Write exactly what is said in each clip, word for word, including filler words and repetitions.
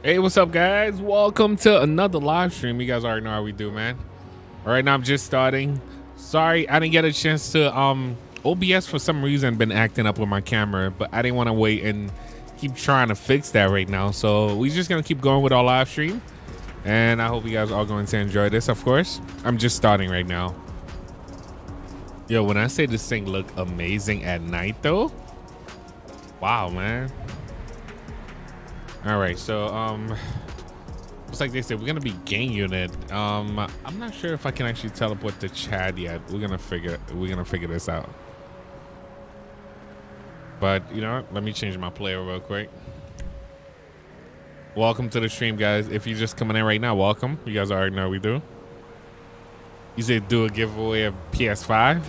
Hey, what's up, guys? Welcome to another live stream. You guys already know how we do, man. All right, now I'm just starting. Sorry, I didn't get a chance to. Um, O B S for some reason been acting up with my camera, but I didn't want to wait and keep trying to fix that right now. So we're just gonna keep going with our live stream, and I hope you guys are going to enjoy this. Of course, I'm just starting right now. Yo, when I say this thing look amazing at night, though, wow, man. All right, so um just like they said, we're gonna be gang unit. um I'm not sure if I can actually teleport to Chad yet. We're gonna figure we're gonna figure this out, but you know what? Let me change my player real quick. Welcome to the stream, guys. If you're just coming in right now, welcome. You guys already know what we do. You said do a giveaway of P S five.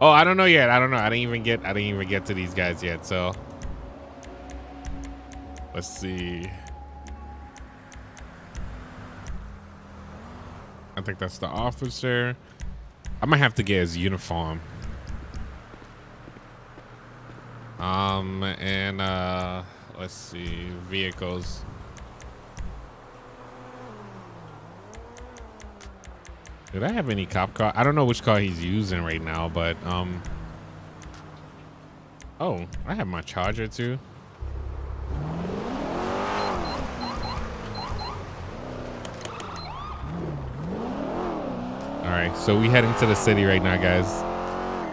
Oh, I don't know yet. I don't know. I didn't even get I didn't even get to these guys yet. So let's see. I think that's the officer. I might have to get his uniform. Um, and uh, let's see, vehicles. Did I have any cop car? I don't know which car he's using right now, but um oh, I have my charger too. All right, so we heading to the city right now, guys.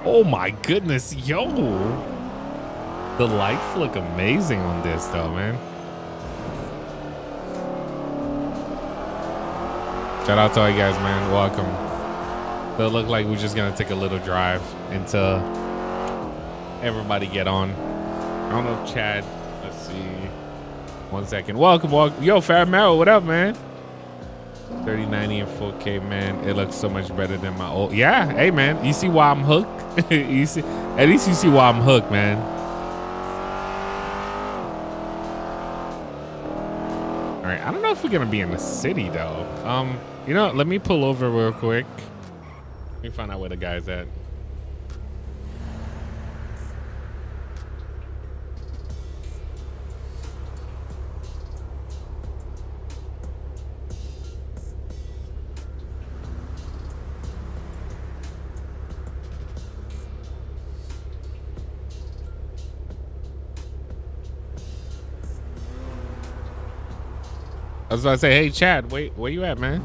Oh my goodness, yo. The lights look amazing on this though, man. Shout out to all you guys, man. Welcome. So it looked like we're just gonna take a little drive until everybody get on. I don't know, Chad. Let's see. One second. Welcome, welcome. Yo, Fab Merrill, what up, man? thirty ninety and four K, man. It looks so much better than my old. Yeah, hey, man. You see why I'm hooked? You see? At least you see why I'm hooked, man. All right. I don't know if we're gonna be in the city though. Um. You know, let me pull over real quick. Let me find out where the guy's at. I was about to say, hey, Chad, wait, where you at, man?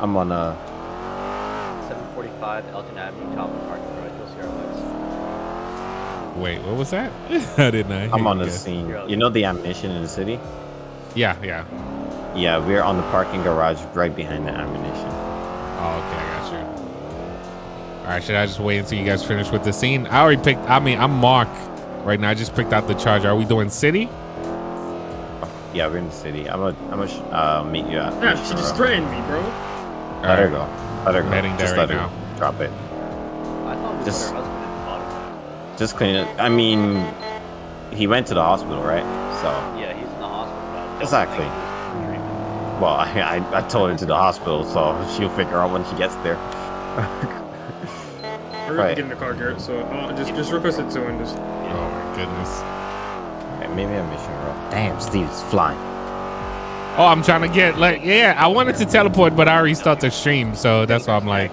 I'm on uh seven forty-five Elton Avenue, Calvin Park Road. You'll see our lights. Wait, what was that? I didn't know. I'm on the scene. You know the ammunition in the city? Yeah, yeah. Yeah, we're on the parking garage right behind the ammunition. Oh, okay, I got you. All right, should I just wait until you guys finish with the scene? I already picked, I mean, I'm Mark right now. I just picked out the charger. Are we doing city? Yeah, we're in the city. I'm gonna, I'm gonna uh, meet you at. Yeah, she just threatened me, bro. Let right. her go. Let her go. I'm heading there just right let now. Her drop it. I thought just, her husband just clean it. I mean, he went to the hospital, right? So. Yeah, he's in the hospital. Exactly. Well, I, I, I told her to the hospital, so she'll figure out when she gets there. We're gonna right. get in the car, Garrett. So uh, just, just request it to him. Just. Yeah. Oh my goodness. Maybe I'm missing her. Damn, Steve is flying. Oh, I'm trying to get like, yeah, I wanted to teleport, but I already started the stream, so that's why I'm like,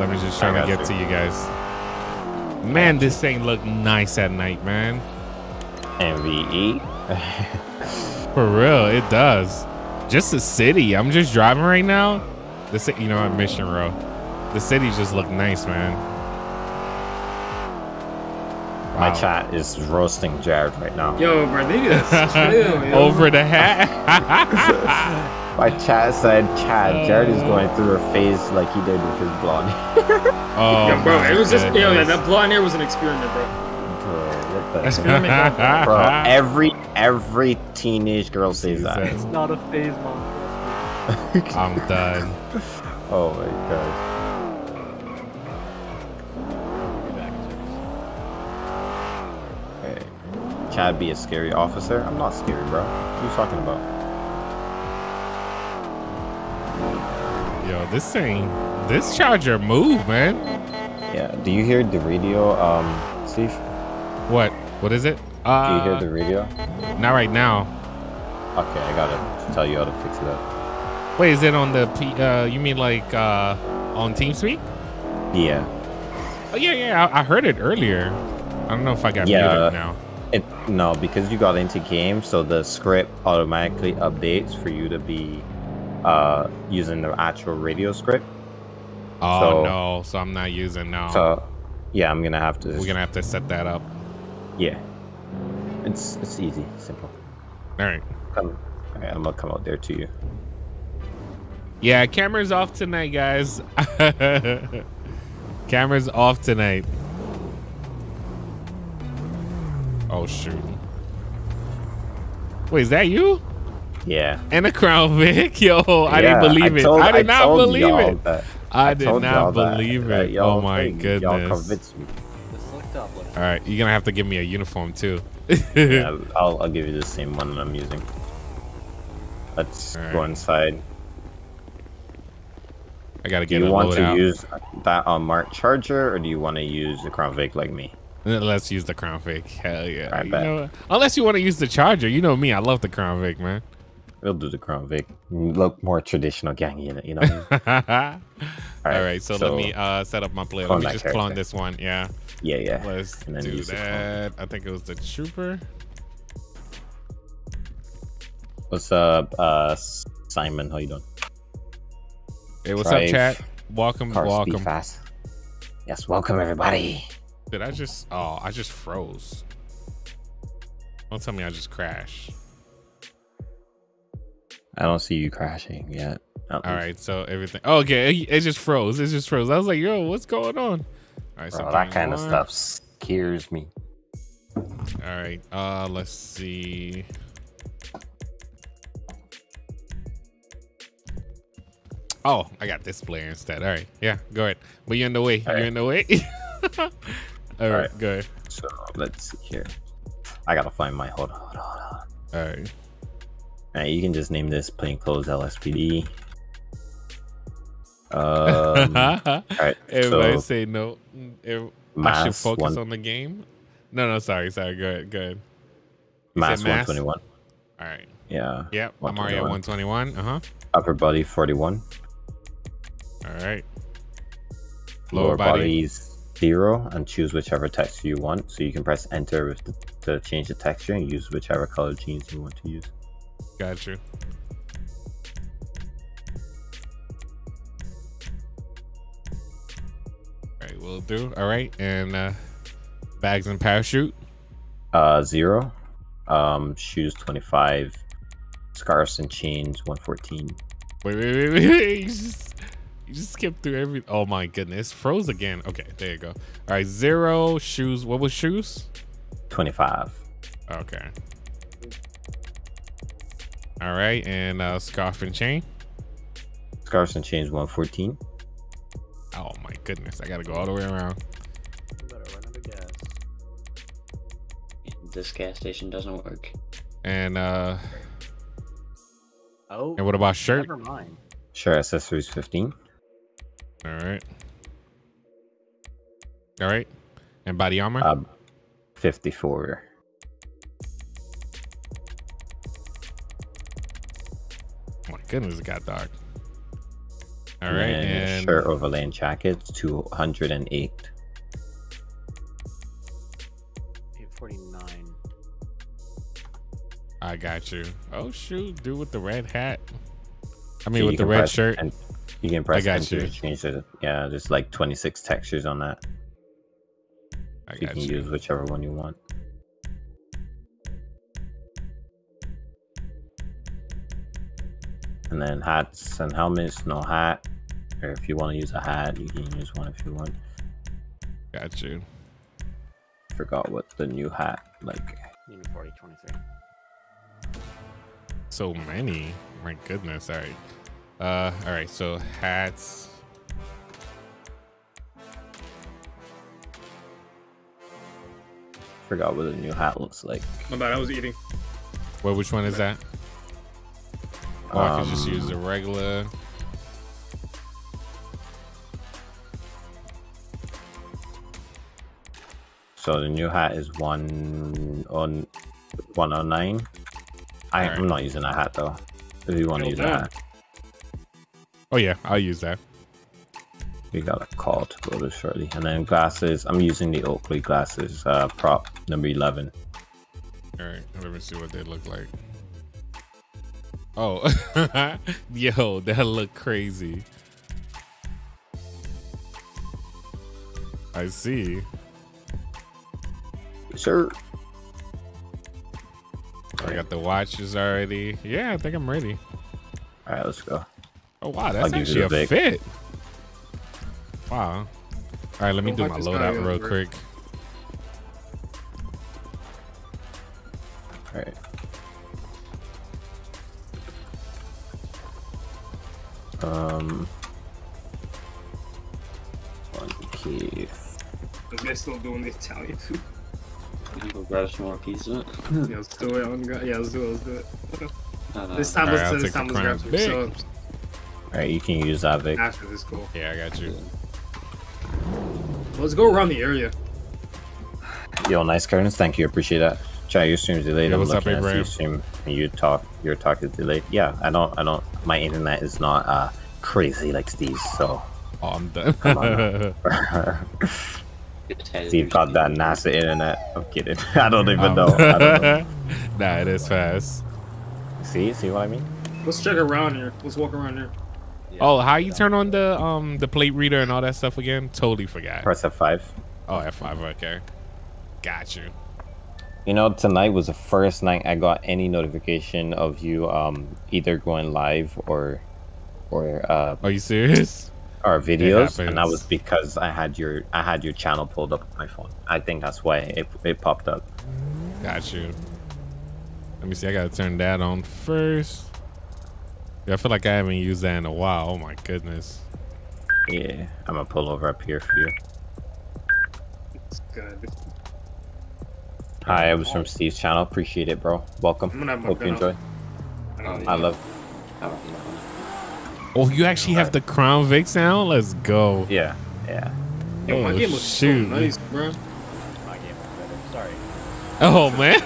let me just try to get to you guys. Man, this thing look nice at night, man. N V E. For real, it does. Just the city. I'm just driving right now. The city, you know, I'm Mission Row. The city just look nice, man. My wow. chat is roasting Jared right now. Yo, bro, niggas. Chill, over the hat. My chat said, Chad, Jared is going through her phase like he did with his blonde hair. Oh, yo, bro, it was just, yo, yeah, that blonde hair was an experiment, bro. Bro, what the experiment, bro? Bro, every, every teenage girl says that. It's not a phase, mom. I'm done. Oh, my God. Chad be a scary officer? I'm not scary, bro. What are you talking about? Yo, this thing, this charger move, man. Yeah, do you hear the radio, um, Steve? What? What is it? Uh, Do you hear the radio? Not right now. Okay, I gotta tell you how to fix it up. Wait, is it on the P? Uh, you mean like uh, on TeamSpeak? Yeah. Oh yeah, yeah. I, I heard it earlier. I don't know if I got yeah, muted now. It, no, because you got into game, so the script automatically updates for you to be uh, using the actual radio script. Oh so, no, so I'm not using now. So yeah, I'm gonna have to. Just, We're gonna have to set that up. Yeah, it's it's easy, simple. All right. Come, all right, I'm gonna come out there to you. Yeah, camera's off tonight, guys. Camera's off tonight. Oh shoot! Wait, is that you? Yeah. And a crown Vic, yo! I yeah, didn't believe it. I, told, I did I not believe it. That. I, I did not believe that. it. That oh my thing. goodness! Y'all convinced me. All right, you're gonna have to give me a uniform too. Yeah, I'll, I'll give you the same one that I'm using. Let's right. go inside. I gotta get. Do you a want to out. use that unmarked charger, or do you want to use the crown Vic like me? Let's use the Crown Vic. Hell yeah. Right, you know, unless you want to use the Charger. You know me. I love the Crown Vic, man. We'll do the Crown Vic. Look more traditional gang unit, you know. All right. All right. So, so let me uh, set up my play. Let me just character. clone this one. Yeah. Yeah, yeah. Let's do that. I think it was the Trooper. What's up, uh, Simon? How you doing? Hey, what's Drive. up, chat? Welcome. Cars welcome. Fast. Yes, welcome, everybody. Did I just, oh, I just froze. Don't tell me I just crashed. I don't see you crashing yet. All right, so everything, oh, okay, it, it just froze, it just froze. I was like, yo, what's going on? All right, so that kind of stuff scares me. All right, uh, let's see. Oh, I got this player instead, all right. Yeah, go ahead, but you're in the way, you're in the way. All right, right. go. So let's see here. I gotta find my hold on, hold on, hold on. All right. All right, you can just name this Plainclothes L S P D. Um, all right. Everybody so, say no. Every, I should focus one, on the game. No, no, sorry, sorry. Go ahead, go ahead. Mass one twenty-one. All right. Yeah. Yep. I'm already at one twenty-one. Uh huh. Upper body forty-one. All right. Lower, Lower body. bodies. Zero, and choose whichever texture you want. So you can press enter with the, to change the texture and use whichever color jeans you want to use. Gotcha. All right, will do. All right, and uh, bags and parachute. Uh, zero. Um, shoes twenty-five. Scarves and chains one fourteen. Wait, wait, wait, wait. wait. You just skipped through every. Oh my goodness, froze again. Okay, there you go. All right, zero shoes. What was shoes? Twenty-five. Okay. All right, and uh, scarf and chain. Scarves and chains one fourteen. Oh my goodness, I gotta go all the way around. Better run out of gas. This gas station doesn't work. And uh. Oh. And what about shirt? Never mind. Sure, accessories fifteen. All right. All right. And body armor? Um, fifty-four. My goodness, it got dark. All right. And, and... shirt overlay and jackets, two hundred eight. eight forty-nine. I got you. Oh, shoot. Dude with the red hat. I mean, so with the red shirt. And you can press I got you. change it. Yeah, there's like twenty-six textures on that. I so got you. can you. use whichever one you want. And then hats and helmets, no hat. Or if you want to use a hat, you can use one if you want. Got you. Forgot what the new hat like. forty twenty-three. So many. My goodness. All right. Uh, all right, so hats. Forgot what a new hat looks like. My bad, I was eating. Well, which one is that? Oh, um, I could just use the regular. So the new hat is one on one oh nine. I right. I'm not using that hat though. If you want to use that hat. Oh yeah, I'll use that. We got a call to order shortly. And then glasses, I'm using the Oakley glasses, uh, prop number eleven. Alright, let me see what they look like. Oh, yo, that look crazy. I see. Sure. I got the watches already. Yeah, I think I'm ready. Alright, let's go. Oh, wow, that's I'll actually a big. fit. Wow. Alright, let me do my loadout real quick. Alright. Um. One key. They're still doing the Italian food. You go grab some more pizza. Yeah, let's do it. I'm gonna, yeah, let's do it. Let's do it. No, no. This time, right, let's grab some pizza. Alright, you can use that, Vic. After this, cool. Yeah, I got you. Let's go around the area. Yo, nice curtains. Thank you. Appreciate that. Chat, your stream's delayed. Yo, I'm looking up, at your stream and you talk. Your talk is delayed. Yeah, I don't. I don't. My internet is not uh, crazy like Steve's. So. Oh, I'm done. Come on. Steve got that NASA internet. I'm kidding. I don't even um, know. I don't know. Nah, it is fast. See, see what I mean? Let's check around here. Let's walk around here. Yeah, oh, how you turn on the um the plate reader and all that stuff again? Totally forgot. Press F five. Oh, F five. Okay, got you. You know, tonight was the first night I got any notification of you um either going live or or uh. Are you serious? Our videos, and that was because I had your I had your channel pulled up on my phone. I think that's why it it popped up. Got you. Let me see. I gotta turn that on first. I feel like I haven't used that in a while. Oh my goodness. Yeah, I'm gonna pull over up here for you. It's good. Hi, I was from Steve's channel. Appreciate it, bro. Welcome. I'm gonna have Hope you enjoy. I, I, I love. Oh, you actually have the Crown Vic sound? Let's go. Yeah, yeah. Yo, my oh, game looks shoot. So nice, bro. My game looks better. Sorry. Oh man.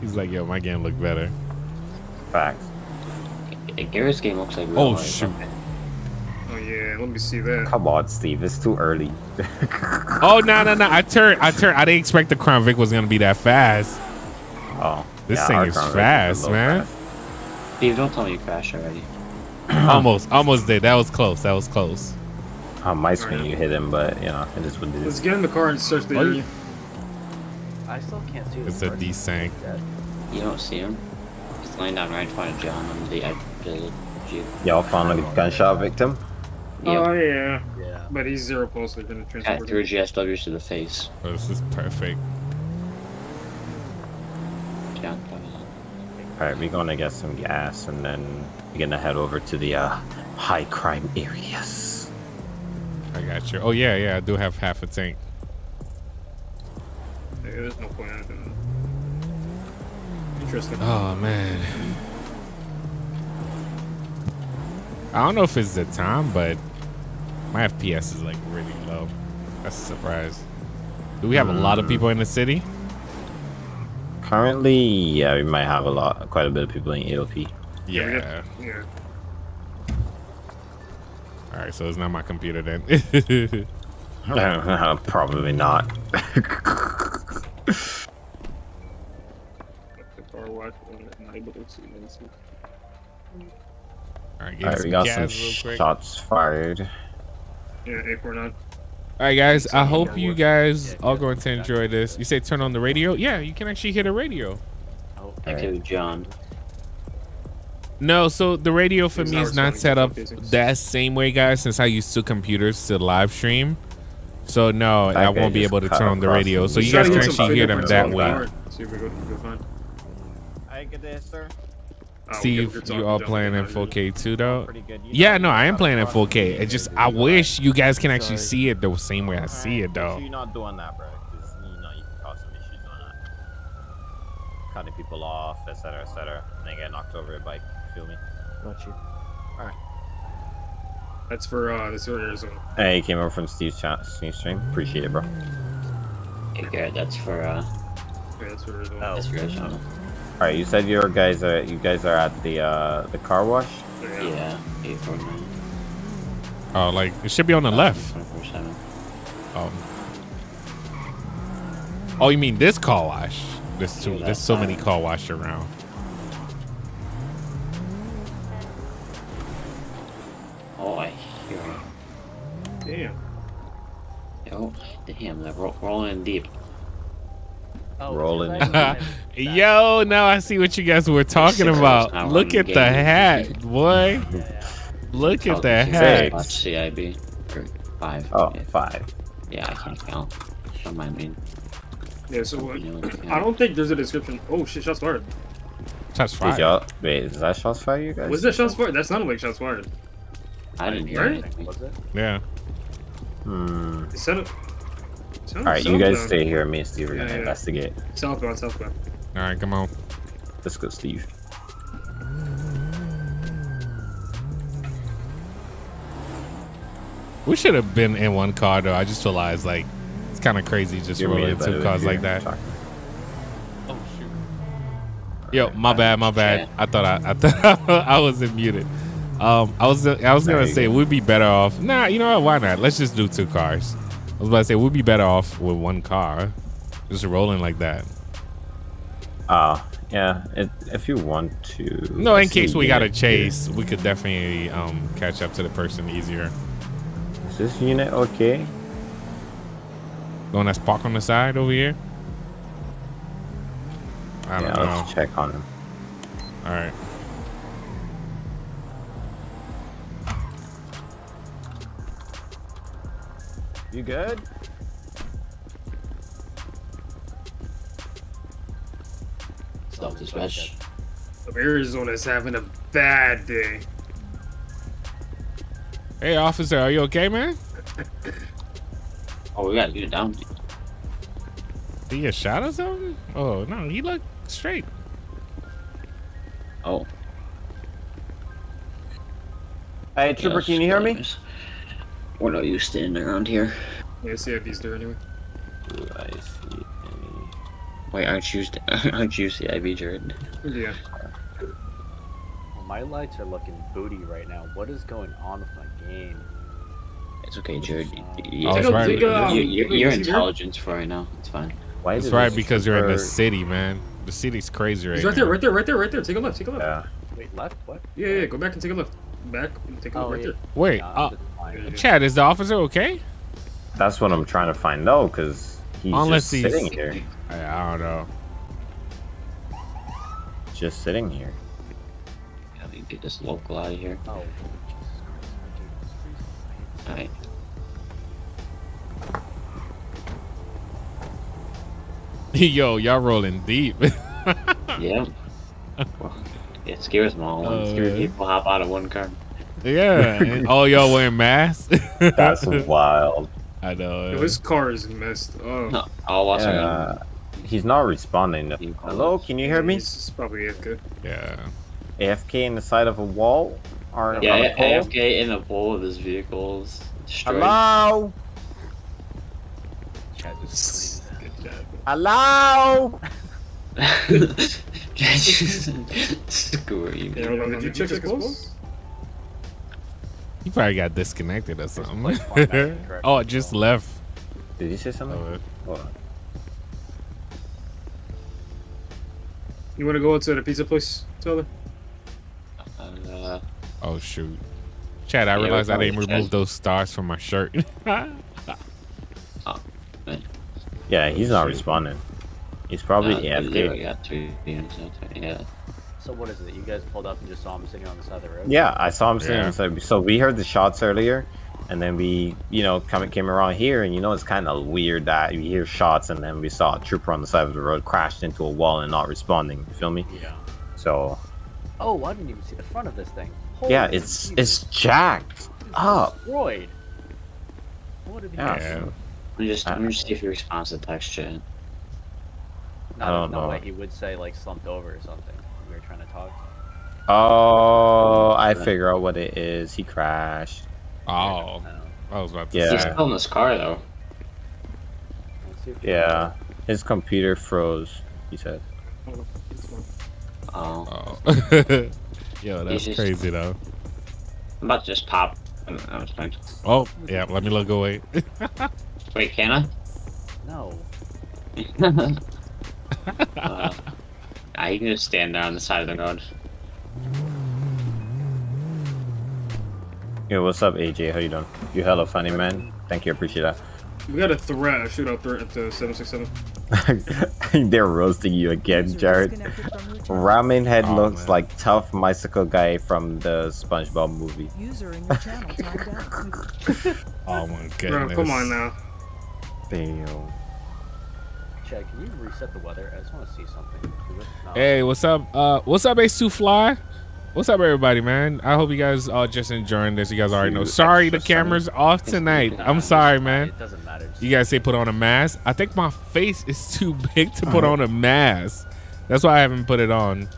He's like, yo, my game looked better. Facts. Garrett's game looks like. Oh shoot! Oh yeah, let me see that. Come on, Steve, it's too early. Oh no no no! I turned, I turned. I didn't expect the Crown Vic was gonna be that fast. Oh, this yeah, thing is Crown fast, man. Fast. Steve, don't tell me you crashed already. almost, almost did. That was close. That was close. On my screen, you hit him, but you know it is what it is. Let's get in the car and search the area. I still can't see. It's a desync. You don't see him. He's laying down right in front of John on the edge. Y'all found a gunshot victim? Yep. Oh yeah. yeah. But he's zero pulse, they've been transported. Cat threw G S Ws to the face. Oh, this is perfect. Alright, we're gonna get some gas and then we're gonna head over to the uh, high crime areas. I got you. Oh yeah, yeah, I do have half a tank. Hey, there's no point in anything. Interesting. Oh man. I don't know if it's the time, but my F P S is like really low. That's a surprise. Do we have mm. a lot of people in the city? Currently, yeah, we might have a lot, quite a bit of people in A O P. Yeah. yeah. All right, so it's not my computer then. Probably not. Alright, right, we got some shots fired. Yeah, Acorn on. Alright guys, I hope you guys are going to enjoy this. You say turn on the radio? Yeah, you can actually hear the radio. Oh, thank you, John. No, so the radio for me is not set up that same way, guys, since I used two computers to live stream. So no, I won't be able to turn on the radio. So you guys can actually hear them that way. Hey, good day, sir. Steve, you all playing in four K too, though? Yeah, no, I am playing in four K. It just, I wish you guys can actually see it the same way I see it, though. You're not doing that, bro. Because you know you can cause some issues doing that. Cutting people off, et cetera, et cetera. And they get knocked over a bike. Feel me? Got you. All right. That's for uh, this Arizona. Hey, you came over from Steve's chat, Steve's stream. Appreciate it, bro. Hey, Garrett, that's for uh. Yeah, that's for oh. That's for oh. All right, you said your guys are you guys are at the uh the car wash. Yeah. eight forty-nine. Oh, like it should be on the oh, left. twenty-four seven. Oh. Oh, you mean this car wash? There's too, there's so many car wash around. Oh, I hear him. Damn. Yo, damn, they're ro rolling deep. Oh, rolling. Yo, now I see what you guys were talking about. Look at the hat, boy. Yeah, yeah. Look at the hat. C I B. Five. Oh, yeah. Five. Yeah, I can't count. I might mean. Yeah, so uh, I don't think there's a description. Oh shit, shots fired. Shots fired. Wait, is that shots fired, you guys? Was that shots fired? That sounded like shots fired. I didn't hear right? anything. Was it? Yeah. Hmm. It sounded, it sounded All right, you guys down. Stay here. Me and Steve are yeah, gonna yeah. investigate. Southbound, southbound. All right, come on. Let's go, Steve. We should have been in one car though. I just realized like. It's kind of crazy just rolling two cars like that. Oh shoot! Yo, my bad, my bad. I thought I, I thought I wasn't muted. Um, I was, I was gonna say we'd be better off. Nah, you know what? Why not? Let's just do two cars. I was about to say we'd be better off with one car, just rolling like that. Uh yeah. It, if you want to. No, in case we got a chase, we could definitely um catch up to the person easier. Is this unit okay? The one that's parked on the side over here? I don't yeah, know. Let's check on him. All right. You good? Stop this rush. Arizona's having a bad day. Hey, officer, are you okay, man? Oh, we gotta get it down. Did he get shot or something? Oh, no, he looked straight. Oh. Hey, Trooper, can you hear me? We're not used to standing around here. Yeah, see if he's there anyway. Do I see any... Wait, aren't you, aren't you C I B, Jared? Yeah. Well, my lights are looking booty right now. What is going on with my game? It's okay, Jared. You, oh, you, right. you, you, you, your intelligence for right now. It's fine. Why is That's right, because you're in the city, man. The city's crazy right now. He's right there, right there, right there, right there. Take a left, take a left. Yeah. Wait, left? What? Yeah, yeah, go back and take a left. Back and take a oh, left right yeah. there. Wait, uh, Chad, is the officer okay? That's what I'm trying to find out, because he's Unless just he's... sitting here. I don't know. Just sitting here. Yeah, we can get this local out of here. Oh. All right. Yo, y'all rolling deep. Yeah. Well, it scares them all. Uh, it scares people hop out of one car. Yeah. And all y'all wearing masks? That's wild. I know. Yo, his car is messed up. No, I'll watch yeah. him. He's not responding. Hello, can you hear me? He's probably A F K. Yeah. A F K in the side of a wall? Are yeah, A F K in the bowl of his vehicles. Destroyed. Hello? Hello? Scream. Did you check his pulse? You probably got disconnected or something. Oh, it just left. Did you say something? Oh, hold on. You want to go into the pizza place, Taylor? Uh, oh shoot, Chad! I yeah, realized I didn't remove Chad. those stars from my shirt. Oh, yeah, he's not responding. He's probably uh, A F K. Got three yeah. So what is it? You guys pulled up and just saw him sitting on the side of the road? Yeah, I saw him sitting yeah. on the side. So we heard the shots earlier, and then we, you know, come, came around here, and you know, it's kind of weird that you hear shots, and then we saw a trooper on the side of the road crashed into a wall and not responding. You feel me? Yeah. So. Oh, I didn't even see the front of this thing. Holy yeah, it's Jesus. It's jacked up. Destroyed. What did he yeah. I'm just I'm just see if he responds to text chat. No, I don't no know. Way. He would say like slumped over or something. We were trying to talk. Oh, I figure out what it is. He crashed. Oh, I was about to yeah. say. He's still in this car though. too. Yeah, his computer froze, he said. Oh. oh. Yo, that's just... crazy though. I'm about to just pop. I don't know, I was oh, yeah, let me look away. Wait, can I? No. uh, I can just stand there on the side of the road. Yo, what's up, A J? How you doing? You hella funny, man. Thank you, appreciate that. We got a threat, a shootout threat at the seven six seven. They're roasting you again, Jared. Ramen head oh, looks man. like tough bicycle guy from the SpongeBob movie. User in your channel timed out. Oh my goodness. Bro, come on now. Damn. Chad, can you reset the weather? I just want to see something. No. Hey, what's up? Uh, what's up, Ace two Fly? What's up, everybody, man? I hope you guys are just enjoying this. You guys already know. Sorry, the camera's off tonight. I'm sorry, man. It doesn't matter. You guys say put on a mask. I think my face is too big to put on a mask. That's why I haven't put it on.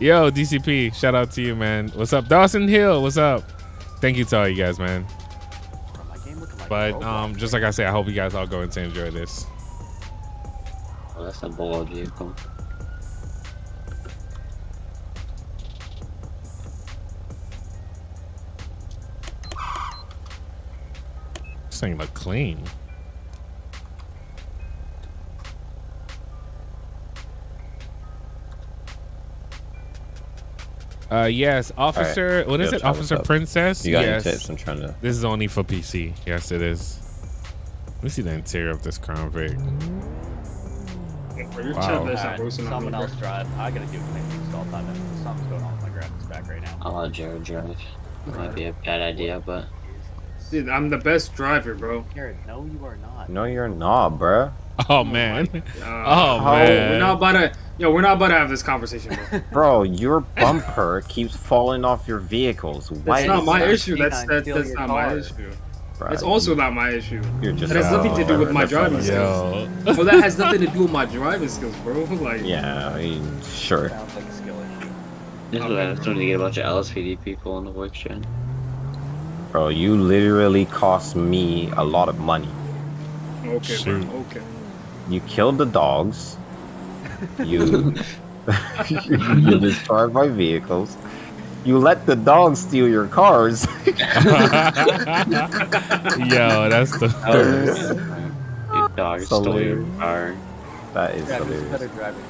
Yo, D C P, shout out to you, man. What's up, Dawson Hill? What's up? Thank you to all you guys, man. But um, just like I said, I hope you guys all go and enjoy this. Oh, that's a ball vehicle. Thing look clean. Uh, yes, officer. Right. What is it, officer princess? You got yes. any tips? I'm trying to. This is only for P C. Yes, it is. Let me see the interior of this Crown Vic. Wow. Right, someone else drive. I gotta do things all the time. Something's going on with my graphics back right now. I'll let Jared drive. Might be a bad idea, but. Dude, I'm the best driver, bro. Jared, no, you are not. No, you're not, bro. Oh man. Uh, oh man. We're not about to. Yo, we're not about to have this conversation, bro. Bro, your bumper keeps falling off your vehicles. Why? That's not my issue. That's that, that's not car. my issue. Bro, it's also not my issue. You're just. It has nothing to do with my driving skills. Well, that has nothing to do with my driving skills, bro. Like. Yeah, I mean, sure. Sounds like a skill issue. This is what happens when you get a bunch of L S P D people in the work chat. Bro, you literally cost me a lot of money. Okay, Shoot. bro, okay. You killed the dogs. You, you destroyed my vehicles. You let the dogs steal your cars. Yo, that's the first. Your dogs stole your car. That is hilarious. Better driving.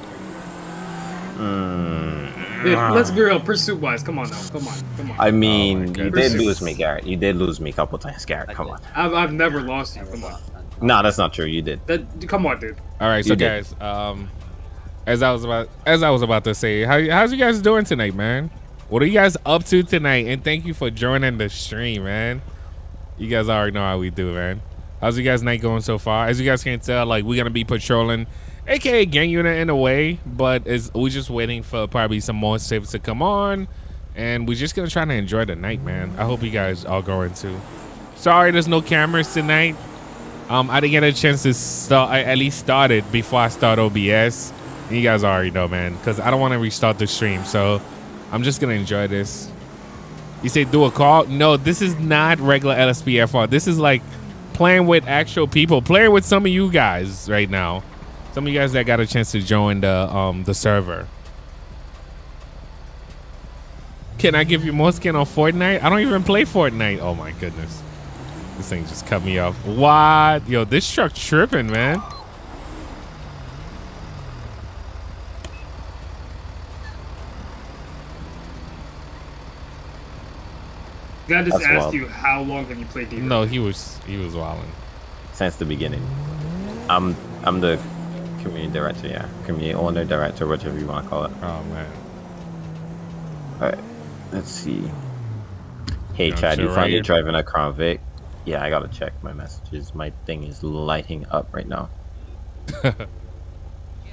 Mm. Dude, let's be real, pursuit-wise, come on now, come on, come on. I mean, oh you did lose me, Garrett. You did lose me a couple times, Garrett, come on. I've, I've never lost you, come on. No, that's not true, you did. That, come on, dude. All right, so you guys, um, as I was about as I was about to say, how, how's you guys doing tonight, man? What are you guys up to tonight? And thank you for joining the stream, man. You guys already know how we do, man. How's you guys' night going so far? As you guys can tell, like, we're going to be patrolling... A K A gang unit in a way, but it's, we're just waiting for probably some more saves to come on, and we're just gonna try to enjoy the night, man. I hope you guys all going too. Sorry, there's no cameras tonight. Um, I didn't get a chance to start. I at least started before I start O B S. And you guys already know, man, because I don't want to restart the stream, so I'm just gonna enjoy this. You say do a call? No, this is not regular L S P F R. This is like playing with actual people, playing with some of you guys right now. Some of you guys that got a chance to join the um the server. Can I give you more skin on Fortnite? I don't even play Fortnite. Oh my goodness. This thing just cut me off. What? Yo, this truck tripping, man. I just That's asked wild. you how long have you played D V R P? No, he was he was wilding. Since the beginning. I'm I'm the community director, yeah. Community owner, director, whatever you want to call it. Oh, man. Alright, let's see. Hey, Chad, you finally right driving a Crown Vic? Yeah, I gotta check my messages. My thing is lighting up right now. Yeah, man, I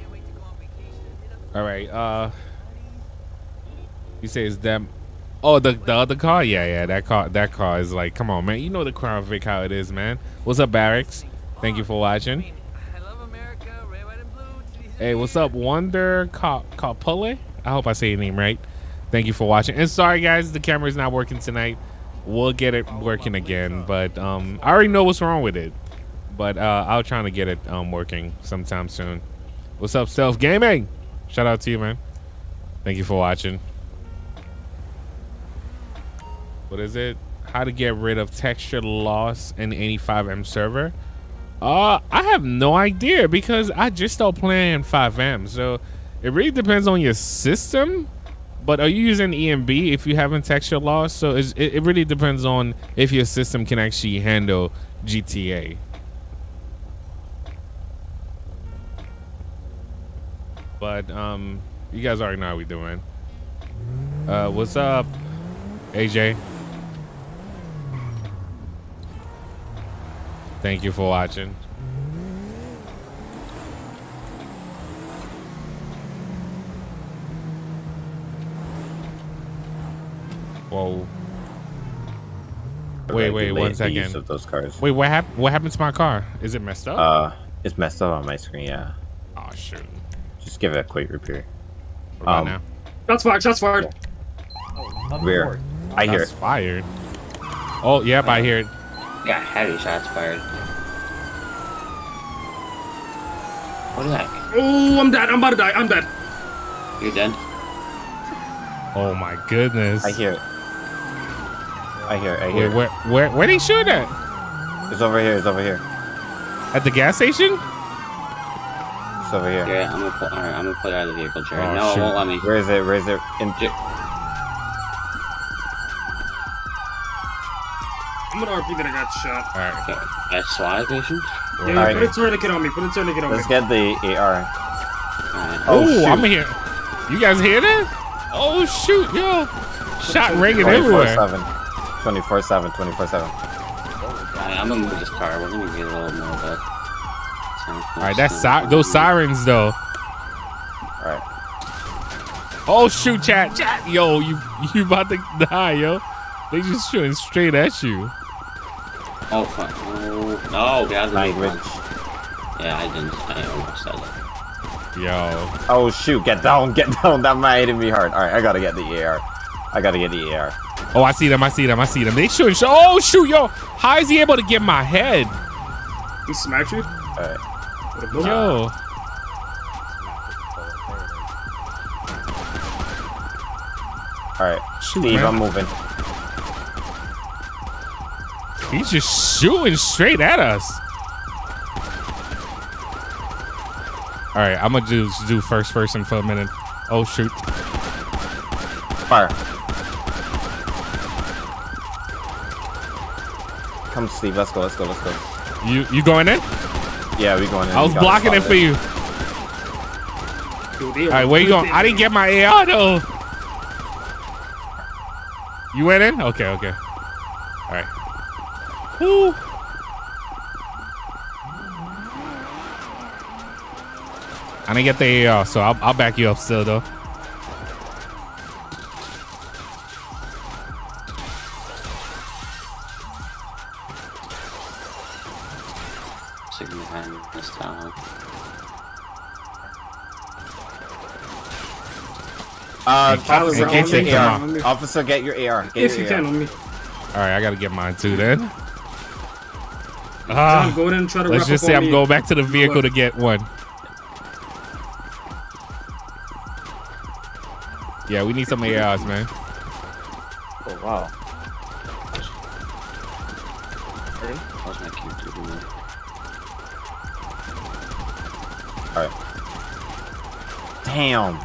can't wait to go on vacation. Alright, uh... You say it's them... Oh, the, the other car? Yeah, yeah, that car, that car is like, come on, man. You know the Crown Vic, how it is, man. What's up, Barracks? Thank you for watching. Hey, what's up, Wonder Carpole? I hope I say your name right. Thank you for watching. And sorry, guys, the camera's not working tonight. We'll get it working again, but um, I already know what's wrong with it. But uh, I'll try to get it um, working sometime soon. What's up, Stealth Gaming? Shout out to you, man. Thank you for watching. What is it? How to get rid of texture loss in any FiveM server? Uh, I have no idea because I just started playing FiveM. So it really depends on your system. But are you using E M B if you haven't texture loss? So it's, it, it really depends on if your system can actually handle G T A. But um, you guys already know how we doing. Uh, what's up, A J? Thank you for watching. Whoa. Wait, wait, one second. Of those cars. Wait, what happened? What happened to my car? Is it messed up? Uh, it's messed up on my screen. Yeah. Oh shoot. Just give it a quick repair. What about um, now? That's fired. That's fired. Oh, rear. I hear that's it. Fired. Oh, yep, uh, I hear it. Got heavy shots fired. What the heck? Oh, I'm dead. I'm about to die. I'm dead. You're dead. Oh my goodness. I hear it. I hear it, I hear Wait, where, where, where they shoot at? It's over here, it's over here. At the gas station? It's over here. Yeah, I'm gonna pull, all right, I'm gonna pull it out of the vehicle, Jared. Oh, no, shoot. It won't let me. Where is it, where is it? In I'm gonna R P that I got shot. All right. Okay. At SWAT station? Yeah, yeah, right. Put a tourniquet on me, put a tourniquet on Let's me. Let's get the A R. All right. Oh, shoot. I'm here. You guys hear that? Oh, shoot, yo. Shot ringing everywhere. twenty-four seven, twenty-four seven. I'm gonna move this car. We're gonna get a little more, but. All right, that's si those sirens though. All right. Oh shoot, chat, chat, yo, you you about to die, yo? They just shooting straight at you. Oh fuck! Oh, no, guys, yeah, I didn't. I almost said it. Yo. Oh shoot! Get down! Get down! That might hit me hard. All right, I gotta get the A R. I gotta get the A R. Oh, I see them. I see them. I see them. They shoot. Oh, shoot, yo. How is he able to get my head? He smacked you? All right. Yo. All right. Shoot, Steve, man. I'm moving. He's just shooting straight at us. All right. I'm going to do, do first person for a minute. Oh, shoot. Fire. Come, Steve. Let's go. Let's go. Let's go. You you going in? Yeah, we going in. I was blocking it for you. All right, where you going? I didn't get my A R though. You went in? Okay, okay. All right. Woo. I didn't get the A R, so I'll I'll back you up still though. Uh, officer, get your A R. On. Officer, get your A R. Get if your you A R. Can, on me. All right, I gotta get mine too then. Uh, John, go and try to let's just say I'm going back to the vehicle to get one. Yeah, we need some A Rs, man. Oh wow. All right. Damn.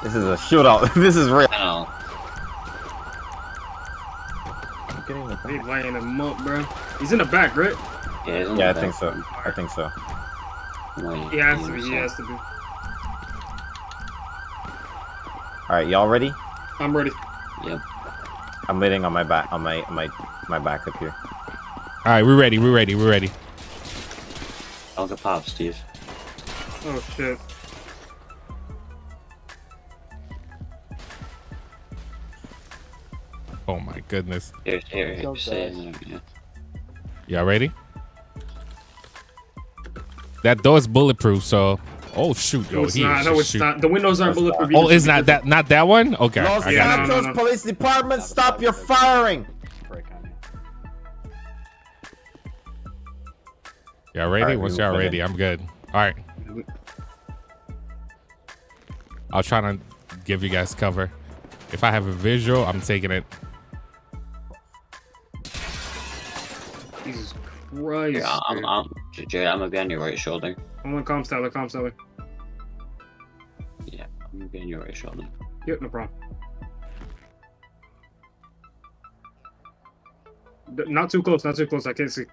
This is a shootout. This is real. I'm getting the back. He's lining him up, bro. He's in the back, right? Yeah, he's in yeah the I back. think so. I think so. Wait, he has to be. He has to be. All right, y'all ready? I'm ready. Yep. I'm waiting on my back, on my my my back up here. All right, we're ready. We're ready. We're ready. I'll get pop, Steve. Oh shit. Oh my goodness. Here, here, here, here, here. Y'all ready? That door's bulletproof, so. Oh shoot, yo. No, it's he not. No, it's shoot. Not. The windows aren't bulletproof. Oh, it's not that not that one? Okay. Los I got Santos no, no, no. Police Department, stop your firing. Y'all ready? All right, Once y'all ready, I'm good. All right. I'll try to give you guys cover. If I have a visual, I'm taking it. Jesus Christ. Yeah, I'm, I'm, Jay, I'm gonna be on your right shoulder. I'm on comms tower, comms tower. Yeah, I'm gonna be on your right shoulder. Yep, no problem. Not too close, not too close, I can't see.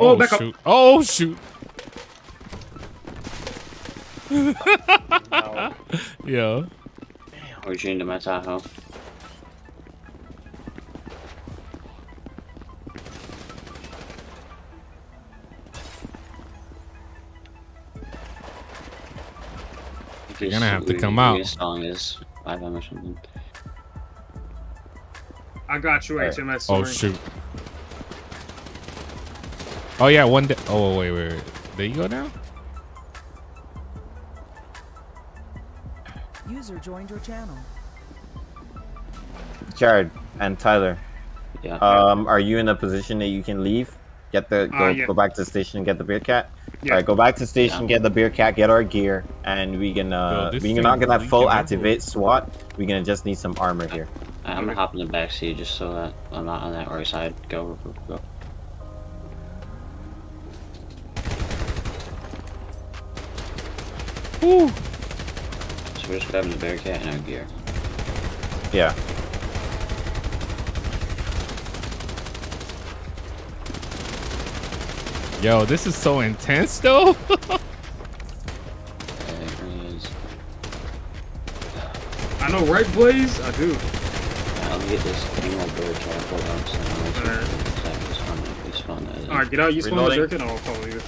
Oh, oh back shoot. up. Oh, shoot. No. Yeah. We're shooting to my Tahoe. You're gonna have to come out. Song is FiveM or something. I got you, H M S. Oh shoot! Oh yeah, one day. Oh wait, wait, wait. There you go now. User joined your channel. Jared and Tyler. Yeah. Um, are you in a position that you can leave? Get the go, uh, yeah. go back to the station and get the beer cat. Yeah. All right, go back to the station, yeah. get the beer cat, get our gear, and we can. Uh, Yo, we're not gonna full activate SWAT. We're gonna just need some armor here. I'm gonna hop in the back seat just so that I'm not on that right side. Go, go, go. Woo. So we're just grabbing the bear cat and our gear. Yeah. Yo, this is so intense though. I know, right, Blaze? I do. Get this thing over here, try to pull down some noise. Alright, get out, you spawn the jerk and I'll follow you.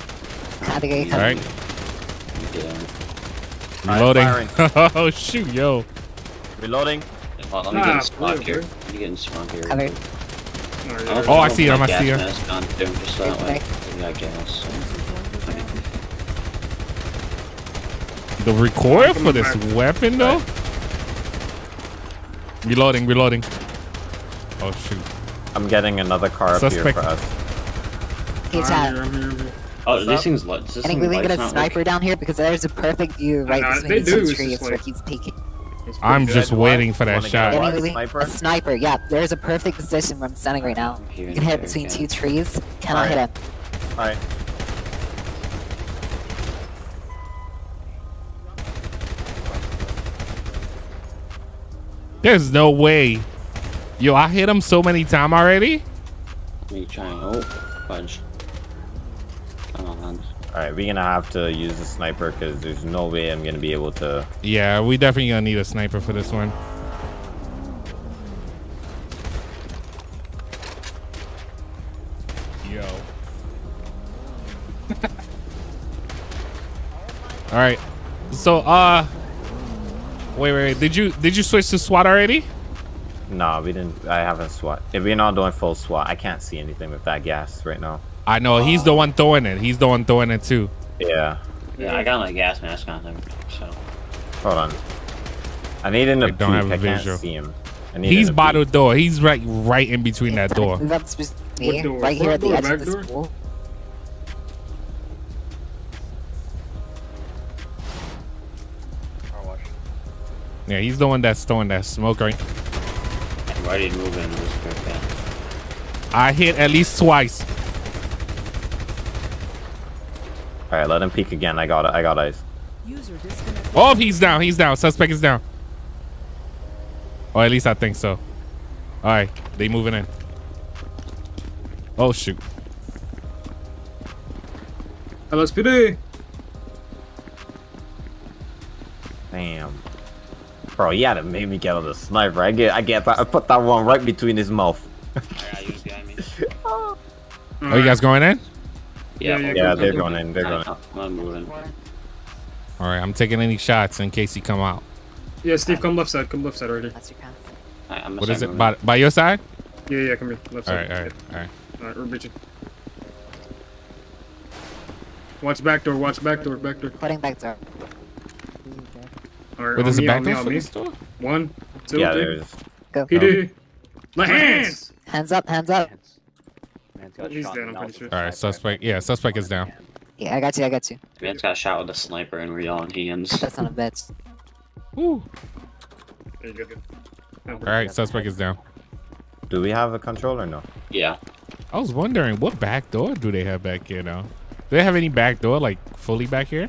Alright. Reloading. Oh shoot, yo. Reloading. Hold on, I'm getting spawned here. I'm getting spawned here. Oh, I see him, I see him. The recoil for this weapon though? Reloading, reloading. Oh shoot! I'm getting another car Suspect. up here for us. He's out. Oh, What's these up? things lights. I think we can get a sniper working. down here because there's a perfect view right uh, between the two trees where he's peeking. I'm just waiting for that shot. Anyway, sniper? A sniper, yeah. There's a perfect position where I'm standing right now. You can hit between two trees. Cannot hit him. All right. There's no way. Yo, I hit him so many times already. Me trying. Oh, fudge. Come on. Alright, we're gonna have to use the sniper because there's no way I'm gonna be able to. Yeah, we definitely gonna need a sniper for this one. Yo. Alright. So, uh. Wait, wait, wait, did you did you switch to SWAT already? No, we didn't. I haven't SWAT. If we're not doing full SWAT, I can't see anything with that gas right now. I know uh, he's the one throwing it. He's the one throwing it too. Yeah. Yeah, I got my gas mask on him. So. Hold on. I need him to peek. I can't see him. I need he's by the door. He's right, right in between that door. That's just me, right here at the edge of the school. Yeah, he's the one that's throwing that smoke right. Why did he move in this quick? I hit at least twice. All right, let him peek again. I got it. I got eyes. User disconnected. Oh, he's down. He's down. Suspect is down. Or at least I think so. All right, they moving in. Oh shoot. L S P D. Damn. Bro, you had to make me get on the sniper. I get, I get, I put that one right between his mouth. Are you guys going in? Yeah, yeah, yeah they're going in. They're going in. All right, I'm taking any shots in case he come out. Yeah, Steve, come left side. Come left side already. That's your path. What is it? By, by your side? Yeah, yeah, come here. Left side. All right, all right, all right. We're reaching. Watch back door. Watch back door. Back door. Putting back door. Right, what is the back door for this door? One, two, yeah, three. Go. P D. My hands! Hands up, hands up. Hands got He's shot down, I'm pretty sure. Alright, suspect. Yeah, suspect is down. Yeah, I got you, I got you. Man got shot with a sniper and we're all in hands. That's not a bet. Woo! There you go. Alright, suspect is down. Do we have a controller now? Yeah. I was wondering, what back door do they have back here now? Do they have any back door, like, fully back here?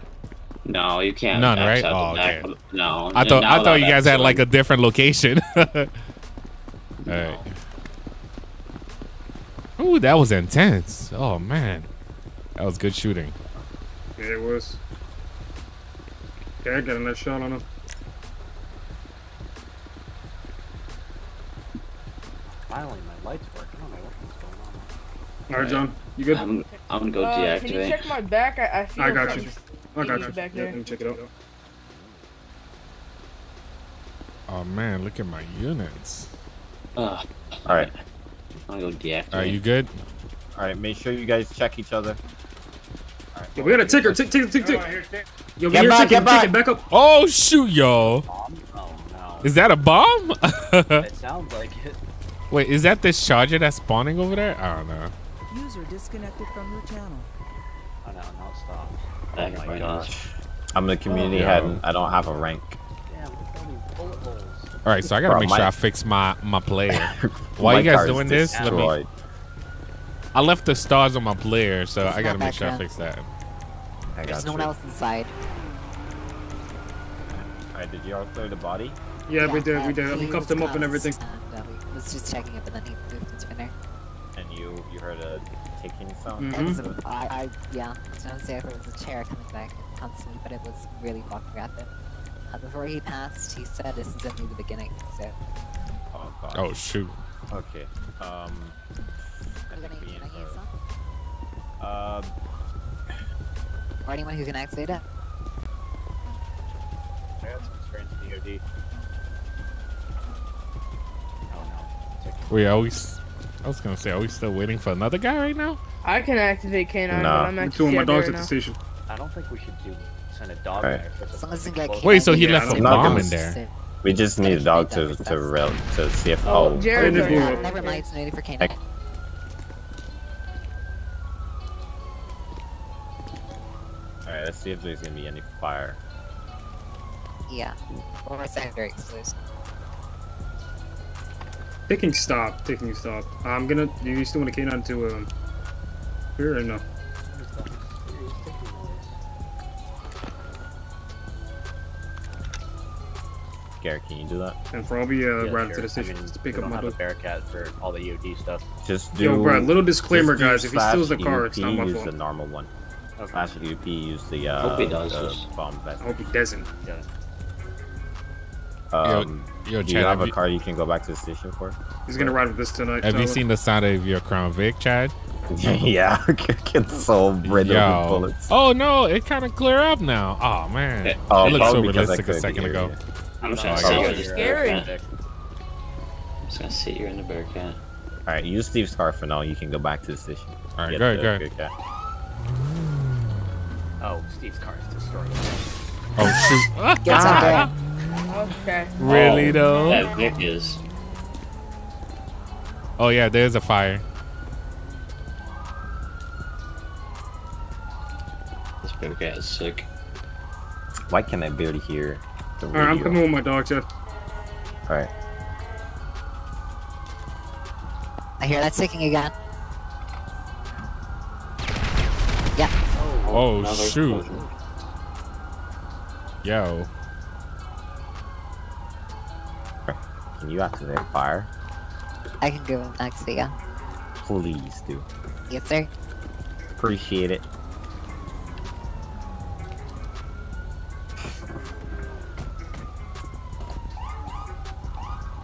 No, you can't. None, right? Oh, okay. No. I thought, I thought you guys had, like, a different location. All right. Ooh, that was intense. Oh, man. That was good shooting. Yeah, it was. Yeah, I got a nice shot on him. Finally, my lights work. I don't know what's going on. All right, John. You good? I'm, I'm going to go uh, deactivate. Can you check my back? I, I feel I got you. I got you. Yeah, let me check it out. Oh, man. Look at my units. Uh, all right. I'm going to go deactivate. All right, you good? All right, make sure you guys check each other. All right, yo, we got a ticker. Tick, tick, tick, tick. Yo, we get back, get back. back up. Oh, shoot, yo. Oh, no. Is that a bomb? It sounds like it. Wait, is that this charger that's spawning over there? I don't know. User disconnected from your channel. Oh, no, no, stop. Oh my, my gosh. I'm the community oh, head and I don't have a rank. Damn, bullet holes. All right, so I got to make my... sure I fix my, my player. While my you guys doing this, let me... I left the stars on my player, so it's I got to make sure now. I fix that. I There's no one else inside. All right, did you all clear the body? Yeah, yeah we did. Uh, we did. We cuffed them up and everything. Uh, I was just checking up and then he moved into there. And you, you heard a... Taking sound. Mm-hmm. So I, I, yeah, so I was there, there was a chair coming back constantly, but it was really walking at them. Uh, before he passed, he said this is only the beginning, so. Oh, God. Oh, shoot. Okay. Um. I think we need to. Um. Or anyone who can activate it. I got some experience in D O D. Oh, no. We always. I was gonna say, are we still waiting for another guy right now? I can activate K nine, nah. but I'm actually doing my dogs at the station. I don't think we should do send a dog right. there. So like Wait, so he yeah, left a bomb in there? We just need a dog to to rail to see if oh. oh Jared, oh, yeah. never mind. It's needed for K nine. All right, let's see if there's gonna be any fire. Yeah, or a secondary explosion. Taking stop, taking stop. I'm gonna. You still want to K nine to um. Here or no? Garrett, can you do that? And for all the uh, yeah, round to the station, I mean, just to pick up my book. Bearcat for all the E O D stuff. Just do. Yo, bro, little disclaimer, guys. If he steals the car, it's not my fault. Use the normal one. Okay. Slash U P, use the uh. Hope he does. Uh, bomb vest. I hope he doesn't. Yeah. Um, yo, yo, do Chad, you have a you, car you can go back to the station for? He's gonna ride with this tonight. Have so. you seen the sound of your Crown Vic, Chad? Yeah, it's so riddled with bullets. Oh no, it kind of clear up now. Oh man, it, oh, it looks so realistic a second ago. You. I'm just gonna oh, sit here in the I'm just gonna sit here in the Bearcat. All right, use Steve's car for now. You can go back to the station. All right, go ahead, go ahead. Oh, Steve's car is destroyed. Oh shoot! Get out there. Okay. Really oh, though? That Vic is. Oh yeah, there's a fire. This big guy is sick. Why can I barely hear the radio? All right, I'm coming with my dog, Jeff. All right. I hear that sicking again. Yeah. Oh, oh shoot. Explosion. Yo. Can you activate fire? I can go and activate, yeah. Please do. Yes, sir. Appreciate it.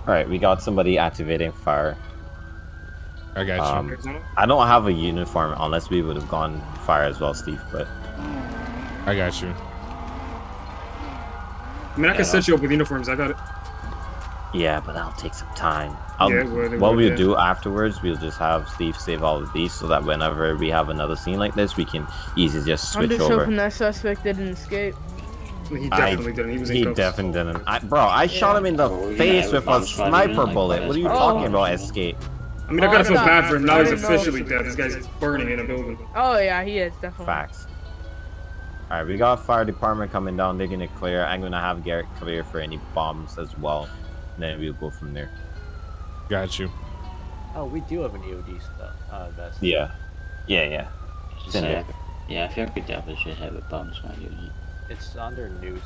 Alright, we got somebody activating fire. I got um, you. I don't have a uniform unless we would have gone fire as well, Steve, but... I got you. I mean, I can yeah, set you up with uniforms, I got it. Yeah, but that'll take some time. I'll, yeah, really what we'll do afterwards, we'll just have Steve save all of these so that whenever we have another scene like this, we can easily just switch over. I'm just over. hoping that suspect didn't escape. He definitely I, didn't. He, was he definitely didn't. I, bro, I yeah. shot him in the oh, face yeah, with a sniper bullet. Like what are you oh. talking about, escape? I mean, oh, I gotta feel bad for him. Now he's officially dead. This guy's burning in a building. Oh yeah, he is definitely. Facts. All right, we got fire department coming down. They're gonna clear. I'm gonna have Garrett clear for any bombs as well. And then we'll go from there. Got you. Oh, we do have an E O D stuff. Uh, that's yeah. Yeah, yeah. It's in there. Yeah, I feel like we definitely should have a bomb so I use it. It's under noose.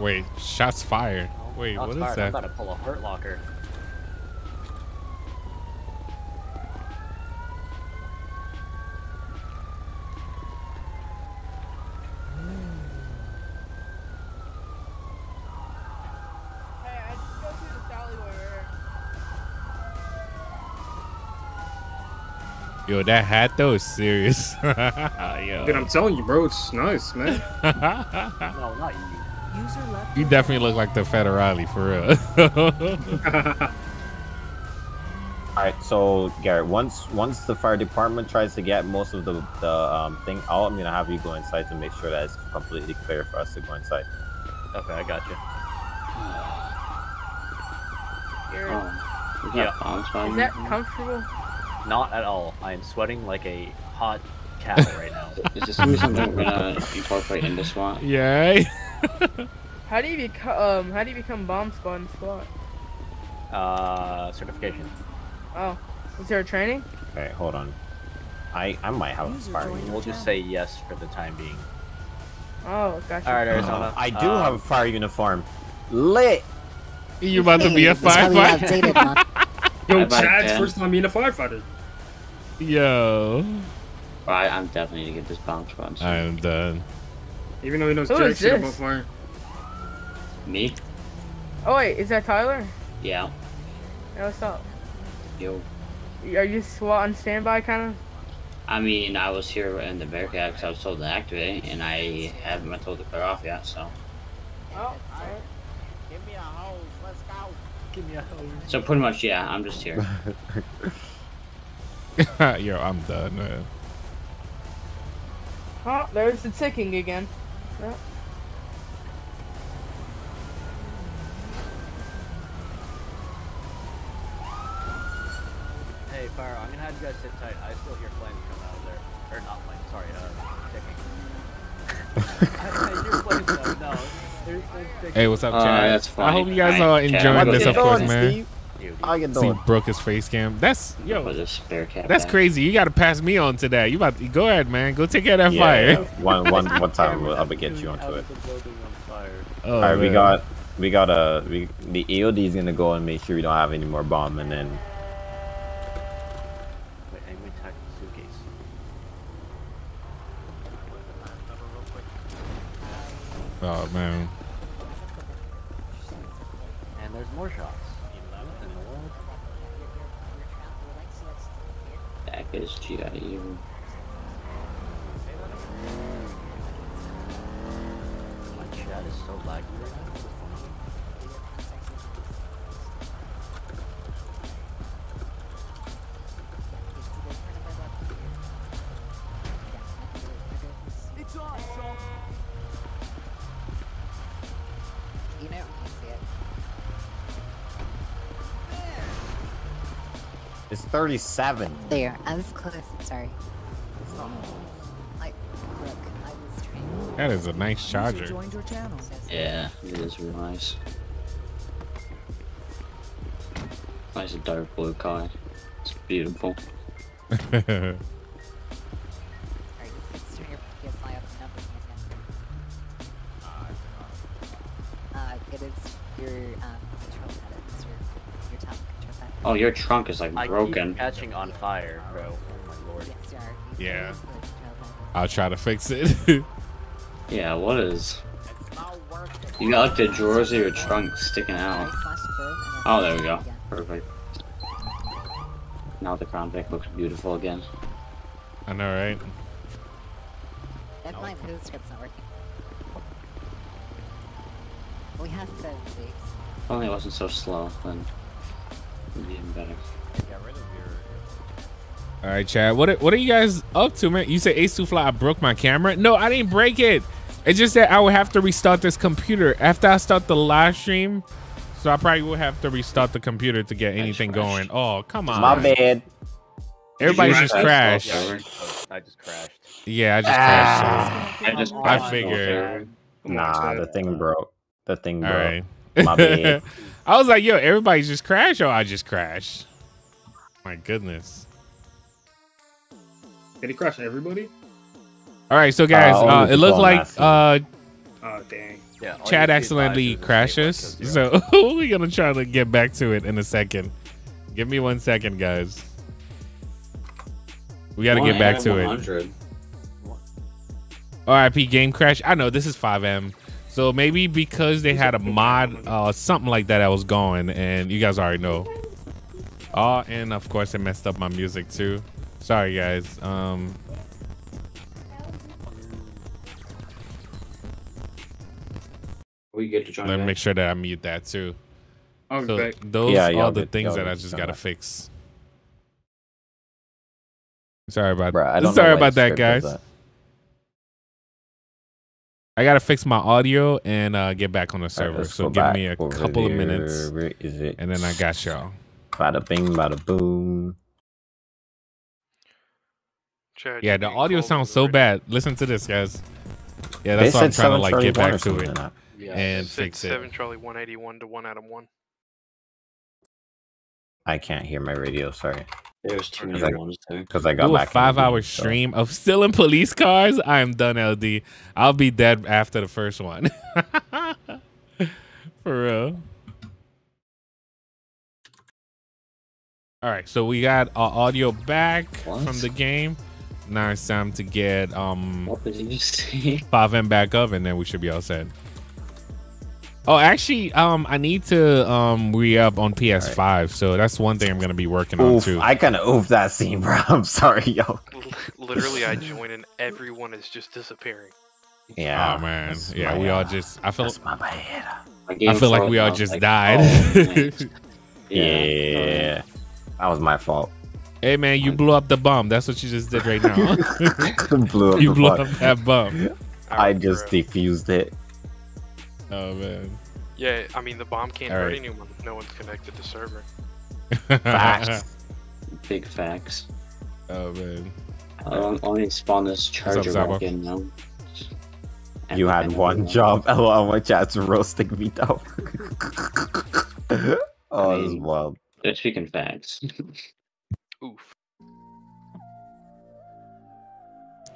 Wait, shots fired. Wait, what is that? I'm about to pull a hurt locker. Yo, that hat though is serious. Dude, I'm telling you, bro, it's nice, man. No, not you. User left. You definitely look like the Federale for real. All right, so Garrett, once once the fire department tries to get most of the the um, thing out, I'm gonna have you go inside to make sure that it's completely clear for us to go inside. Okay, I got you. Oh, yeah. That is that comfortable? Not at all. I am sweating like a hot cat right now. Is this something we're gonna incorporate into SWAT? Yeah. How do you become um, How do you become bomb squad in SWAT? Uh, certification. Oh, is there a training? Okay, hold on. I I might have a fire. We'll just say yes for the time being. Oh, gotcha. All right, Arizona. Uh, I do uh, have a fire uniform. Lit. You about to be a firefighter? Yo, Chad's first time being a firefighter. Yo. I, I'm definitely gonna get this bomb squad. I am done. Even though he knows jack shit about fire. Me? Oh wait, is that Tyler? Yeah. Hey, what's up? Yo. Are you SWAT on standby, kind of? I mean, I was here in the Bearcat because I was told to activate, and I haven't been told to clear off yet, so. Oh, alright. Give me a hose. Let's go. Give me a hose. So pretty much, yeah, I'm just here. Yo, I'm done, man. Oh, there's the ticking again. Yep. Hey, Fire, I'm gonna have you guys sit tight. I still hear flames coming out of there. Or not flames, sorry, uh, ticking. I hear flames though, no. They're, they're hey, what's up, Chad? Uh, that's fine. I hope you guys are enjoying this, of course, man. I can see broke his face cam. That's yo. That's crazy. You gotta pass me on to that. You about to go ahead, man. Go take care of that yeah, fire. Yeah. One, one, one time I'll get you onto it. Oh, all right, man. we got, we got a. We, the E O D is gonna go and make sure we don't have any more bomb, and then. Oh man. And there's more shots. That is G I U. My chat is so laggy. It's awesome. You know, I see it. It's thirty-seven. There, I was close. Sorry. Oh. Like, look, I was trying. That is a nice charger. Yeah, it is real nice. Nice dark blue car. It's beautiful. Oh, your trunk is like broken. I keep catching on fire, bro. Oh my lord. Yeah. I'll try to fix it. Yeah, what is? You got like the drawers of your trunk sticking out. Oh, there we go. Perfect. Now the Crown Vic looks beautiful again. I know, right? That's my blue script's not working. We have to. If only it wasn't so slow, then. Better. All right, Chad. What are, what are you guys up to, man? You said Asus Fly. I broke my camera. No, I didn't break it. It's just that I would have to restart this computer after I start the live stream. So I probably would have to restart the computer to get anything going. Oh, come on. My bad. Everybody just crashed. I just crashed. Yeah, I just ah, crashed. I, just crashed. I figured. Nah, the thing broke. The thing broke. All right. My bad. I was like, yo, everybody's just crashed. Oh, I just crashed. My goodness. Did he crash everybody? All right, so guys, uh, uh, it looked like uh, oh, dang. Yeah, Chad accidentally crashes. So we're going to try to get back to it in a second. Give me one second, guys. We got to get back to it. R I P game crash. I know this is five M. So maybe because they had a mod, uh, something like that, I was going, and you guys already know. Oh, and of course, it messed up my music too. Sorry, guys. Um, we get to try. Let me make sure that I mute that too. I'll so back. Those yeah, are the get, things that I just gotta back. fix. Sorry about. Bruh, I don't sorry about that, guys. That. I gotta fix my audio and uh, get back on the server. Right, so give me a couple there. of minutes, Where is it? and then I got y'all. Bada bing, bada boom. Yeah, the audio sounds so bad. Listen to this, guys. Yeah, that's why I'm trying to like get back to it and fix it. Seven Charlie one eighty one to one Adam one. I can't hear my radio. Sorry. There's two ones too. Because I got back. Five-hour stream of stealing police cars. I am done, L D. I'll be dead after the first one. For real. All right, so we got our audio back what? from the game. Now it's time to get um FiveM back up, and then we should be all set. Oh, actually, um, I need to um re-up on P S five, right. so that's one thing I'm gonna be working oof, on too. I kind of oof that scene, bro. I'm sorry, yo. Literally, I join and everyone is just disappearing. Yeah, oh man. Yeah, we all just. I feel. My bad. My I feel like we all just like, died. Oh, yeah. yeah, that was my fault. Hey man, you blew up the bomb. That's what you just did right now. blew up you blew up that bomb. I just defused it. Oh man. Yeah, I mean the bomb can't All hurt right. anyone if no one's connected to server. Facts. Big facts. Oh man. I only spawn this charger up, back in now. And you had one job. L O L, my chat's roasting me down. Oh, I mean, this is wild. They're speaking facts. Oof.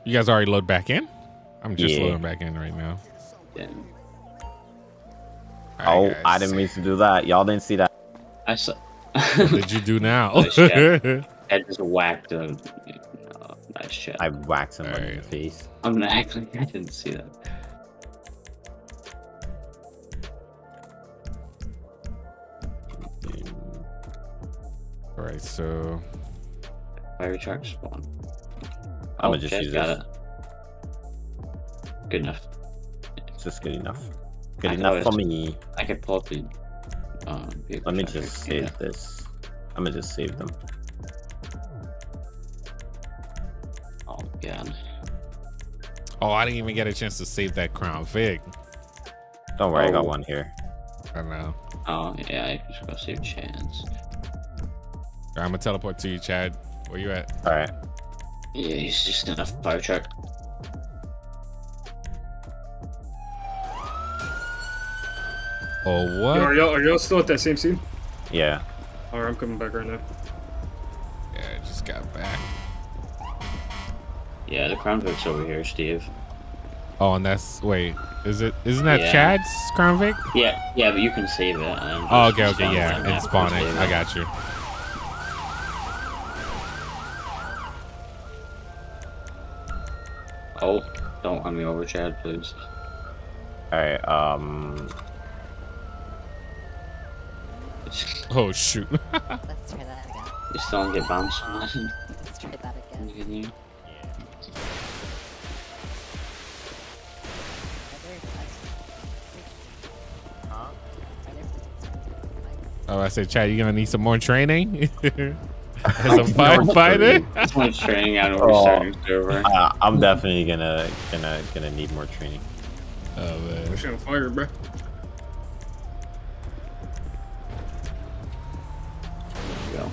You guys already load back in? I'm just yeah. loading back in right now. Yeah. Right, oh, guys. I didn't mean to do that. Y'all didn't see that. I saw. What did you do now? I just whacked him. No, nice shit. I whacked him right. in the face. I'm gonna act like I didn't see that. All right, so fire truck spawn. I'm oh, gonna just use this. Good enough. It's just good enough. Good I enough for me. I can pull up the. Um, Let me just save yeah. this. I'm gonna just save them. Oh god. Oh, I didn't even get a chance to save that Crown Vic. Don't worry, oh. I got one here. I know. Oh yeah, I just gotta save chance. Right, I'm gonna teleport to you, Chad. Where you at? All right. Yeah, he's just in a fire truck. Oh, what? Yo, are y'all are y'all still at that same scene? Yeah. All right, I'm coming back right now. Yeah, I just got back. Yeah, the Crown Vic's over here, Steve. Oh, and that's wait, is it? Isn't that yeah. Chad's Crown Vic? Yeah, yeah, but you can save it. Um, oh, okay, okay, yeah, and spawn it. I got you. Oh, don't let me over, Chad, please. All right, um. Oh shoot. Let's try that again. You still don't get bombs on that. Let's try that again. Oh, I said, Chad, you're gonna need some more training? As a firefighter? This one's training out and we're starting over. Uh, I'm definitely gonna gonna gonna need more training. Oh man. We're on fire, bro. There you go.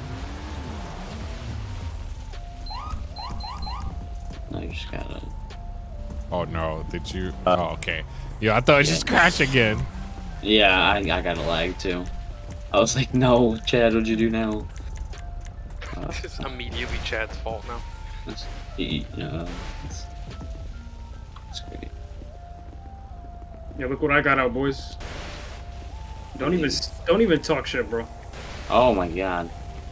I just gotta. Oh no! Did you? Uh, oh okay. Yeah, I thought it was yeah. just crash again. Yeah, I, I got a lag too. I was like, no, Chad, what'd you do now? Uh, this is immediately Chad's fault now. That's, uh, that's, that's great. Yeah, look what I got out, boys. Don't even, don't even talk shit, bro. Oh my god,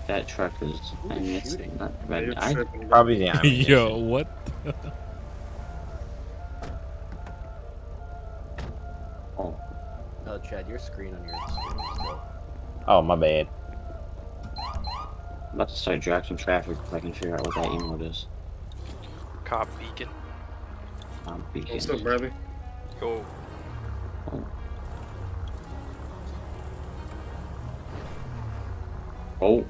that truck is. I'm missing. Not yeah, I tripping, probably yeah. Yo, what? The oh. No, Chad, your screen on your screen is dope. Oh, my bad. I'm about to start driving some traffic if I can figure out what that emote is. Cop beacon. Cop beacon. What's up, Bradley? Yo. Oh. oh.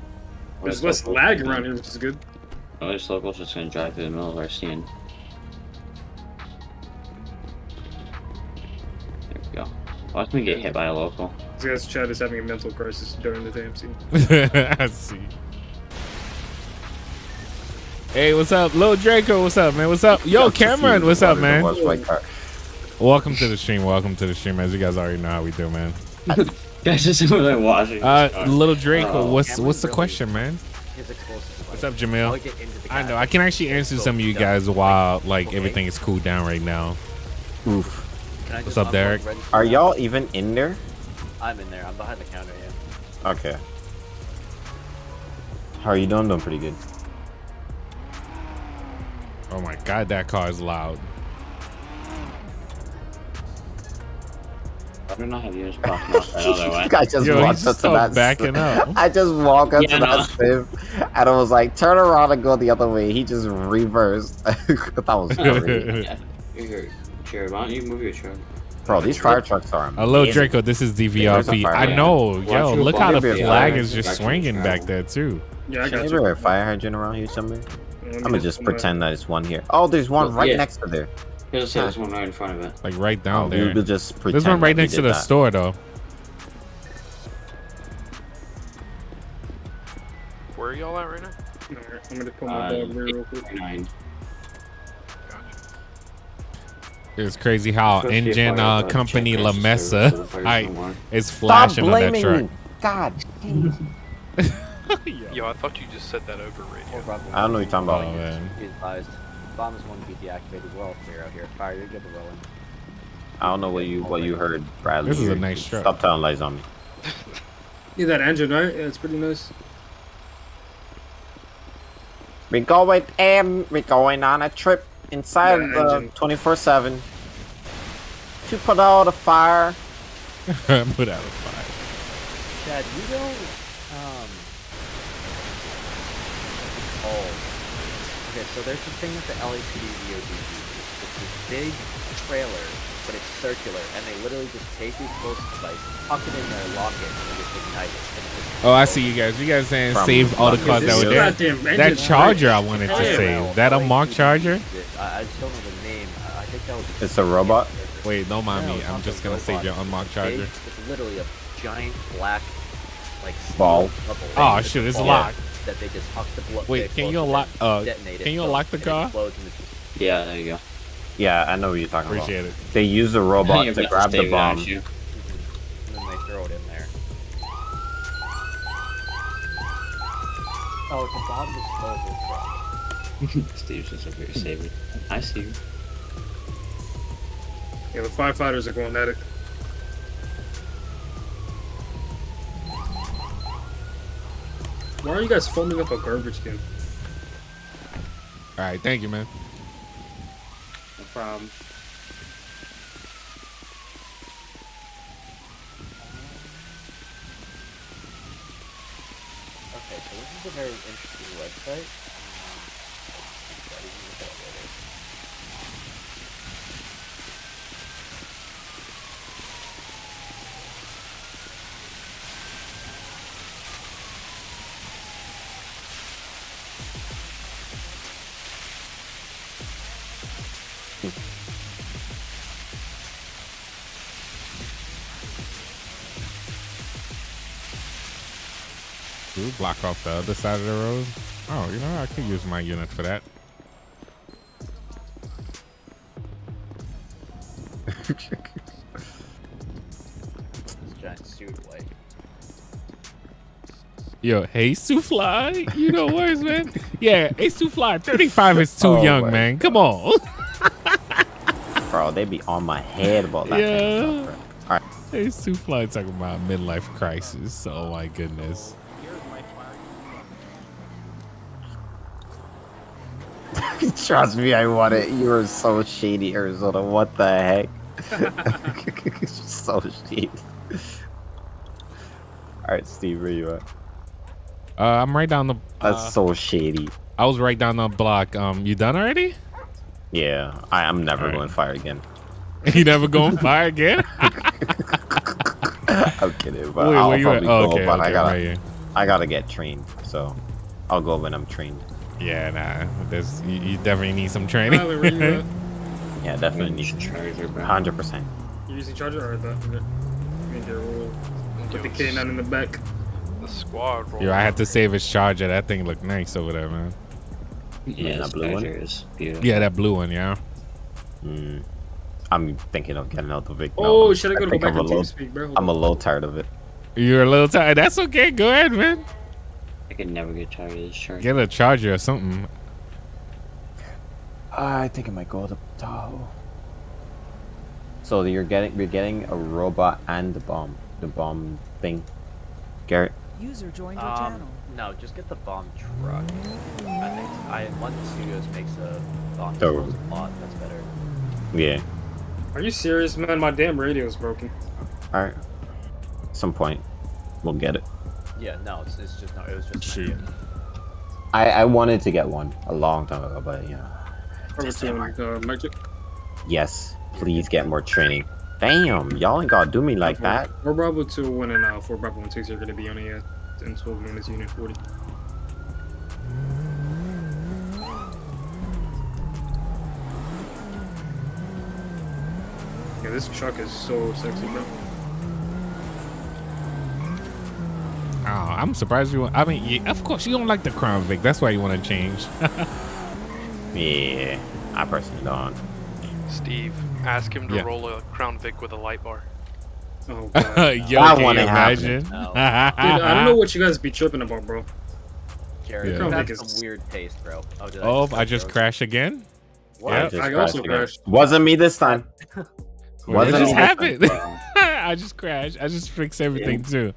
There's less lag around here, which is good. Oh, this local's just gonna drive through the middle of our scene. There we go. Watch me get hit by a local. This guy's Chad is having a mental crisis during the damn scene. I see. Hey, what's up? Lil Draco, what's up, man? What's up? Yo, Cameron, what's up, man? Welcome to the stream. Welcome to the stream. As you guys alally know how we do, man. That's just what I'm watching. Uh, Lil Draco, what's what's the question, man? What's up, Jamil? I know. I can actually answer some of you guys while like everything is cooled down right now. Oof. What's up, Derek? Are y'all even in there? I'm in there. I'm behind the counter, yeah. Okay. How are you doing? I'm doing pretty good. Oh my god, that car is loud. I don't know how you just walk up the other way. I just Yo, walked up to that backing up. I just walked up yeah, to no. that sim, and I was like, turn around and go the other way. He just reversed. That was crazy. Yeah. Jared, why don't you move your truck? Bro, these fire trucks are amazing. Hello, Draco. This is D V R P. I know. Yo, look how the flag is just swinging back there, too. Yeah, I got you. Is there a fire hydrant around here somewhere? I'm gonna just pretend that it's one here. Oh, there's one right yeah. next to there. There's, huh. there's one right in front of it. Like right down oh, there. Just there's one right next to the that. store, though. Where are y'all at right now? Right, I'm gonna put my dog there real quick. Nine. It's crazy how engine uh, company La Mesa I, is flashing on that truck. God. Yo, I thought you just said that over radio. I don't know what you're talking about. Oh, man. Bomb is going to be deactivated. Well, clear out here. Fire, you're good to roll in. I don't know what you what you heard, Bradley. This is a nice truck. Stop telling lies on me. Yeah, that engine, right? Yeah, it's pretty nice. We're going, um, we're going on a trip. Inside the twenty-four seven to put out a fire. Put out a fire. Dad, you don't. Um... Oh. Okay, so there's this thing with the L S P D D O D. It's this big trailer, but it's circular, and they literally just take these explosive devices, tuck it in there, lock it, and just ignite it. Oh, I see you guys. You guys saying From save all the cars that were there. That Charger I wanted to save. That unmarked Charger? I just don't know the name. I think that was. It's a robot. Wait, don't mind me. I'm just gonna save your unmarked Charger. It's literally a giant black like ball. Oh shoot, it's locked. That they just huck the blood. Wait, can you unlock? Uh, can you unlock the car? Yeah, there you go. Yeah, I know what you're talking Appreciate about. It. They use the robot to grab the bomb. And then they throw it in there. Oh, the bomb is disposal. Steve's just up here saving. I see you. Yeah, the firefighters are going at it. Why are you guys foaming up a garbage can? Alright, thank you, man. From okay, so this is a very interesting website. Um, Ooh, block off the other side of the road. Oh, you know, I could use my unit for that. This giant suit like. Yo, hey, Souffly. You know words, man. Yeah, hey, Souffly. thirty-five is too oh, young, man. God. Come on. Bro, they be on my head about that. Yeah. Kind of stuff, bro. All right. Hey, Souffly talking about midlife crisis. Oh, my goodness. Trust me, I want it. You are so shady, Arizona. What the heck? So shady. Alright, Steve, where you at? Uh, I'm right down the... That's uh, so shady. I was right down the block. Um, You done already? Yeah, I, I'm never right. going fire again. You never going fire again? I'm kidding, but Wait, I'll probably at? go, oh, okay, but okay, I, gotta, right I gotta get trained, so I'll go when I'm trained. Yeah, nah. There's you, you definitely need some training. Yeah, definitely need some training. one hundred percent. You using charger or the with the K nine in the back? The squad. Yo, I had to save his charger. That thing looked nice over there, man. Yeah, man, that blue one. Is beautiful. Yeah, that blue one. Yeah. Mm, I'm thinking of getting out the Vic. Oh, no, should I go, I go back to TeamSpeak, bro? Hold I'm on. a little tired of it. You're a little tired. That's okay. Go ahead, man. I can never get tired of this charger. Get a charger or something. I think I might go to Tahoe. So you're getting you're getting a robot and the bomb, the bomb thing, Garrett. User joined your um, channel. No, just get the bomb truck. I think I one of the studios makes a bomb truck a lot. That's better. Yeah. Are you serious, man? My damn radio is broken. All right. At some point, we'll get it. Yeah, no, it's, it's just not. It was just. Shoot. I I wanted to get one a long time ago, but you know. Uh, magic. Yes, please get more training. Damn, y'all ain't gotta do me like four, that. Four Bravo two one and uh, four Bravo one six are gonna be on the ten twelve minutes unit forty. Yeah, this truck is so sexy, bro. Oh, I'm surprised you. I mean, yeah, of course you don't like the Crown Vic. That's why you want to change. Yeah, I personally don't. Steve, ask him to yeah. roll a Crown Vic with a light bar. Oh, God. Yo, I want to imagine. No. Dude, I don't know what you guys be tripping about, bro. Gary, yeah. That's is... some weird taste, bro. Oh, did I oh, just, I just crashed again. What? Yep. I, just I crashed also again. crashed. Wasn't me this time. Wasn't it just happened. I just crashed. I just fixed everything yeah. too.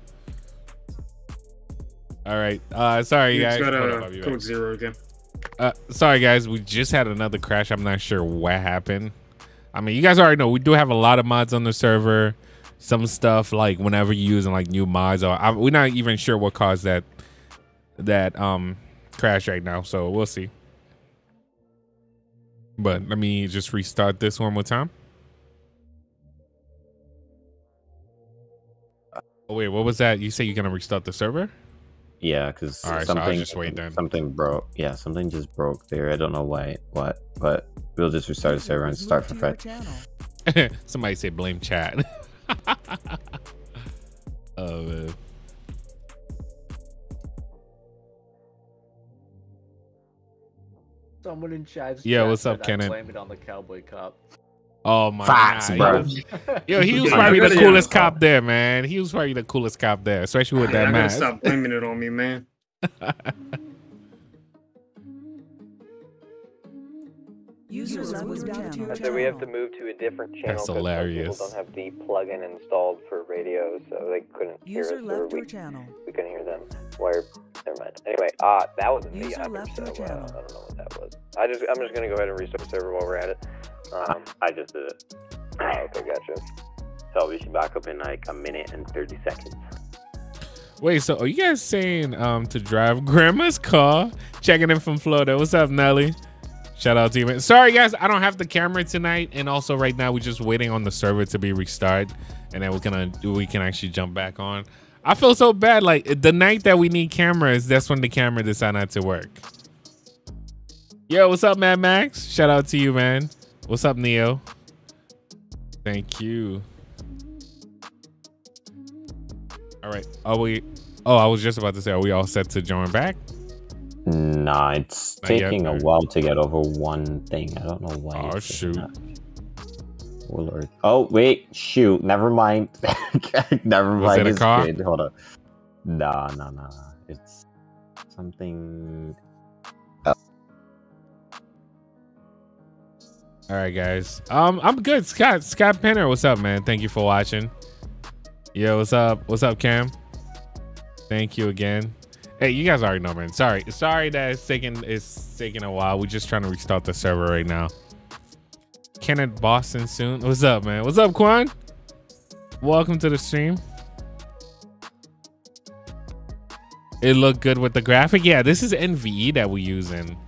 All right. Uh, sorry, you guys. Got a up, code zero again. Uh, sorry, guys. We just had another crash. I'm not sure what happened. I mean, you guys already know we do have a lot of mods on the server. Some stuff like whenever you're using like new mods, or I, we're not even sure what caused that that um crash right now. So we'll see. But let me just restart this one more time. Oh wait, what was that? You say you're gonna restart the server? Yeah, because right, something so something broke. Yeah, something just broke there. I don't know why, what, but we'll just restart the server and start from fresh. Somebody say blame chat. Oh man. Someone in chat. Yeah, what's up, Kenan? Blame it on the cowboy cop. Oh my Facts, God. Bro. Yo, he was probably the coolest cop there, man. He was probably the coolest cop there, especially with that mask. Stop blaming it on me, man. Users moved down to your channel. We have to move to a different channel. That's hilarious. People don't have the plugin installed for radio, so they couldn't hear us. User left your channel. We couldn't hear them. Wire. Never mind. Anyway, ah, uh, that wasn't me. I don't know what that was. I just, I'm just gonna go ahead and restart the server while we're at it. Um, I just did it. Oh, okay, gotcha. So we should back up in like a minute and thirty seconds. Wait, so are you guys saying um to drive grandma's car? Checking in from Florida. What's up, Nelly? Shout out to you, man. Sorry, guys, I don't have the camera tonight, and also right now we're just waiting on the server to be restarted, and then we're gonna we can actually jump back on. I feel so bad. Like the night that we need cameras, that's when the camera decided not to work. Yo, what's up, Mad Max? Shout out to you, man. What's up, Neo? Thank you. All right. Are we? Oh, I was just about to say, are we all set to join back? Nah, it's Not taking yet, a while to get over one thing. I don't know why. Oh, shoot. Oh, Lord. Oh, wait. Shoot. Never mind. Never mind. Was it a car? Kid. Hold on. Nah, nah, nah. It's something. All right, guys. Um, I'm good. Scott, Scott Penner, what's up, man? Thank you for watching. Yo, what's up? What's up, Cam? Thank you again. Hey, you guys already know, man. Sorry, sorry that it's taking it's taking a while. We're just trying to restart the server right now. Kenneth Boston soon. What's up, man? What's up, Quan? Welcome to the stream. It looked good with the graphic. Yeah, this is N V E that we're using.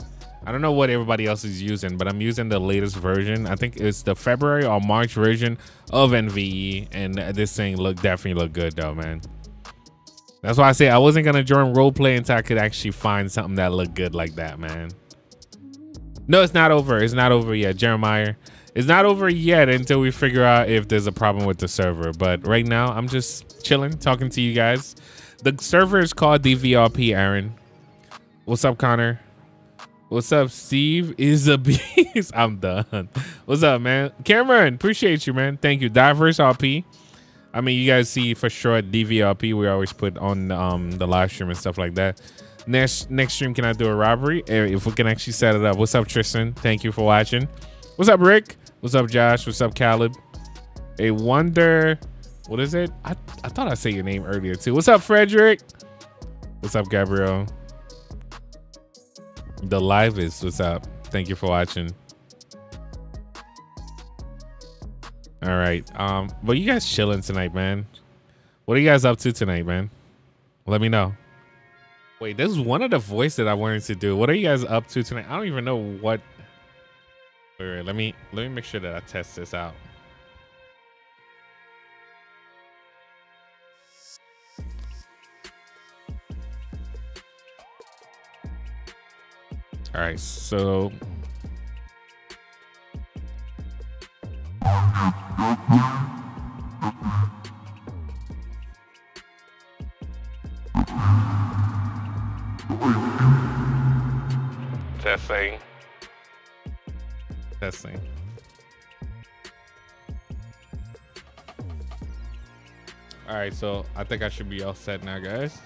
I don't know what everybody else is using, but I'm using the latest version. I think it's the February or March version of N V E, and this thing look definitely look good though, man. That's why I say I wasn't gonna join roleplay until I could actually find something that looked good like that, man. No, it's not over. It's not over yet, Jeremiah. It's not over yet until we figure out if there's a problem with the server. But right now, I'm just chilling, talking to you guys. The server is called D V R P, Aaron. What's up, Connor? What's up, Steve is a beast. I'm done. What's up, man? Cameron, appreciate you, man. Thank you. Diverse R P. I mean, you guys see for sure D V R P. We always put on um, the live stream and stuff like that. Next next stream, can I do a robbery? If we can actually set it up. What's up, Tristan? Thank you for watching. What's up, Rick? What's up, Josh? What's up, Caleb? A wonder. What is it? I, I thought I said your name earlier, too. What's up, Frederick? What's up, Gabriel? The live is what's up. Thank you for watching. All right. Um, but you guys chilling tonight, man. What are you guys up to tonight, man? Let me know. Wait, this is one of the voice that I wanted to do. What are you guys up to tonight? I don't even know what. Wait, wait, let me let me make sure that I test this out. All right, so testing, testing. All right, so I think I should be all set now, guys.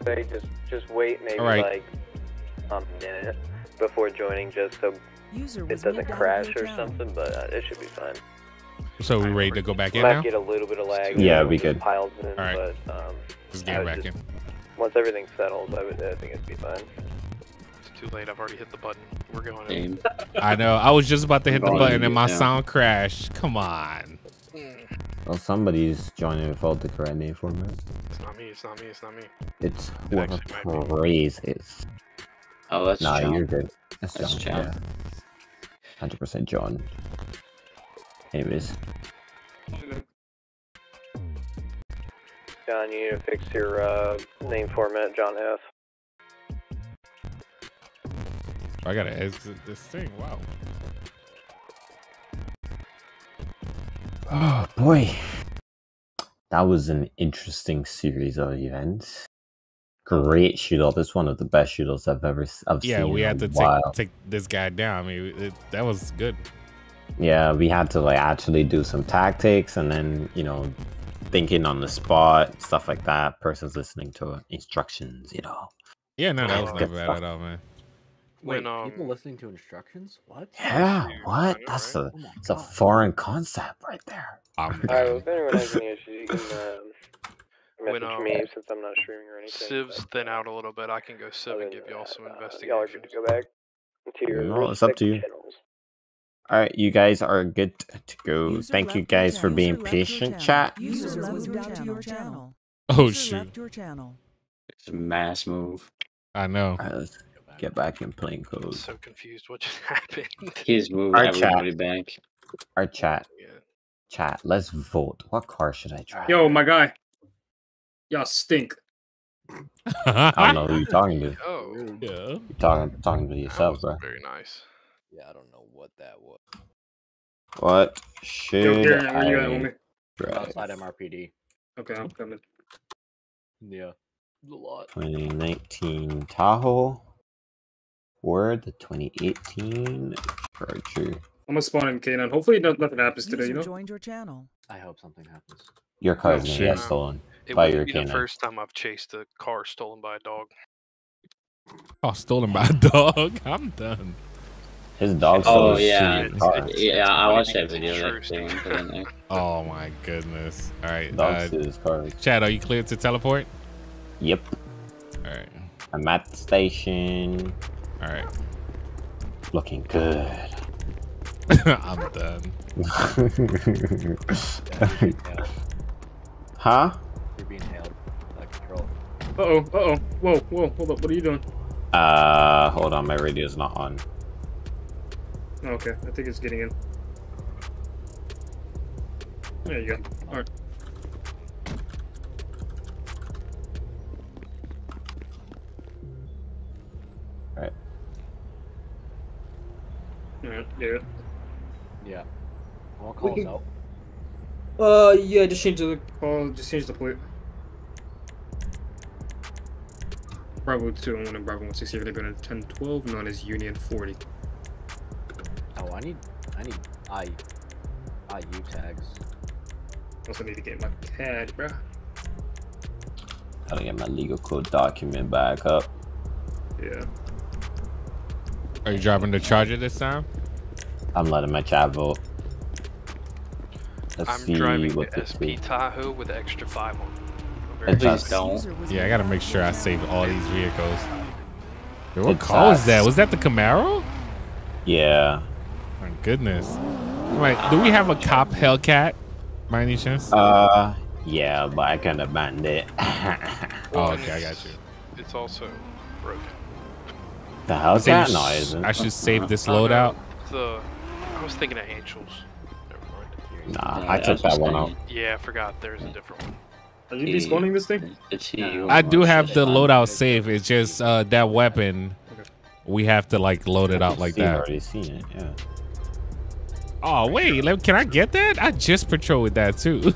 They just just wait maybe right. like a minute before joining just so User it doesn't crash or down. something, but uh, it should be fine. So we ready to go back in might now? Get a little bit of lag. Yeah, we could. All right. But, um, just get back just, in. Once everything settles, I would I think it'd be fine. It's too late. I've already hit the button. We're going in. I know. I was just about to hit the button and my down. sound crashed. Come on. Well, somebody's joining without the correct name for me. It's not me, it's not me, it's not me. It's whoever raises. Oh, that's nah, John. Nah, you're good. That's, that's John. John. Yeah. one hundred percent John. Anyways. John, you need to fix your uh, name format, John F. I gotta exit this thing, wow. Oh boy, that was an interesting series of events. Great shootout! This one of the best shootouts I've ever I've yeah, seen. Yeah, we had to take, take this guy down. I mean, it, that was good. Yeah, we had to like actually do some tactics, and then you know, thinking on the spot, stuff like that. Person's listening to instructions, you know. Yeah, no, that was not bad stuff. at all, man. Wait, when, um, people listening to instructions? What? Yeah, what? That's a, it's a foreign concept right there. Um, Alright, well, if anyone has any issues, you can uh, message when, um, me since I'm not streaming or anything. Civs but, thin out a little bit. I can go civ and give y'all some uh, investigation. Y'all are good to go back to your no, it's up to you. Alright, you guys are good to go. User Thank you guys for being patient, chat. User User down your channel. Oh, shoot. It's a mass move. I know. Get back in plain clothes. I'm so confused what just happened. He's moving everybody back. Our chat. Yeah. Chat, let's vote. What car should I drive? Yo, my guy. Y'all stink. I don't know who you're talking to. Oh. Oh. Yeah. You're talking, talking to yourself, bro. Very nice. Yeah, I don't know what that was. What should yeah, I yeah, drive? Outside M R P D. Okay, I'm coming. Yeah. A lot. twenty nineteen Tahoe. Or the twenty eighteen Charger. I'm gonna spawn in K nine. Hopefully nothing happens today, you know? Joined your channel. I hope something happens. Your car's oh, gonna get stolen it by your K nine. It would be the first time I've chased a car stolen by a dog. Oh, stolen by a dog? I'm done. His dog oh, stole yeah. his car. Yeah, I watched that video. Like, oh my goodness. Alright. Dog uh, stole his car. Chad, are you clear to teleport? Yep. Alright. I'm at the station. Alright. Looking good. I'm done. Huh? You're being held out of control. Uh oh, uh oh. Whoa, whoa, hold up. What are you doing? Uh, hold on. My radio's not on. Okay, I think it's getting in. There you go. Alright. Alright. Alright, yeah. Yeah. All calls can... out. Uh, yeah, just change the call, just change the plate. Bravo two one one and Bravo one sixty, they're going to ten twelve, known as Union forty. Oh, I need, I need I, I U tags. Also need to get my C A D, bro. Gotta get my legal code document back up. Yeah. Are you driving the Charger this time? I'm letting my chat vote. Let's I'm driving the S P Tahoe with an extra five on it. Please don't. Yeah, I gotta make sure I save all these vehicles. Yo, what it's car us. was that? Was that the Camaro? Yeah. My goodness. Like, do we have a cop Hellcat by any chance? Uh, yeah, but I kind of banned it. Oh, okay, I got you. It's also broken. The hell's that noise? I should save this loadout. The, I was thinking of Angels. Never mind. Nah, yeah, I took that one out. Yeah, I forgot. There's a different one. Are you despawning this thing? It's you. I do have the loadout save. It's just uh, that weapon. We have to like load it out like that. I've already seen it, yeah. Oh wait, let, can I get that? I just patrolled with that too.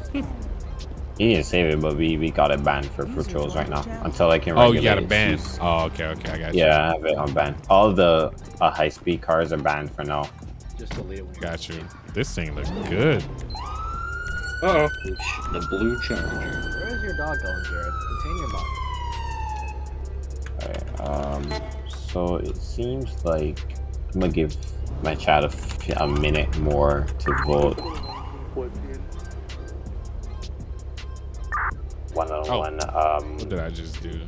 He didn't save it, but we we got it banned for patrols right now until I can. Oh, you got a ban? Oh, okay, okay, I got you. Yeah, I have it on ban. All the uh, high speed cars are banned for now. Just delete it. Got you. This thing looks good. Uh oh. The blue Charger. Where is your dog going, Jared? Contain your mom. All right. Um. So it seems like I'm gonna give my chat a, a minute more to vote. One on oh. one. Um, what did I just do?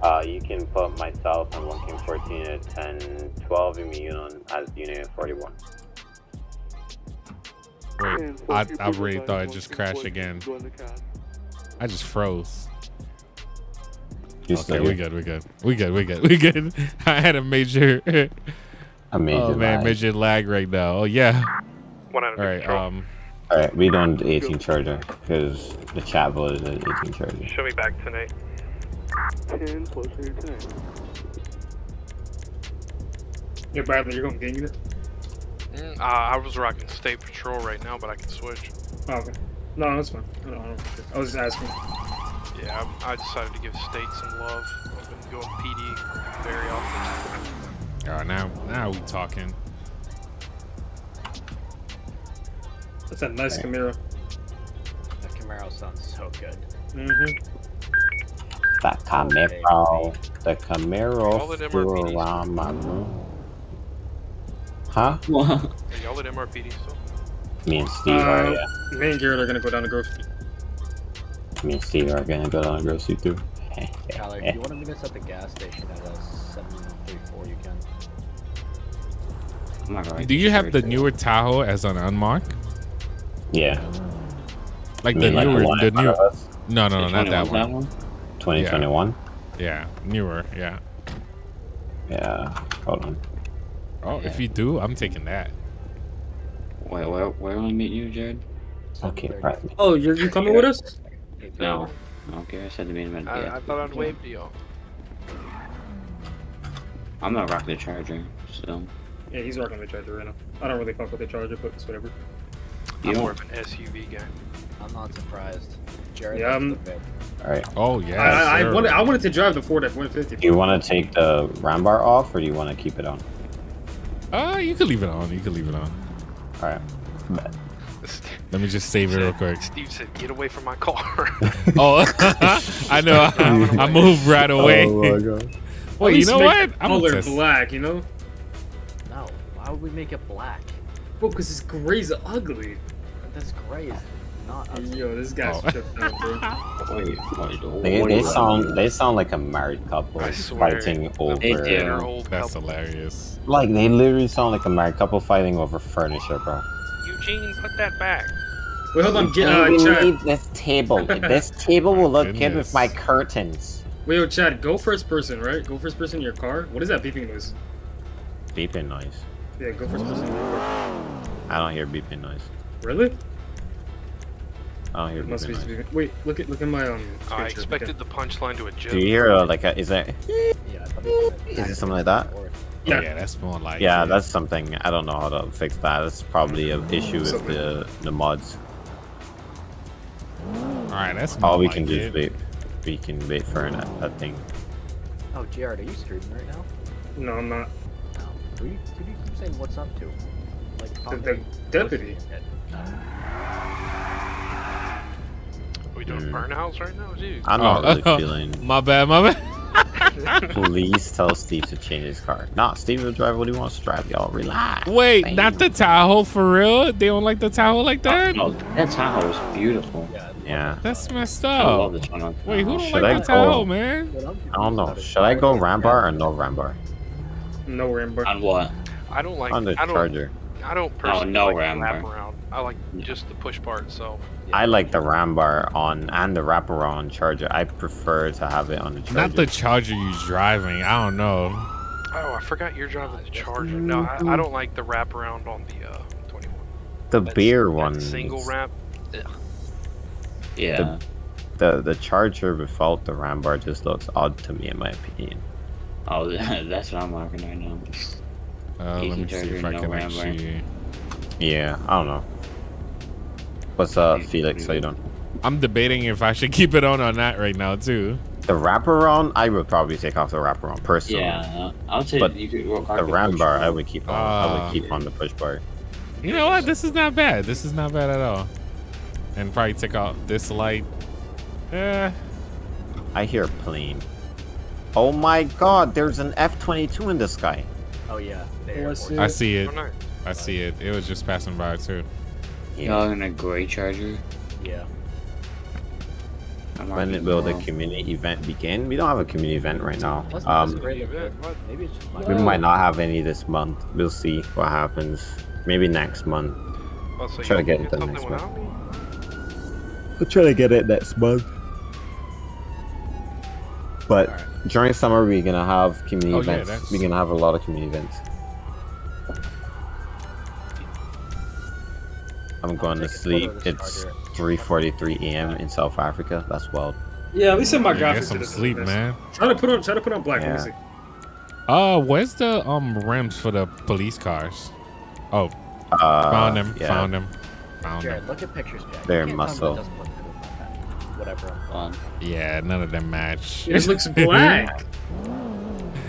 Uh, you can put myself on one King fourteen at ten twelve and me on as unit forty one. Wait, I I really thought it just crashed again. I just froze. Okay, we good, we good, we good, we good, we good. I had a major, a major, oh man, lag. major lag right now. Oh yeah. One out of all right, control. um, all right, we don't the eighteen Charger because the chat voted the eighteen Charger. Show me back tonight. Ten closer to ten. Yeah, Bradley, you're gonna gang it. Mm, uh, I was rocking State Patrol right now, but I can switch. Oh, okay. No, that's fine. I don't. I, don't I was just asking. Yeah, I decided to give State some love. I've been going P D very often. Alright, now, now we're talking. That's a nice hey. Camaro. That Camaro sounds so good. Mm-hmm. The Camaro. The Camaro flew around my room. Huh? What? Are y'all at M R P D still? Me and Steve uh, are, yeah. Me and Garrett are gonna go down to Grove Street. Me and Steve are gonna go down and go see through. Tyler, if you want to meet us at the gas station at uh, seven three four, you can. I'm not going Do you have the newer Tahoe as an unmarked? Yeah. Like you the mean, newer, like the, the newer. No, no, no, not that one. That one? twenty twenty-one? Yeah. yeah, newer, yeah. Yeah, hold on. Oh, yeah. If you do, I'm taking that. Wait, where, where will I meet you, Jared? Okay, perfect. Oh, you're, you coming with us? No. Okay, I said the main event. I, I thought I'd wave to y'all. I'm not rocking the Charger, so. Yeah, he's rocking the Charger right now. I don't really fuck with the Charger, but it's whatever. I'm more of an S U V guy. I'm not surprised. Jared, yeah, um, alright. Oh, yeah. I, I, wanted, I wanted to drive the Ford F one fifty. Do you want to take the round bar off, or do you want to keep it on? Uh, you can leave it on. You can leave it on. Alright. Let me just save it real quick. Steve said, get away from my car. Oh, I know. I, I moved right away. Oh, my God. Wait, you know what? I'm gonna color black, you know? No. Why would we make it black? Well, because this gray's ugly. This gray is not ugly. Yo, this guy's oh. tripped out, bro. Wait, wait, they, they, sound, they sound like a married couple fighting over... That's, That's hilarious. Like, they literally sound like a married couple fighting over furniture, bro. Eugene, put that back. Wait, hold on. Get, uh, we Chad. need this table. This table will look goodness. good with my curtains. Wait, yo, Chad, go first person, right? Go first person in your car. What is that beeping noise? Beeping noise. Yeah, go first person in your car. I don't hear beeping noise. Really? I don't hear it beeping must be noise. Beeping. Wait, look at look at my um. Picture. I expected okay. the punchline to a joke. Do you hear uh, like a is that? Yeah. Is it something like that? Yeah. Oh, yeah, that's more like. Yeah, yeah, that's something. I don't know how to fix that. It's probably an issue with something. the the mods. Alright, that's all we like can it. do is wait. We can wait for an, a thing. Oh, Jared, are you streaming right now? No, I'm not. No. Who do you, who do you keep saying what's up to? Like, the, the deputy. Are we doing mm. burnouts right now, dude? I'm not oh, really oh, feeling. My bad, my bad. Please tell Steve to change his car. Nah, Steve will drive what he wants to drive. Y'all relax. Wait, Damn. not the Tahoe for real? They don't like the Tahoe like that? Oh, no, that Tahoe is beautiful. Yeah. yeah. That's messed up. I love the Tahoe. Wait, who don't like I the go, Tahoe, man? I don't know. Should I go Rambar or no Rambar? No Rambar. On what? I don't like. On the I don't, Charger. I don't personally oh, no like the wraparound. I like just the push part itself. Yeah. I like the Rambar on and the wraparound Charger. I prefer to have it on the Charger. Not the Charger you driving. I don't know. Oh, I forgot you're driving the Charger. No, I, I don't like the wraparound on the uh, twenty-one. The that's, beer one. Single wrap. Ugh. Yeah. The, the the Charger without the Rambar just looks odd to me, in my opinion. Oh, that's what I'm liking right now. Uh, let me see if I can actually. Yeah, I don't know. What's up, Felix? How you doing? I'm debating if I should keep it on or not right now, too. The wraparound, I would probably take off the wraparound personally. Yeah, I'll take. But you could the rambar, I would keep on. Uh, I would keep on the push bar. You know what? This is not bad. This is not bad at all. And probably take off this light. Yeah. I hear a plane. Oh my God! There's an F twenty-two in the sky. Oh yeah, there. I see it. I see it. It was just passing by too. Y'all in a gray Charger? Yeah. When it will the community event begin? We don't have a community event right now. Um, Maybe it's just we might not have any this month. We'll see what happens. Maybe next month. Well, so try to get it done next month. We'll try to get it next month. But during summer, we're gonna have community oh, events. Yeah, we're gonna have a lot of community events. I'm going to sleep. It's three forty-three A M in South Africa. That's wild. Yeah, at least in my yeah, graphics. Get some sleep, man. Try to put on, try to put on black yeah. music. Uh, where's the um rims for the police cars? Oh, uh, found them. Yeah. Found them. Found Jared, them. Look at pictures, Jack. They're muscle. Whatever I'm on. Yeah, none of them match. It looks black.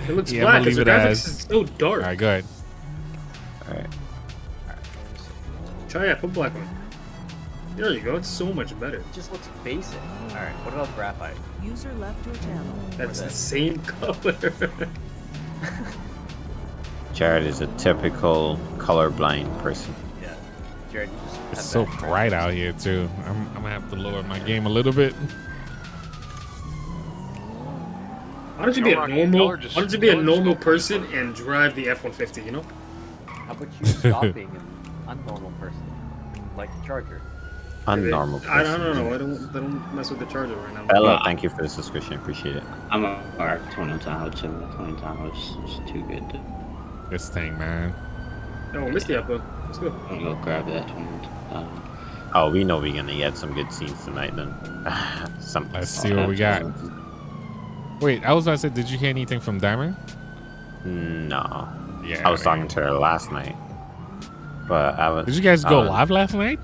It looks yeah, black because the graphics is so dark. Alright, go ahead. Alright. Try it, put black on. There you go, it's so much better. It just looks basic. Alright, what about graphite? User left your channel. That's the same color. Jared is a typical colorblind person. Yeah. Jared, you just it's so bright out here too. I'm, I'm gonna have to lower my game a little bit. Why don't you be a normal? Why don't you be a normal person and drive the F one fifty? You know? How about you stop being an unnormal person, like the Charger? Unnormal. Person. I don't know. I don't. I don't mess with the Charger right now. Bella, thank you for the subscription. Appreciate it. I'm a twenty Tahoe, twenty Tahoe. It's too good. This thing, man. No, miss the upload. Let's go. I'm gonna go grab that twenty. Um, oh, we know we're gonna get some good scenes tonight then. Let's see what we got. Wait, I was about to say, did you hear anything from Diamond? No. Yeah. I was talking to her last night. But I was. Did you guys go um, live last night?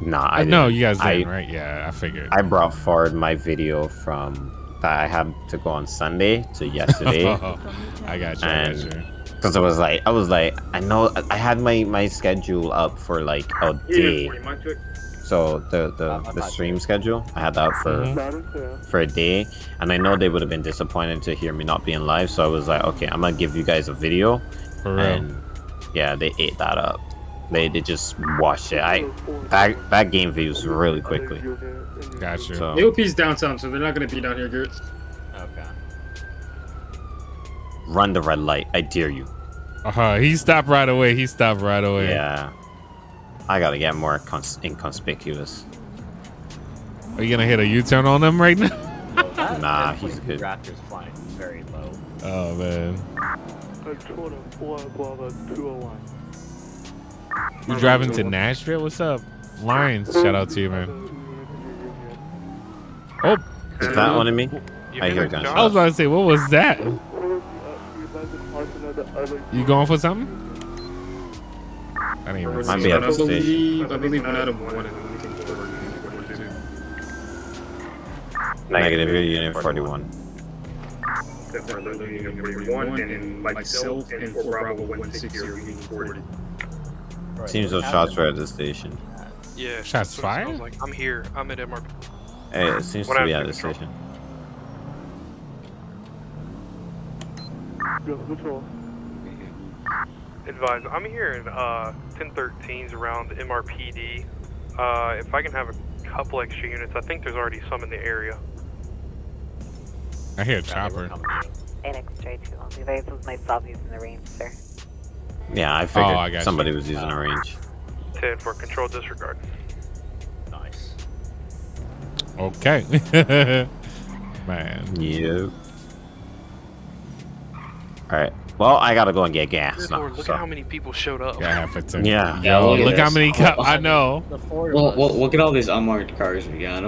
Nah, I didn't. No, you guys didn't, I, right? Yeah, I figured. I brought forward my video from that I had to go on Sunday to yesterday. oh, I got you. And I got you. Because I was like, I was like, I know I had my my schedule up for like a day. So the the, the stream schedule I had that up for mm-hmm. for a day, and I know they would have been disappointed to hear me not being live. So I was like, okay, I'm gonna give you guys a video. For real. And yeah, they ate that up. They they just watched it. I that that game views really quickly. Gotcha. So, A O P's downtown, so they're not gonna be down here, Gert. Okay. Run the red light, I dare you. Uh huh. He stopped right away. He stopped right away. Yeah. I gotta get more cons inconspicuous. Are you gonna hit a U-turn on them right now? Well, nah, he's good. Raptors flying very low. Oh man. You driving to Nashville? What's up? Lions, shout out to you, man. Oh, is that one of me? I hear gunshots. I was about to say, what was that? You going for something? I don't even see it. I believe, I believe none of them wanted anything. Negative, you're unit forty-one. forty-one and myself and four Bravo one sixty are unit forty. Seems those shots were at the station. Yeah. Shots fired? Like, I'm here. I'm at M R P. Hey, it seems to be at the station. Advise, I'm here in uh, ten thirteens around M R P D. Uh, if I can have a couple extra units, I think there's already some in the area. I hear a chopper. N X J two, the vehicle's myself using the range, sir. Yeah, I figured oh, I somebody you. was using a range. ten for control disregard. Nice. Okay. Man. Yeah. Alright. Well, I gotta go and get gas now. Look so. at how many people showed up. Yeah, yeah. yeah Yo, look how many cops. I know. Well, well, look at all these unmarked cars we got.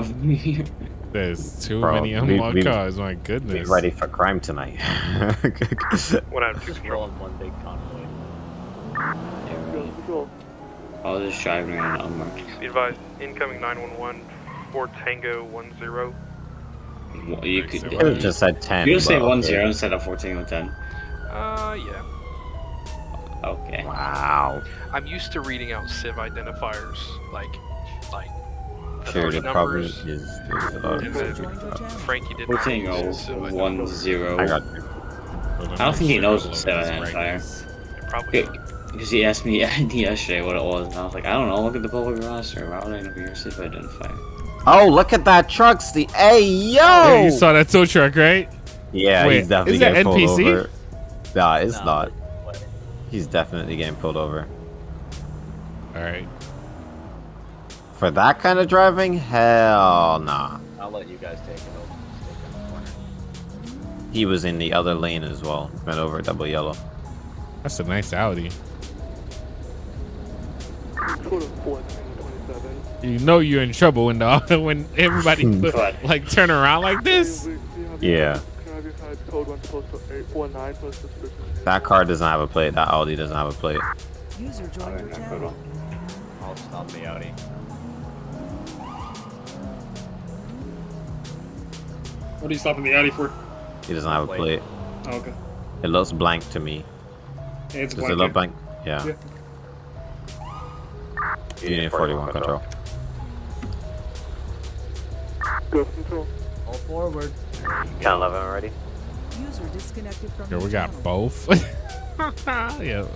There's too Bro, many unmarked we, we, cars. My goodness. Be ready for crime tonight. What I'm just rolling one big convoy. I was just driving around unmarked. Be advised, incoming nine one one for Tango one zero. Well, you could so, have just said ten. You just say one zero instead of fourteen with ten. Uh, yeah. Okay. Wow. I'm used to reading out civ identifiers, like, like. Sure, the problem is. Frankie did fourteen oh one zero. I got you. I don't think he knows what civ identifier. Probably. Because he asked me yesterday what it was, and I was like, I don't know. Look at the public roster. Why would I know your civ identifier? Oh, look at that truck, the hey yo. Yeah, you saw that tow truck, right? Yeah, Wait, he's definitely is that N P C? Over. Nah, it's no, not. What? He's definitely getting pulled over. Alright. For that kind of driving? Hell nah. I'll let you guys take it over. Take it on the corner. He was in the other lane as well. Went over double yellow. That's a nice Audi. You know you're in trouble when the when everybody put, like turn around like this. Yeah. That car doesn't have a plate. That Audi doesn't have a plate. User joined your channel. I'll stop the Audi. What are you stopping the Audi for? He doesn't have a plate. Oh, okay. It looks blank to me. It's Does blank. Does it look blank? Yeah. yeah. Unit forty-one control. Go control. All forward. ten eleven already. User disconnected from Here we got channel. both. yeah.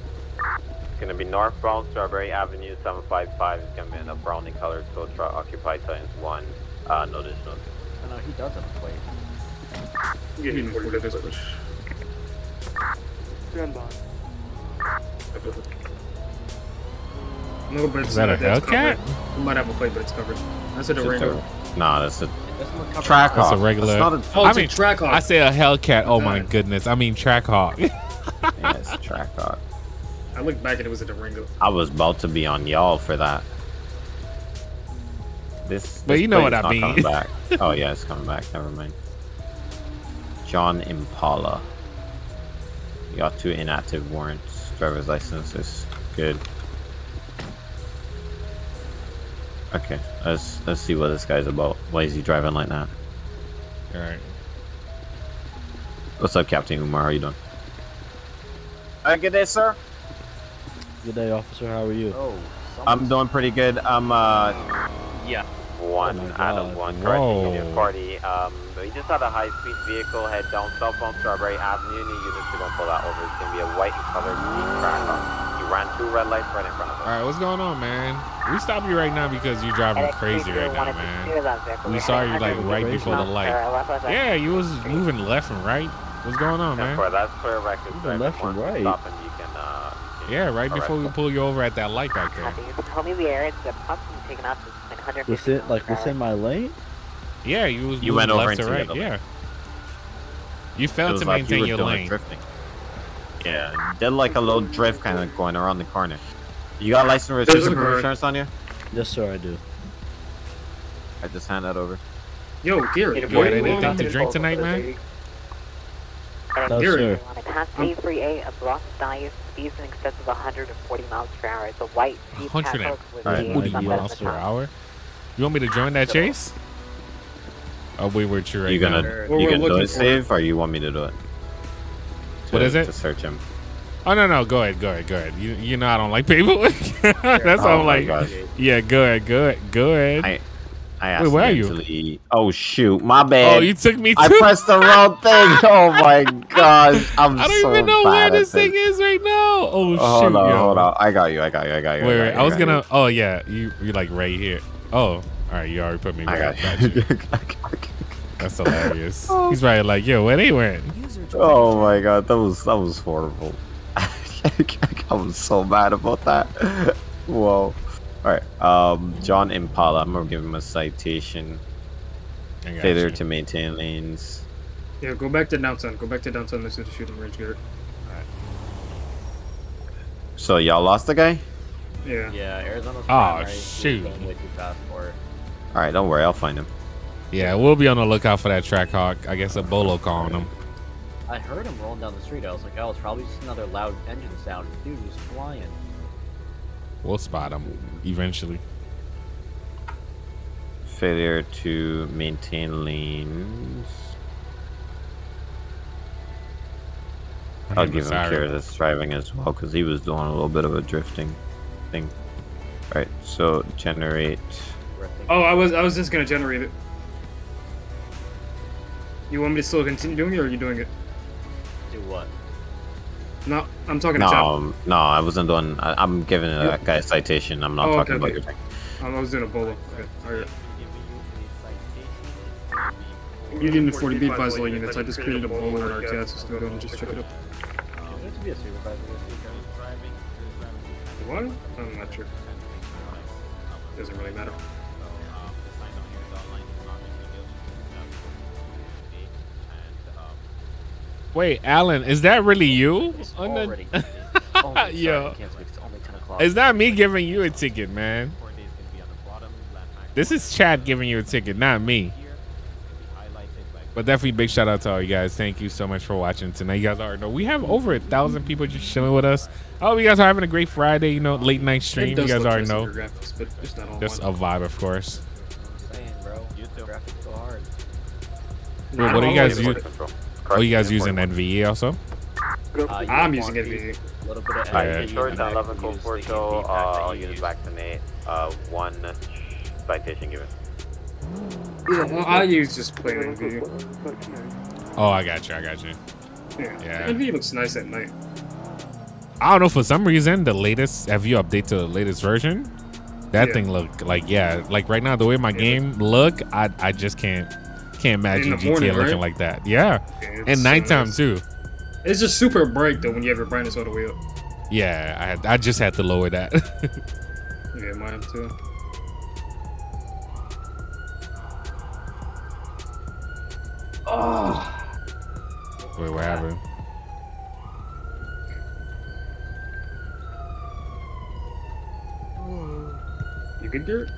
It's gonna be northbound Strawberry Avenue seven five five. It's gonna be in a brownie colored tow truck. Occupied Titans one. Uh, no additional. Oh, no, he doesn't play. You need to get this push. No, but is that a Hellcat? We might have a plate, but it's covered. I said a Ranger. Nah, that's a Trackhawk. That's a regular. That's not a, oh, I mean, Trackhawk. I say a Hellcat. Oh my goodness! I mean Trackhawk. Yes, Trackhawk. I looked back and it was a Durango. I was about to be on y'all for that. This, this but you know what I mean. Back. Oh yeah, it's coming back. Never mind. John Impala. You got two inactive warrants, driver's licenses. Good. Okay, let's let's see what this guy's about. Why is he driving like that? All right. What's up, Captain Umar? How are you doing? Uh, good day, sir. Good day, officer. How are you? Oh, I'm doing pretty good. I'm uh, yeah, one oh out of one correcting Union Party. Um, but he just had a high-speed vehicle head down south on Strawberry Avenue. And he used to go and pull that over. It's gonna be a white and colored car. Ran two red lights right in front of us. All right, what's going on, man? We stopped you right now because you're driving crazy right now, man. We saw you like right before the light. Yeah, you was moving left and right. What's going on, man? That's clear record. Left and right. Yeah, right before we pull you over at that light back there. Was it like within my lane? Yeah, you was you went over into right. Yeah. You failed to maintain your lane. Yeah, did like a low drift kind of going around the corner. You got license registration insurance on you? Yes, sir, I do. I just hand that over. Yo, Gary, you got anything to drink tonight, man? No, sir. Class three A, a block diet, speeds in excess of one hundred forty miles per hour. It's a white Jeep Patrol with one hundred forty miles per hour? You want me to join that chase? Oh, we were you right now. You gonna do it, Steve, or you want me to do it? To, what is it? To search him. Oh no no, go ahead, go ahead, go ahead. You you know I don't like people. That's all oh, I'm like. Gosh. Yeah, go ahead, go ahead, go ahead. I, I asked Wait, where you are you? Eat. Oh shoot, my bad. Oh, you took me. Too. I pressed the wrong thing. Oh my gosh, I'm so I don't so even know where this thing is right now. Oh, oh shoot. Hold on, yo. hold on. I got you. I got you. I got you. Wait, wait. I, I was gonna. You. Oh yeah, you you like right here. Oh, all right. You already put me. I right got you. Got you. That's hilarious. Oh. He's probably like, yo, where they went? Oh my god, that was that was horrible. I was so mad about that. Whoa. Alright, um John Impala, I'm gonna give him a citation. Failure you. to maintain lanes. Yeah, go back to downtown. Go back to downtown let's do the shooting range, Garrett. Alright. So y'all lost the guy? Yeah. Yeah, Arizona's fine, right? Shoot. Alright, don't worry, I'll find him. Yeah, we'll be on the lookout for that track hawk. I guess a bolo calling him. I heard him rolling down the street. I was like, oh, it's probably just another loud engine sound. Dude, he's flying. We'll spot him eventually. Failure to maintain lanes. I'll give him care of this driving as well, because he was doing a little bit of a drifting thing. All right, so generate. Oh, I was I was just gonna generate it. You want me to still continue doing it, or are you doing it? Do what? No, I'm talking no, to John. No, I wasn't doing... I, I'm giving a guy a citation. I'm not oh, talking okay, about okay. your thing. Um, I was doing a bolo. Okay, all right. You need the forty B Fazla units. I just created a bolo in our R T S. Let's go ahead and just check it up. What? I'm not sure. Doesn't really matter. Wait, Alan, is that really you? The... Yo, is that me giving you a ticket, man? This is Chad giving you a ticket, not me. But definitely big shout out to all you guys. Thank you so much for watching tonight. You guys already know we have over a thousand people just chilling with us. I hope you guys are having a great Friday, you know, late night stream. You guys already know. Just a vibe, of course. Wait, what do you guys do? Oh, you guys using N V E also? Uh, I'm using N V E. A little bit of N V E. Uh, one citation given. Yeah, well, I use just plain N V E. Oh, I got you. I got you. Yeah. yeah. N V E looks nice at night. I don't know. For some reason, the latest. Have you updated to the latest version? That yeah. thing look like yeah. Like right now, the way my yeah. game look, I I just can't. Can't imagine G T A morning, looking right? like that. Yeah, yeah and nighttime nice. too. It's just super bright though when you have your brightness all the way up. Yeah, I had, I just had to lower that. yeah, mine too. Oh. Wait, what happened? You good, Dirt?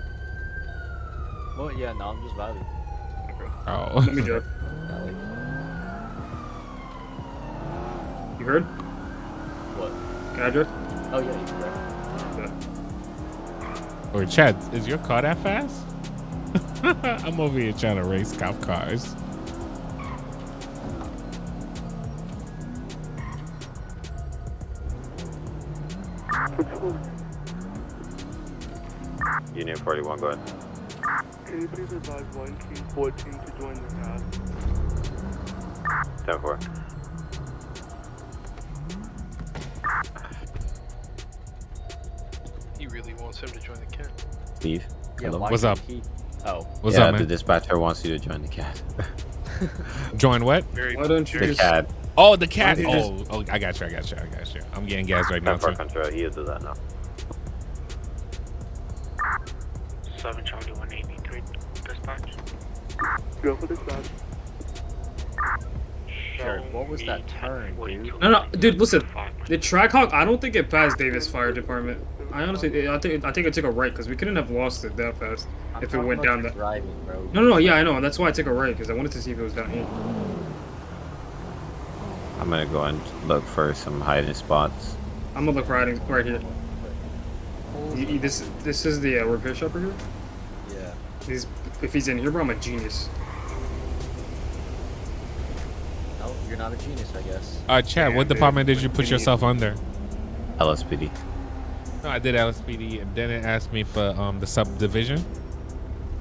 Well, yeah, no, I'm just vibing. Oh. Let me do it. You heard? What? Can I drift? Oh yeah, you can drift. Yeah. Wait, Chad, is your car that fast? I'm over here trying to race cop cars. Union forty-one, go ahead. Can you please advise one team fourteen to join the cab? ten four. He really wants him to join the cab. Steve? Yeah, what's up? He... Oh. What's yeah, up, man? The dispatcher wants you to join the C A D. Join what? Very Why don't you the just... C A D. Oh, the C A D. Oh, just... oh, I got you. I got you. I got you. I'm getting gas right now. ten four control. He is that now. seven Charlie one eighty-three. Dispatch. Go for dispatch. Jared, what was that turn, dude? No, no, dude, listen. The Trackhawk, I don't think it passed Davis Fire Department. I honestly, I think, I think it took a right because we couldn't have lost it that fast I'm if it went down that. Driving, bro. No, no, no, yeah, I know. That's why I took a right because I wanted to see if it was down here. I'm gonna go and look for some hiding spots. I'm gonna look for hiding right here. You, you, this, this is the uh, repair shop right here. Yeah. He's, if he's in here, bro, I'm a genius. No, you're not a genius, I guess. Uh, Chad, yeah, what dude, department did you put yourself under? L S P D. No, I did L S P D, and then it asked me for um the subdivision.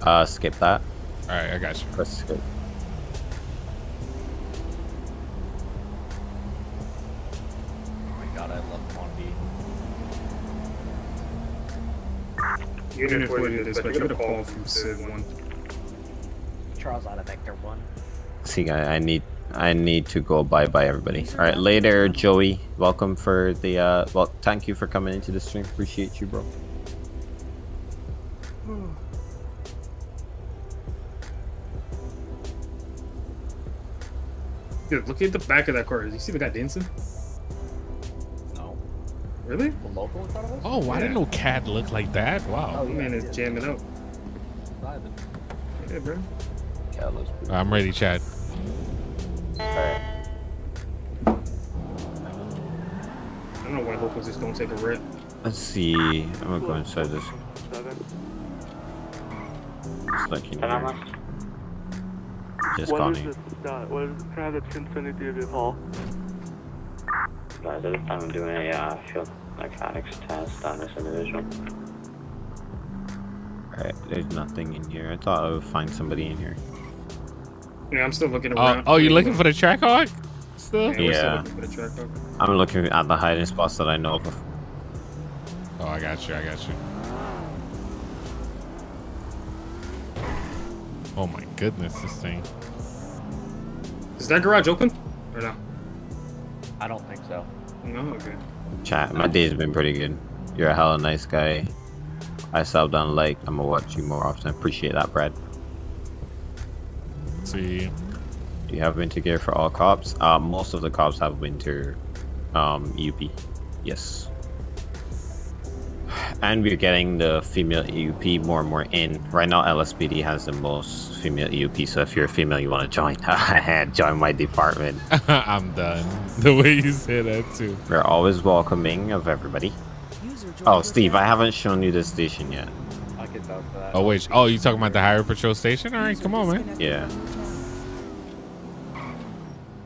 Uh, skip that. All right, I got you. Press skip. Oh my god, I love Quantity. Unit forty-two, dispatch. Get a call from Civ One. Charles out of Vector One. See, I, I need I need to go bye bye everybody. All right, later, Joey. Welcome for the uh. Well, thank you for coming into the stream. Appreciate you, bro. Dude, look at the back of that car. Did you see the guy dancing? No. Really? The local in front of us? Oh, why yeah. didn't no cat look like that? Wow. Oh, yeah, man is jamming out. Driving. Yeah, bro. Yeah, it looks pretty I'm ready, Chad. Alright. I don't know why locals just don't take a rip. Let's see. I'm gonna go inside this. Just like you know. Just what is this? What is private infinity of your hall? Guys, I'm doing a uh, field narcotics test on this individual. Alright, there's nothing in here. I thought I would find somebody in here. Yeah, I'm still looking around. Uh, oh, you're looking for the Trackhawk? Still? Yeah. yeah. Still looking for the Trackhawk. I'm looking at the hiding spots that I know of. Oh, I got you. I got you. Oh my goodness, this thing. Is that garage open? Or no? I don't think so. No, okay. Chat, my day's been pretty good. You're a hella nice guy. I subbed on like. I'm gonna watch you more often. Appreciate that, Brad. See. Do you have winter gear for all cops? Uh, most of the cops have winter um, E U P. Yes. And we're getting the female E U P more and more in. Right now, L S P D has the most female E U P, so if you're a female, you want to join. Join my department. I'm done. The way you say that, too. We're always welcoming of everybody. Oh, Steve, I haven't shown you this station yet. Oh wait! Oh, you talking about the higher patrol station? All right, come on, man. Yeah.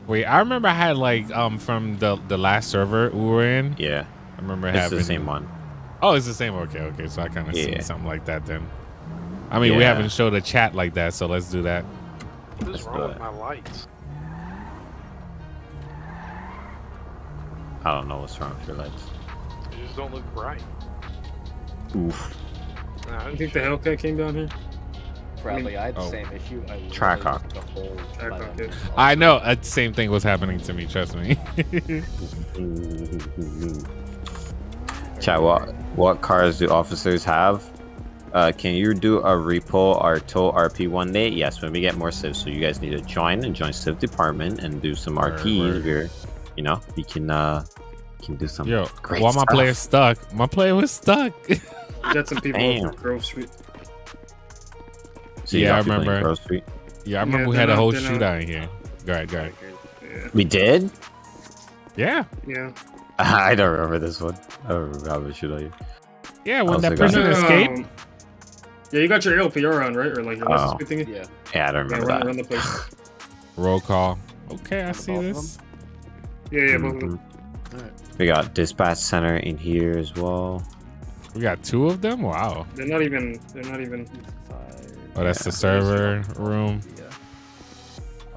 Wait, I remember I had like um from the the last server we were in. Yeah, I remember it's having the same one. Oh, it's the same. Okay, okay. So I kind of yeah. see something like that then. I mean, yeah. we haven't showed a chat like that, so let's do that. What is let's wrong with my lights? I don't know what's wrong with your lights. They just don't look bright. Oof. Nah, you think sure. the Hellcat came down here? Probably. I had the oh. same issue. I Trackhawk. The whole Trackhawk I know. The same thing was happening to me. Trust me. Chat, what what cars do officers have? Uh, can you do a repo or tow R P one day? Yes, when we get more civs. So you guys need to join and join civ department and do some word, R Ps. Word. Where, you know, we can uh, we can do some. Yo, great why stuff. My player stuck? My player was stuck. We got some people Damn. Over Grove Street. So yeah, I remember. Grove Street? Yeah, I remember. Yeah, I remember we had a whole shootout in here. Go ahead, go ahead. Yeah. We did? Yeah. Yeah. I don't remember this one. I don't remember how much should I. Yeah, when that person no, escaped. Um, yeah, you got your A L P R on, right? Or like your oh. thingy? Yeah. Yeah, I don't remember yeah, run, that. Run the place. Roll call. Okay, I see this. Yeah, yeah, both of them. All right. We got dispatch center in here as well. We got two of them? Wow. They're not even. They're not even. Oh, that's yeah. the server room.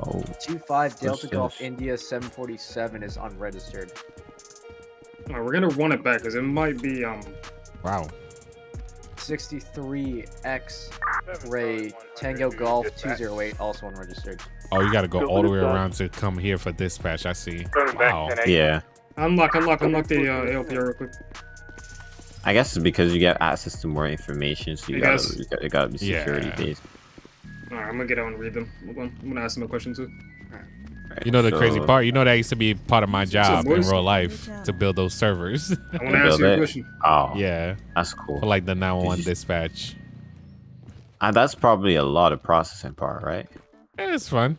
Oh. two five Delta Golf India seven forty-seven is unregistered. All right, we're gonna run it back because it might be um. Wow. sixty-three X Ray Tango Golf two zero eight also unregistered. Oh, you gotta go all the way around to come here for dispatch. I see. Wow. Yeah. Unlock, unlock, unlock the uh, A L P R real quick. I guess it's because you get access to more information, so you gotta, you gotta, you gotta be security yeah. based. Alright, I'm gonna get out and read them. Hold on. I'm gonna ask them a question too. Right, you know the so, crazy part? You know that used to be part of my job in real life to build those servers. I want to ask you a question. Oh, yeah, that's cool. For like the nine one one dispatch. Uh, that's probably a lot of processing part, right? Yeah, it's fun.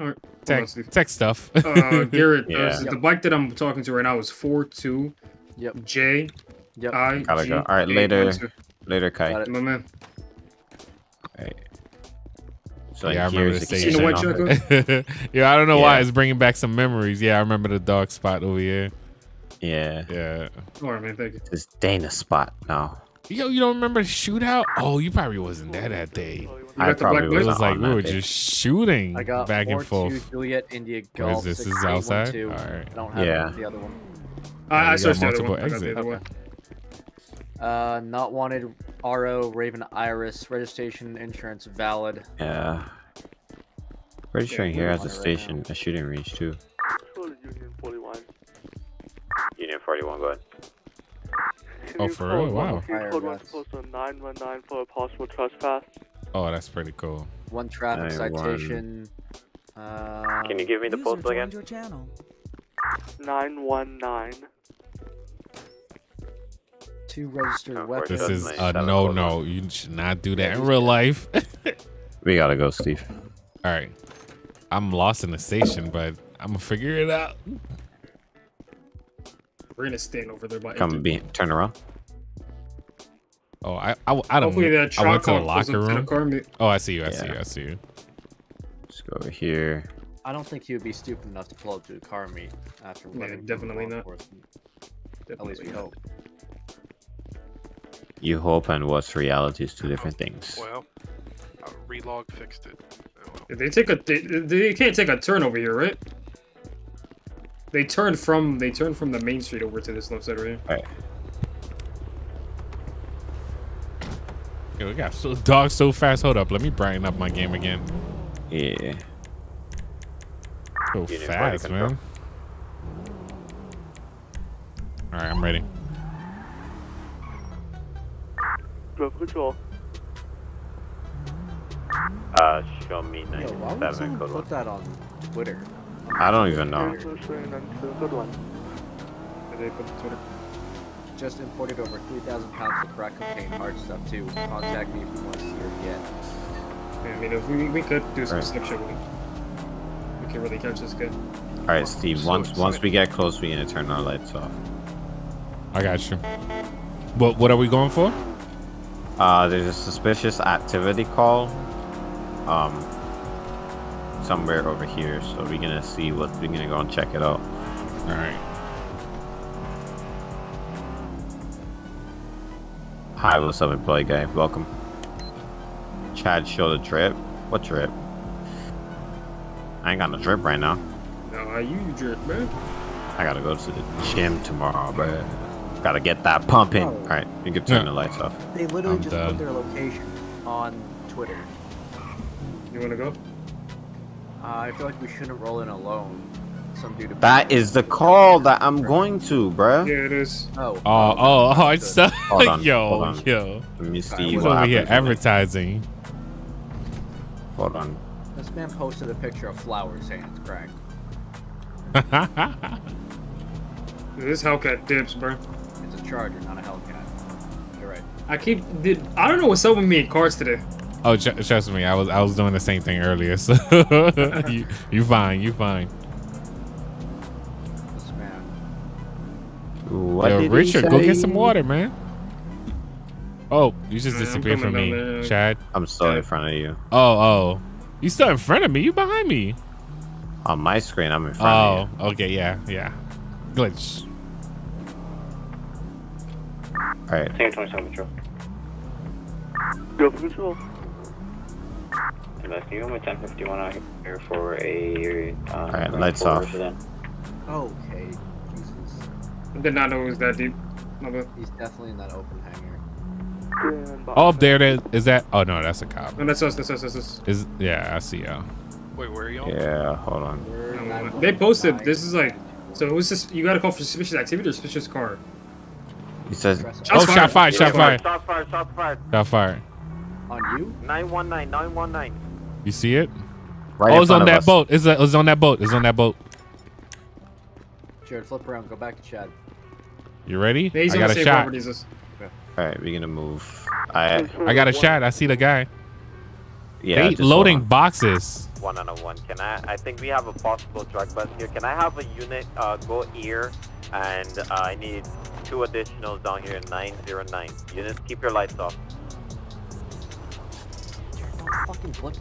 All right, tech, tech stuff. uh, Garrett, yeah. uh, yep. the bike that I'm talking to right now is four two Yep. J. Yep. I. Gotta go. All right, later. Later, Kai. My man. All right. So yeah, I remember the station. yeah, I don't know yeah. why it's bringing back some memories. Yeah, I remember the dog spot over here. Yeah. Yeah. All right, man, thank you. It's Dana spot now. Yo, you don't remember the shootout? Oh, you probably wasn't there that day. I probably was. It was like we were just shooting I got back and forth. Juliet India Golf. Is this is outside? All right. I don't have yeah. the other one. Uh, I, I searched the other one. I got the other one. Uh, not wanted, R O, Raven Iris, registration, insurance, valid. Yeah. Registering yeah, here at the station, right a shooting range too. Union forty-one. Union forty-one, go ahead. Oh, for real? Wow. nine one nine for a possible trespass. Oh, that's pretty cool. One traffic citation. Uh, Can you give me the postal again? nine one nine. Two registered no, weapons. This is a no no. You should not do that in real life. We gotta go, Steve. All right. I'm lost in the station, but I'm gonna figure it out. We're gonna stand over there by Come be turn around. Oh, I I, I don't know. I went to the locker room. Oh, I see you. I yeah. see you. I see you. Let's go over here. I don't think you'd be stupid enough to pull up to the car meet after. Yeah, definitely not. Definitely At least we not. hope. You hope and what's reality is two different things. Well, uh, relog fixed it. Oh, well. They take a they, they can't take a turn over here, right? They turn from they turn from the main street over to this left side right here. All right. Yo, we got so dogs so fast. Hold up, let me brighten up my game again. Yeah. So you fast, man. All right, I'm ready. Drove control. Uh, show me ninety-seven. Yo, put that on Twitter. I don't even know. Just imported over three thousand pounds of crack cocaine, hard stuff too. Contact me if you want to see her again. I mean, if we, we could do some snip shit, we can really catch this kid. All right, Steve. Once once we get close, we're gonna turn our lights off. I got you. What what are we going for? Uh, there's a suspicious activity call um, somewhere over here, so we're gonna see what we're gonna go and check it out. All right. Hi, what's up, employee guy? Welcome. Chad showed a drip. What drip? I ain't got no drip right now. No, I use drip, man. I gotta go to the gym tomorrow, bro. Gotta get that pumping. Oh. All right, you can turn yeah. the lights off. They literally I'm just dead. put their location on Twitter. You wanna go? Uh, I feel like we shouldn't roll in alone. Some dude. That is the call that I'm going to, bruh. Yeah, it is. Oh. Oh, oh, oh it's stuck. Hold on. Yo, hold on. yo. Let me see. He's over here advertising. Hold on. This man posted a picture of flowers saying it's cracked. This Hellcat dips, bruh. Charger, not a Hellcat. You're right. I keep. Did, I don't know what's up with me in cars today. Oh, trust me, I was I was doing the same thing earlier. So you you fine, you fine. This man What Yo, did Richard, he say? Go get some water, man. Oh, you just disappeared from me, there. Chad. I'm still yeah. in front of you. Oh, oh. You still in front of me? You behind me. On my screen, I'm in front oh, of you. Oh, okay, yeah, yeah. Glitch. All right. Tango twenty-seven Patrol. Go for Patrol. Left. You want ten fifty-one out here for a... Uh, All right, lights off. Okay, Jesus. I did not know it was that deep. No, he's definitely in that open hangar. Oh, there it is. Is that? Oh, no, that's a cop. No, that's us. That's us. That's us. Is, yeah, I see y'all. Wait, where are y'all? Yeah, hold on. No, they posted. This is like, so it was just, you got to call for suspicious activity or suspicious car. He says, oh, shot fired. Shot fired. Shot fired. Shot fired. Shot fired. On you? nine one nine. nine one nine. You see it? Right oh, it's on that us. boat. It's, a, it's on that boat. It's on that boat. Jared, flip around. Go back to Chad. You ready? Yeah, I got a shot. All right, we're gonna move. I I got a shot. I see the guy. Yeah, they loading boxes. One on a one. Can I? I think we have a possible drug bust here. Can I have a unit uh, go here? And uh, I need two additionals down here in nine zero nine. Units, keep your lights off.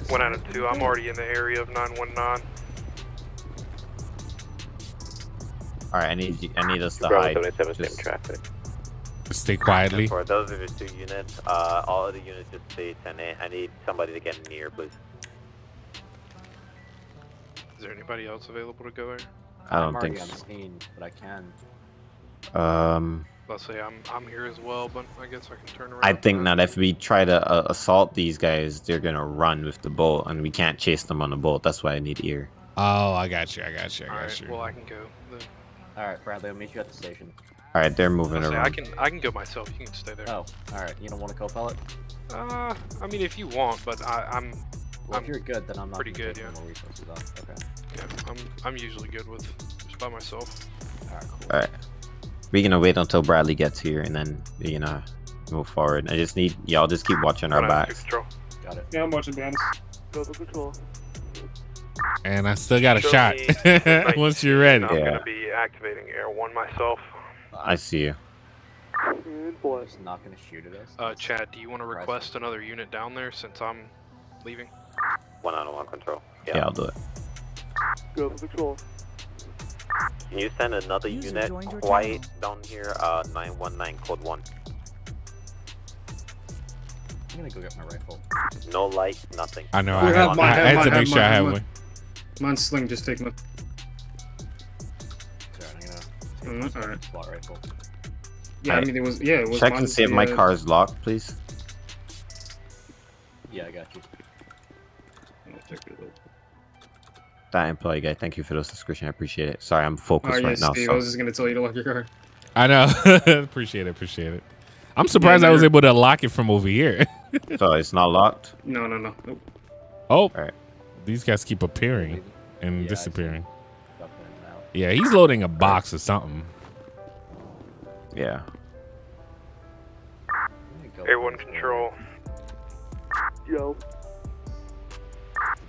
One out of two. I'm already in the area of nine one nine. All right, I need I need us to hide. Just... traffic. Stay quietly. For those of the two units, uh, all of the units just stay ten eight. I need somebody to get near, please. Is there anybody else available to go there? I don't I'm think so. I'm seen, but I can. Um. Let's say I'm I'm here as well, but I guess I can turn around. I think now if we try to uh, assault these guys, they're gonna run with the boat, and we can't chase them on the boat. That's why I need ear. Oh, I got you. I got you. I got all right, you. Well, I can go. Then. All right, Bradley. I'll meet you at the station. All right, they're moving around. I can I can go myself. You can stay there. Oh, all right. You don't want to co-pilot? Uh, I mean, if you want, but I, I'm. Well, I'm if you're good, then I'm not. Pretty good, yeah. Resources off. Okay. Yeah, I'm I'm usually good with just by myself. All right, cool. All right. We're gonna wait until Bradley gets here, and then you know move forward. I just need y'all just keep watching our backs. Got it. Yeah, I'm watching backs. Go to control. And I still got a shot. Once you're ready. I'm yeah. gonna be activating Air One myself. I see you. Boy's not gonna shoot at us. Uh, Chad, do you want to request another unit down there since I'm leaving? One on one control. Yeah, yeah I'll do it. Go for control. Can you send another User unit quiet channel. down here? Uh, nine one nine code one. I'm gonna go get my rifle. No light, nothing. I know. I, have have my, I had to make sure I have one. Mine's sling. Just take my. Mm, all right. All right, cool. Yeah, I mean it was. Yeah, it was. Check and see if my car is locked, please. Yeah, I got you. That employee guy, thank you for those subscription. I appreciate it. Sorry, I'm focused right now. I was just gonna tell you to lock your car. I know. Appreciate it. Appreciate it. I'm surprised I was able to lock it from over here. So it's not locked. No, no, no. Nope. Oh. All right. These guys keep appearing and disappearing. Yeah, he's loading a box or something. Yeah. Everyone control. Yo. Did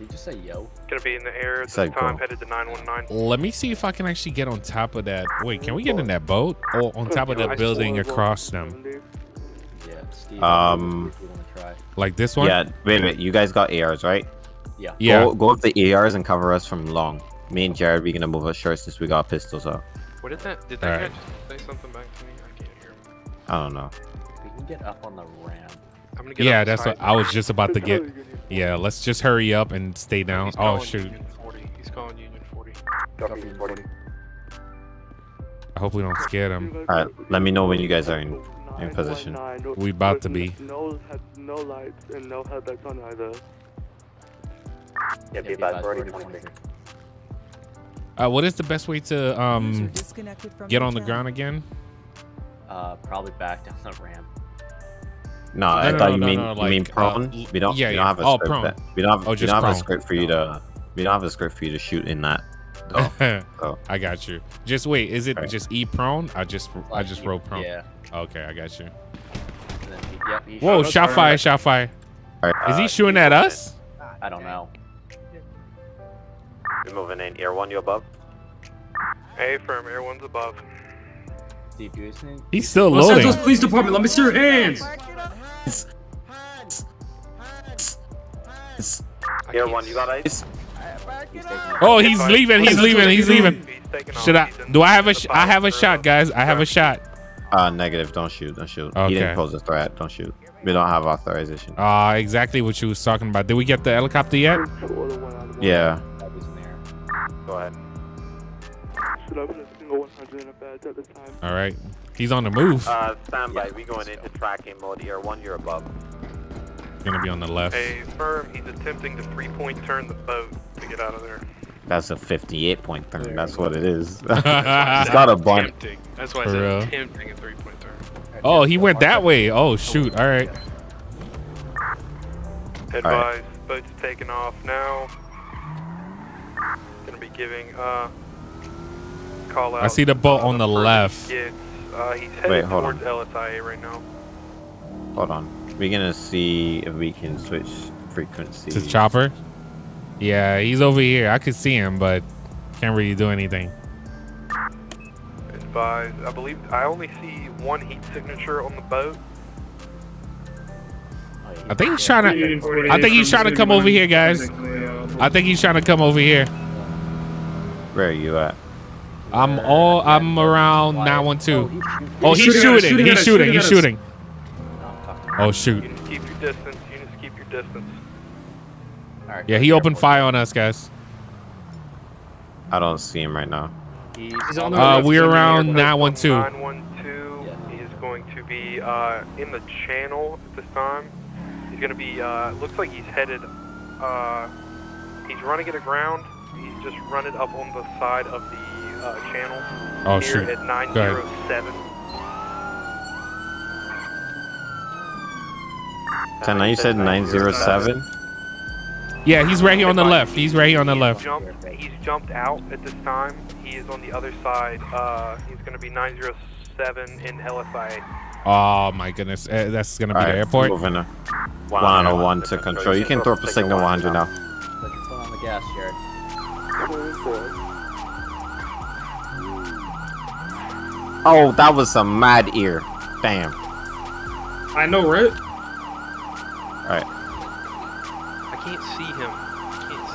he just say yo? Gonna be in the air at this time, headed to nine one nine. Let me see if I can actually get on top of that. Wait, can we get in that boat? Or on top of that building across them? Yeah, um, like this one? Yeah, wait a minute. You guys got A Rs, right? Yeah. Yeah. Go, go up the A Rs and cover us from long. Me and Jared, we're gonna move our shirts since we got pistols out. What did that? Did that right. guy say something back to me? I can't hear him. I don't know. We can get up on the ramp. I'm gonna get yeah, up that's what I was just about to get. Yeah, let's just hurry up and stay down. He's oh shoot. Union forty. He's calling Union forty. Union forty. I hope we don't scare them. All right, let me know when you guys are in in position. We about to be. No, no lights and no headlights on either. Yeah, be about forty. Uh, what is the best way to um, get on the ground again? Uh, probably back down the ramp. No, I no, thought no, you no, mean no, like, you mean prone. Uh, we don't. Yeah, we don't have a oh, script. Prone. That, we don't have. Oh, we don't have a script for you to. We don't have a script for you to shoot in that. Oh, oh. I got you. Just wait. Is it right. just E prone? I just I just roll prone. Yeah. Okay, I got you. Then, yep, whoa! Shot fire! Right. Shot fire! Right. Uh, is he shooting at us? I don't know. You're moving in. Air one, you above? Hey, firm. Air one's above. deviation. He's still Los loading. Angeles Police Department, let me see your hands. Here one, you got ice. Oh, he's leaving. He's leaving. He's leaving. Should I? Do I have a? Sh I have a shot, guys. I have a shot. Uh, negative. Don't shoot. Don't shoot. Okay. He didn't pose a threat. Don't shoot. We don't have authorization. Ah, uh, exactly what you was talking about. Did we get the helicopter yet? Yeah. Go ahead. All right. He's on the move. Uh, standby. We going into tracking mode. Air one, you're above. Gonna be on the left. Hey, firm, he's attempting to three-point turn the boat to get out of there. That's a fifty-eight point turn. There That's what it is. He's got a bunt. That's why I said attempting a three-point turn. Oh, he went that way. Oh, shoot. All right. Advise, boat's taking off now. Gonna be giving uh call out. I see the boat on the left. Uh, he's headed towards L S I A right now. Hold on. We're gonna see if we can switch frequency to chopper. Yeah, he's over here. I could see him, but can't really do anything. Advise, I believe I only see one heat signature on the boat. I think he's trying to. I think he's trying to come over here, guys. I think he's trying to come over here. Where are you at? I'm all. I'm around nine one two. Oh, he's shooting. He's shooting. He's shooting. Oh shoot! You need to keep your distance. You need to keep your distance. All right, yeah, he opened fire on us, guys. I don't see him right now. He's on the uh, we're around nine one two. nine one two. He is going to be uh, in the channel at this time. He's going to be. Uh, looks like he's headed. Uh, he's running it aground. He's just running up on the side of the uh, channel. Oh shoot! At nine zero seven. Ten, you said nine zero seven? Yeah, he's right here on the left. He's right here on the left. Jumped, he's jumped out at this time. He is on the other side. Uh, he's going to be nine zero seven in L S I A. Oh, my goodness. Uh, that's going to be right, the airport. one oh one to control. You can throw up a signal one hundred now. Put your foot on the gas, Jared. Oh, that was some mad ear. Bam. I know, right? Alright. I can't see him. I can't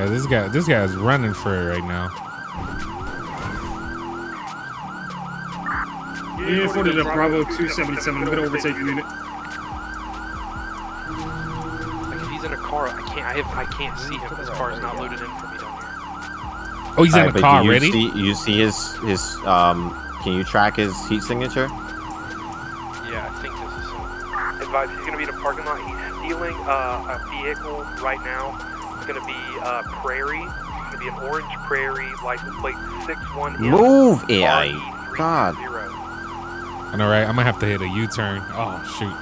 see him. Like yeah, this guy this guy is running for it right now. Yeah, for the Bravo two seventy-seven, I'm gonna overtake you in it. Like if he's in a car, I can't I have I can't see him. This car is not loaded in for me down here. Oh he's in the car already? You see his his um can you track his heat signature? Yeah, I think this is him. Advice, he's going to be in a parking lot. He's stealing uh, a vehicle right now. It's going to be uh, Prairie. It's going to be an orange Prairie license plate six one. Move, A I. God. I know, right? I might have to hit a U-turn. Oh, shoot.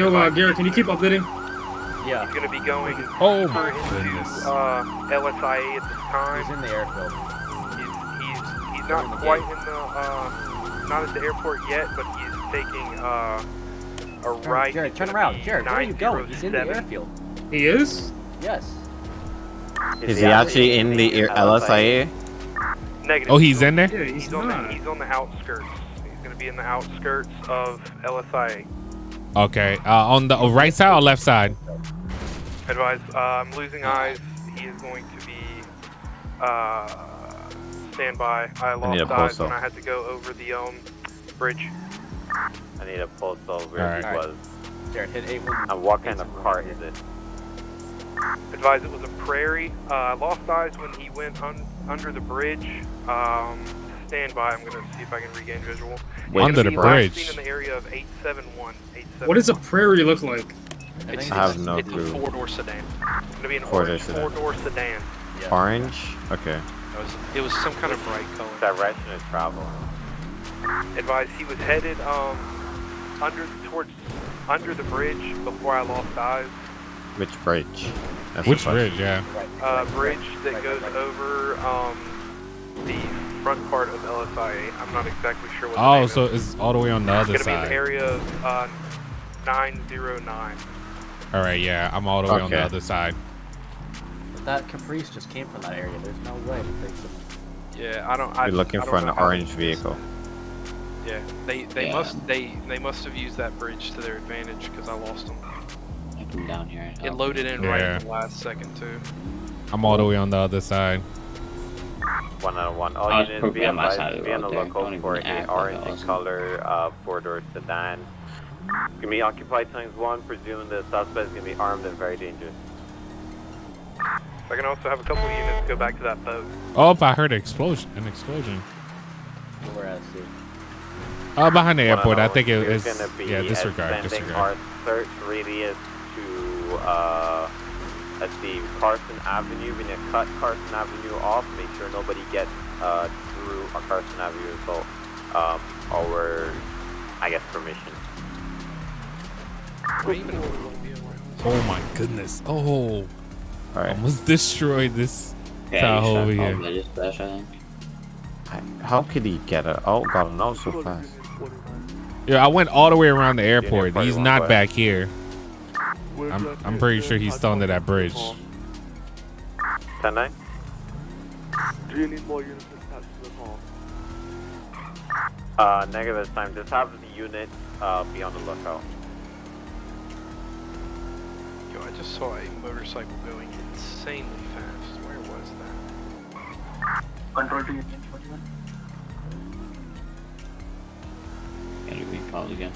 Yo, uh, Garrett, can you keep updating? Yeah. He's going to be going oh my goodness. into uh, L S I A at this time. He's in the airfield. He's, he's, he's not quite in the, uh, not at the airport yet, but he's taking uh, a right. Jared, turn around. Jared, where are you going? He's in the airfield. He is? Yes. Is, is he actually in the air L S I A? Negative. Oh, he's in there? Yeah, he's, he's, on the, he's on the outskirts. He's going to be in the outskirts of L S I A. Okay. Uh, on the right side or left side? Advise, uh, I'm losing eyes. He is going to be uh, standby. I lost I eyes when I had to go over the um, bridge. I need a pulse over where right. he was. Jared, hit eight. I'm walking in the car. Is it? Advise, it was a Prairie. Uh, lost eyes when he went un under the bridge. Um, stand by. I'm gonna see if I can regain visual. Wait, under the bridge. In the area of eight seven one. eight seven one. What does a Prairie look like? It's, I have no it's clue. It's a four-door sedan. It's gonna be an four orange four-door sedan. Yeah. Orange? Okay. It was, it was some kind of bright color. Direction of travel. Advise, he was headed um under towards under the bridge before I lost eyes. Which bridge? That's Which bridge? Yeah. Uh, bridge that goes over um the front part of L S I A. I'm not exactly sure what. Oh, so is. it's all the way on the other it's gonna side. It's going to be in the area of uh, nine zero nine. All right, yeah, I'm all the way okay. on the other side. But that Caprice just came from that area. There's no way to fix it. Yeah, I don't. You're I, looking I don't for an orange vehicle. Yeah, they they yeah. must they they must have used that bridge to their advantage because I lost them. I come down here. It loaded in yeah. right at the last second too. I'm all the way on the other side. One out of one. All units be on the lookout for an orange color uh, four-door sedan. Gonna be occupied times one. Presume the suspect is gonna be armed and very dangerous. I can also have a couple of units go back to that boat. Oh, I heard an explosion. An explosion. Where else? Oh, behind the airport. I think it is. Yeah, disregard. Disregard. Our search radius to uh, at the Carson Avenue. We're gonna cut Carson Avenue off. Make sure nobody gets uh, through on Carson Avenue. So, um, our, I guess, permission. Oh my goodness! Oh. All right. Almost destroyed this yeah, Tahoe over here. Flash, I think. How could he get it? Oh god, no, so fast. Yeah, I went all the way around the airport. Yeah, he's not way. back here. I'm, I'm pretty sure he's still under that bridge. ten nine? Do you need more units attached to the hall? Uh, negative this time. Just have the unit uh, be on the lookout. Yo, I just saw a motorcycle going insanely fast. Where was that? Control to unit forty-one. Can you be followed again?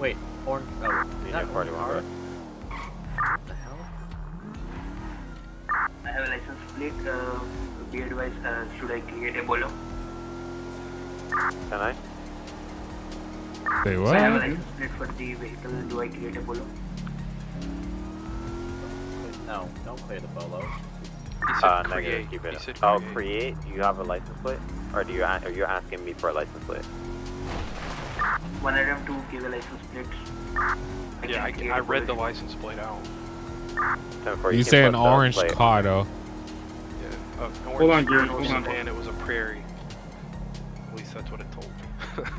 Wait, orange. Oh, unit forty-one. What the hell? I have a license plate. Uh, be advised, uh, should I create a bolo? Can I? Say what? I have a license plate for the vehicle. Do I create a bolo? No, don't clear the bolo. He said uh, create. Keep it. He said oh, create. create? You have a license plate? Or do you are you asking me for a license plate? One item to give a license plate. I yeah, I, I read the license plate out. You, you say an orange car, though. Yeah. Uh, hold on, Gary. Hold on. And it was a prairie. At least that's what it told me.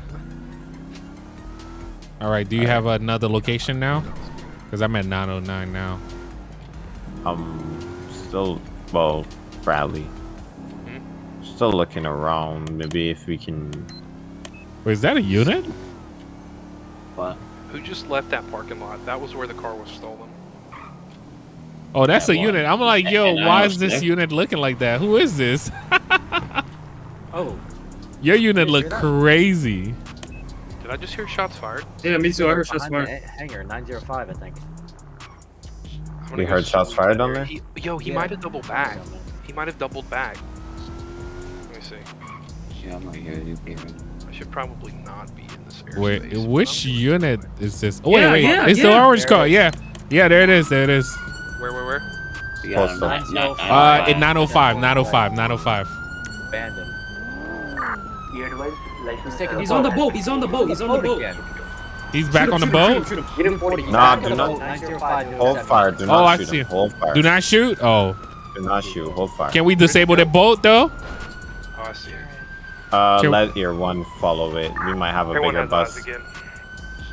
All right. Do you All have right. another location now? Because I'm at nine oh nine now. I'm still, well, Bradley. Mm-hmm. Still looking around. Maybe if we can. Wait, is that a unit? What? Who just left that parking lot? That was where the car was stolen. Oh, that's that a one. unit. I'm like, yo, and why is this there? unit looking like that? Who is this? Oh. Your unit looked crazy. Did I just hear shots fired? Yeah, me too. I heard shots fired. Hangar nine oh five, I think. We heard shots fired on there? He, yo, he yeah. might have doubled back. He might have doubled back. Let me see. Yeah, I'm not here. I should probably not be in this airspace. Wait, which unit is this? Oh, yeah, wait, wait. Yeah, it's yeah. the orange car. Yeah. Yeah, there it is. There it is. Where, where, where? Yeah, Postal. Uh, in nine oh five. nine oh five. nine oh five. Abandoned. Your advice? License. He's on the boat. He's on the boat. He's on the boat. He's back shoot on him, the shoot boat? Him, shoot him, shoot him. Nah, do not. Hold fire. Do not oh, I shoot see. Him. Hold fire. Do not shoot? Oh. Do not shoot. Hold fire. Can we disable the boat, though? Oh, I see it. Uh, Can let Ear one follow it. We might have a Everyone bigger bus.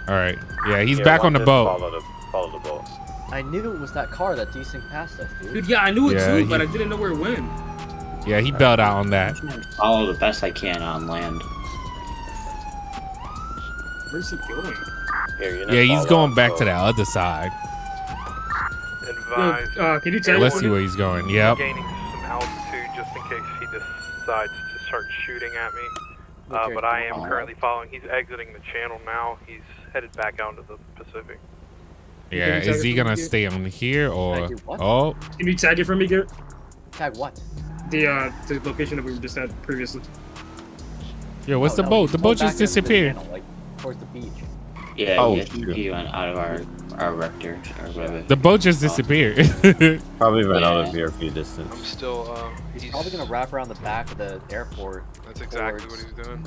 All right. Yeah, he's Ear back on the boat. Follow the, follow the boat. I knew it was that car that desync passed us, dude. Dude, yeah, I knew it, yeah, too, he, but I didn't know where it went. Yeah, he bailed out on that. Follow the best I can on land. Where's he going? Here, yeah, he's going back to the other side. Advise, uh, can you tell Let's see where he's going. Yep. Gaining some altitude just in case he decides to start shooting at me. Uh, but I am currently following. He's exiting the channel now. He's headed back out to the Pacific. Yeah, is he gonna stay on here or? Oh. Can you tag it for me, Garrett? Tag what? The uh, the location that we just had previously. Yeah, what's the boat? The boat just disappeared. Towards the beach. Yeah, oh, he went out of our our rector or whatever. The boat just disappeared. Probably went yeah. out of D V R P distance. I'm still. Uh, he's, he's probably gonna wrap around the back of the airport. That's exactly what he's doing.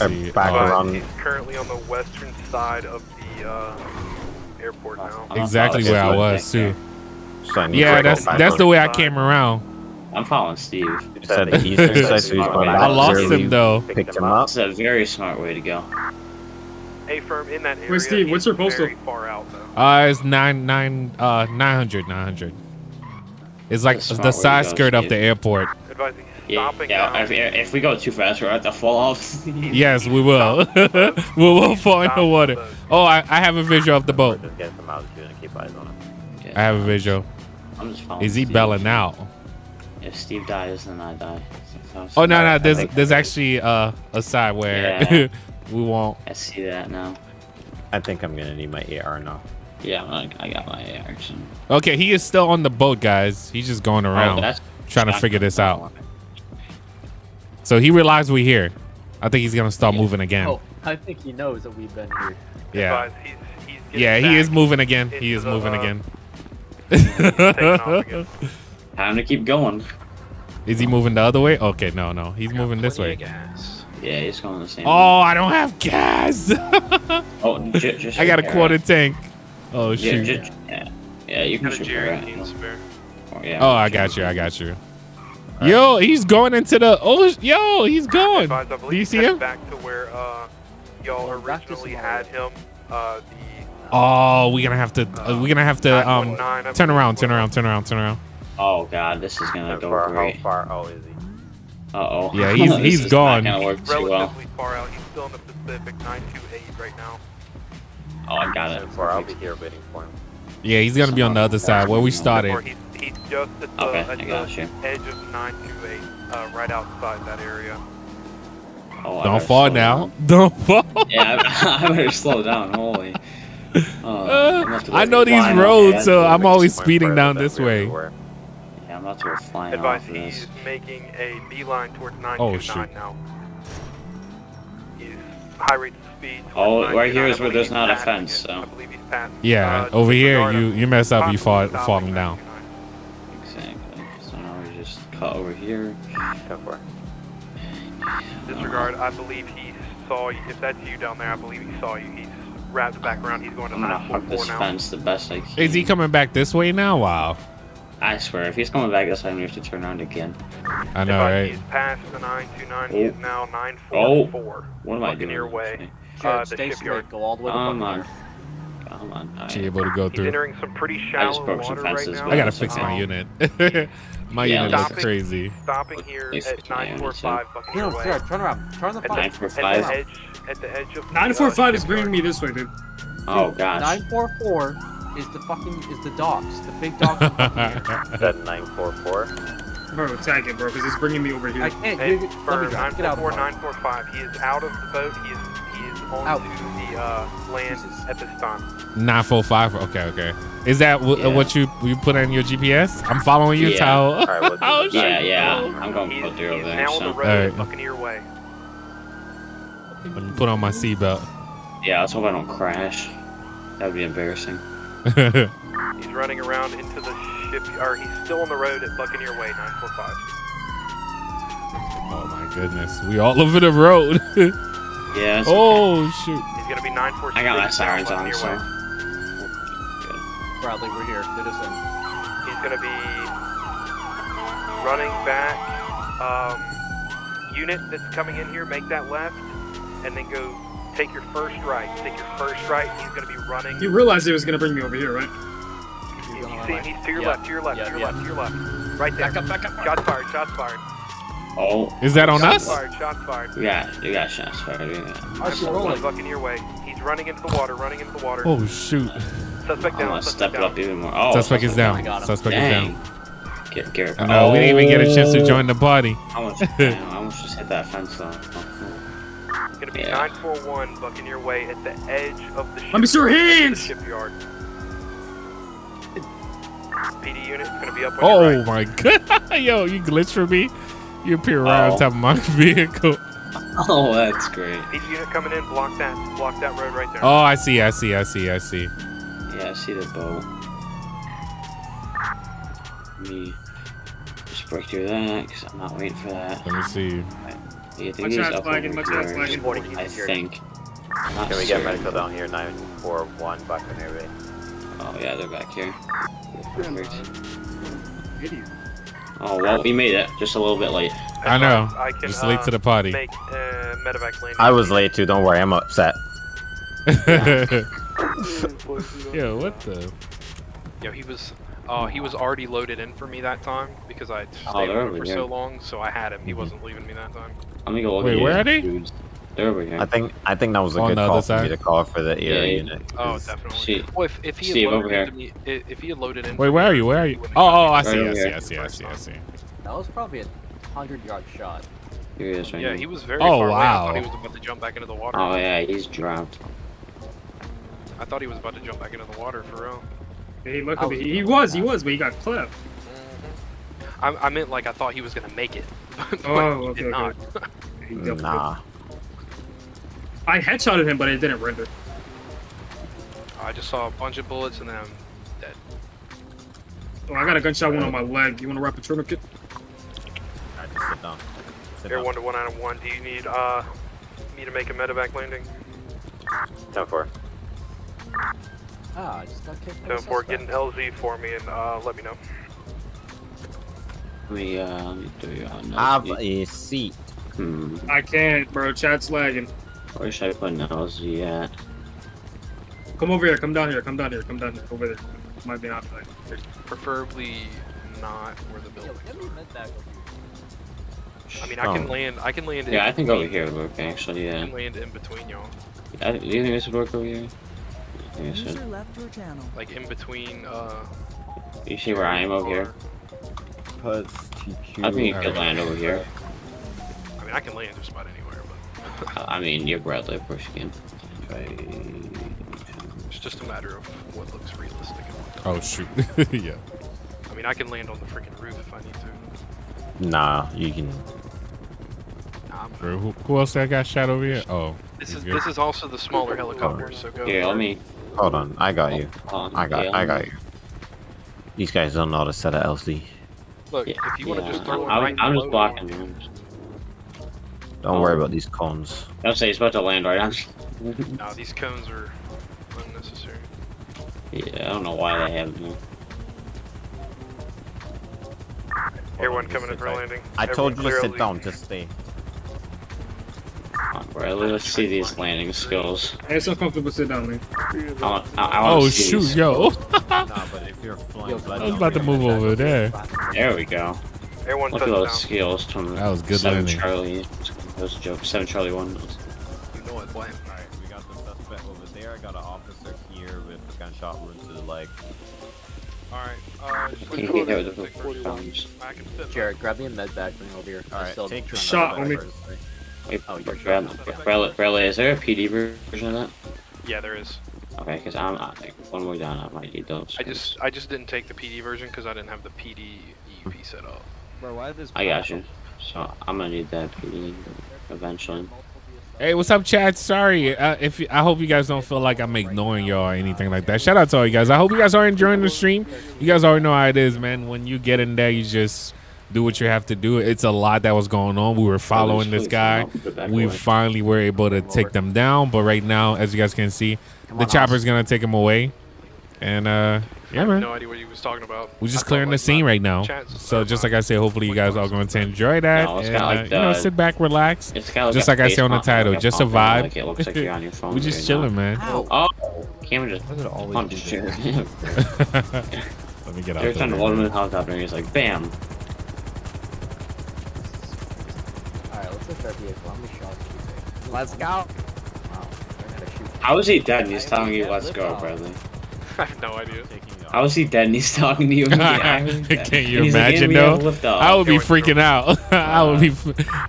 I'm back uh, around. He's currently on the western side of the uh, airport now. Exactly where I was too. So yeah, that's that's the way I came around. I'm following Steve. Said the eastern side. I lost him really though. Picked him up. It's a very smart way to go. A firm in that area. Wait, Steve, what's your postal? Far out, though. Uh, it's nine nine uh nine hundred nine hundred. It's like the side skirt of the airport. Advising stopping. Yeah, if, if we go too fast, we're at the fall off. Yes, we will. We will fall in the water. Oh, I, I have a visual of the boat. Just get some out and keep eyes on it. I have a visual. I'm just following. Is he belling out? If Steve dies, then I die. Oh no, no, there's there's actually uh, a side where yeah. we won't. I see that now. I think I'm gonna need my A R now. Yeah, I got my A R. So. Okay, he is still on the boat, guys. He's just going around oh, trying to figure this out. So he realized we're here. I think he's gonna start yeah. moving again. Oh, I think he knows that we've been here. Yeah. He's, he's yeah, he is moving again. He is the, moving uh, again. again. Time to keep going. Is he moving the other way? Okay, no, no. He's moving this way. Gas. Yeah, he's going the same way. Oh, I don't have gas. oh, just, just I got a quarter out. tank. Oh, shoot. Yeah, just, yeah. yeah you can shoot right. Oh, yeah, oh I got you. I got you. Right. Yo, he's going into the ocean. Yo, he's going. Do you see him? Back to where uh, y'all originally had him. Uh, the, oh, we're going to have to, uh, we're going to have to um, turn around, turn around, turn around, turn around. Oh god, this is gonna go far, great. How far out is he? Uh oh. Yeah, he's he's gone. He's relatively well. far out. He's still in the Pacific, nine two eight right now. Oh, I got it. Far, I'll be here waiting for him. Yeah, he's gonna so be on the other side where we started. He's, he's just at the, okay, at I got the you. edge of nine two eight, uh, right outside that area. Oh, Don't fall now. Down. Don't fall. Yeah, I, I better slow down. Holy. Uh, uh, I know these roads, okay, so I'm always speeding down this way. Advice, he's making a beeline towards nine two nine oh, now. He's high rate of speed. Oh, right here is where there's not a fence, so. Yeah, uh, over here, you, you mess up, you fall, fall him down. Exactly. So now we just cut over here. Go for it. Disregard, I believe he saw you. If that's you down there, I believe he saw you. He's wrapped back around. He's going to nine four four now. Fence the best I can. Is he coming back this way now? Wow. I swear, if he's coming back this time, we have to turn around again. I know, right? He's past the nine two nine. He is now nine four four. Oh, what am I doing? Your way. Uh, the shipyard. Go all the way to Come on. Come on. Right. She able to go through. He's entering some pretty shallow water right now. I gotta fix my unit. My yeah, unit is crazy. Stopping here at nine four five. Buccaneer Way. Turn around. Turn the nine four five. At the edge of nine four five is bringing me this way, dude. Oh gosh. nine four four. Is the fucking is the dogs the big dog? That nine four four. Bro, tag it, bro, because it's bringing me over here. I can't hey, get, for nine four four nine four five. He is out of the boat. He is he is onto out. the uh, land Jesus. at this time. Nine four five. Okay, okay. Is that w yeah. what you you put on your G P S? I'm following you, yeah. Tao. All right, we'll oh, yeah, yeah. Oh. I'm going to put through over there. Now so. on the road, right. Buccaneer Way. Let me put on my seatbelt. Yeah, let's hope I don't crash. That would be embarrassing. He's running around into the ship, or he's still on the road at Buccaneer Way, nine four five. Oh my goodness, we all over the road. Yeah. It's oh okay. shoot. He's gonna be nine four six. I got my sirens on, so. Bradley, we're here. It is in. He's gonna be running back. Um, unit that's coming in here, make that left, and then go. Take your first right. Take your first right. He's going to be running. You realized he was going to bring me over here, right? You, you see him. He's to your yeah. left, to your left, yeah, to your yeah. left, to your left. Right there. Back up, back up. Shots fired, shots fired. Oh. Is that on shots us? Shots fired, shots fired. Yeah, you got shots fired. Yeah. Oh, shit, rolling. Bucking your way. He's running into the water, running into the water. Oh, shoot. Suspect down. Suspect step down. up even more. Oh, suspect, suspect is down. Oh, suspect Dang. is down. Get, get I know, oh. we didn't even get a chance to join the party. I almost, I almost just hit that fence, though. Gonna be yeah. nine four one Buccaneer Way at the edge of the shipyard. Let me see your hands! Shipyard. P D unit gonna be up on oh your right. my god! Yo, you glitch for me? You appear right oh. on top of my vehicle. Oh, that's great. P D unit coming in, block that, block that road right there. Oh, I see, I see, I see, I see. Yeah, I see the boat. Let me just break through that, because I'm not waiting for that. Let me see. Yeah, I think he's up over here, I think. Can we get medical down here, nine four one Buccaneer Bay? Oh yeah, they're back here. Idiot. Oh well, we made it, just a little bit late. I know, I can, just late uh, to the party. Make, uh, I was late too, don't worry, I'm upset. Yo, what the? Yo, he was Uh, he was already loaded in for me that time because I stayed oh, over over for here. so long, so I had him. He wasn't leaving me that time. I'm gonna go look Wait, at where are they? They're over here. I think I think that was a oh, good no, call for me to call for the air yeah, unit. Oh, definitely. She, well, if, if he had loaded over in me, if he had loaded in. Wait, where are you? Where are you? Oh, oh, I see, right I see, I see, I see, I see. That was probably a hundred-yard shot. Here he is, right Yeah, now. he was very oh, far wow. away. I thought he was about to jump back into the water. Oh yeah, he's dropped. I thought he was about to jump back into the water for real. Hey, look at me. He was, he was, but he got clipped. I, I meant like I thought he was gonna make it. But oh, he did okay, not. Okay. Nah. I headshotted him, but it didn't render. I just saw a bunch of bullets and then I'm dead. Oh, I got a gunshot one on my leg. You want to wrap a tourniquet? I just sit down. Sit Air down. one to one out of one. Do you need uh me to make a medevac landing? Down four. Ah, I just got kicked. Don't forget, get an L Z for me and uh, let me know. We uh, do have a seat. Hmm. I can't, bro. Chat's lagging. Where should I put an L Z at? Come over here. Come down here. Come down here. Come down here. Over there. Might be not like. Preferably not where the building. Yeah, I mean, I oh. can land. I can land. Yeah, in I think over here would work actually. Yeah. I can land in between y'all. Yeah, do you think this would work over here? User left your channel. Like in between, uh. You see where I am over here? Puds, T Q, I think you could land over here. I mean, I can land just about anywhere, but. uh, I mean, you're Bradley push again. It's just a matter of what looks realistic. And what oh, shoot. yeah. I mean, I can land on the freaking roof if I need to. Nah, you can. Nah, Bro, who, who else I got shot over here? Oh. This is, this is also the smaller helicopter, so go. Yeah, let me. Hold on, I got you. Um, I got, yeah, I got you. These guys don't know how to set an L C. Look, yeah, if you want to yeah. just throw I'm, right I'm just blocking them. Don't um, worry about these cones. I'll say he's about to land right now. no, these cones are unnecessary. Yeah, I don't know why they have them. Everyone coming in for right. landing. I Everyone told you to sit down, just stay. Right, let's see these landing skills. Hey, it's so comfortable to sit down, man. I, I, I oh, shoot, these. yo. nah, but if you're flying, I was about to move over there. There we go. Everyone Look at those down. skills from that was good seven landing. Charlie. That was a joke. seven Charlie one. You know what, Blaine? Alright, we got the suspect over there. I got an officer here with a gunshot wound to the leg. Alright, uh, switch over there. Jared, grab me a med bag from over here. Alright, take your shot on me. Wait, oh, you're Bradley, Bradley, Bradley, is there a P D version of that? Yeah, there is. Okay, because I'm not, like, one more down, I might need those. I just, I just didn't take the P D version because I didn't have the P D E P set up. Bro, why this? I got you. So I'm gonna need that P D eventually. Hey, what's up, Chad? Sorry, uh, if you, I hope you guys don't feel like I'm ignoring y'all or anything like that. Shout out to all you guys. I hope you guys are enjoying the stream. You guys already know how it is, man. When you get in there, you just. Do what you have to do. It's a lot that was going on. We were following this guy. We finally were able to take them down. But right now, as you guys can see, the chopper's going to take him away. And, uh, yeah, man. I have no idea what he was talking about. We're just clearing the scene right now. So just like I say, hopefully you guys are going to enjoy that. And, uh, you know, sit back, relax. Just like I say on the title, just a vibe. It looks like you're on your phone. We're just chilling, man. Oh, camera just punched shit. Let me get out. They're trying to load him in the helicopter, and he's like, bam. Let's go. How is he dead and he's telling you let's go, Bradley? I have no idea. How is he dead and he's talking to you? Can you imagine though? I would be freaking out. I would be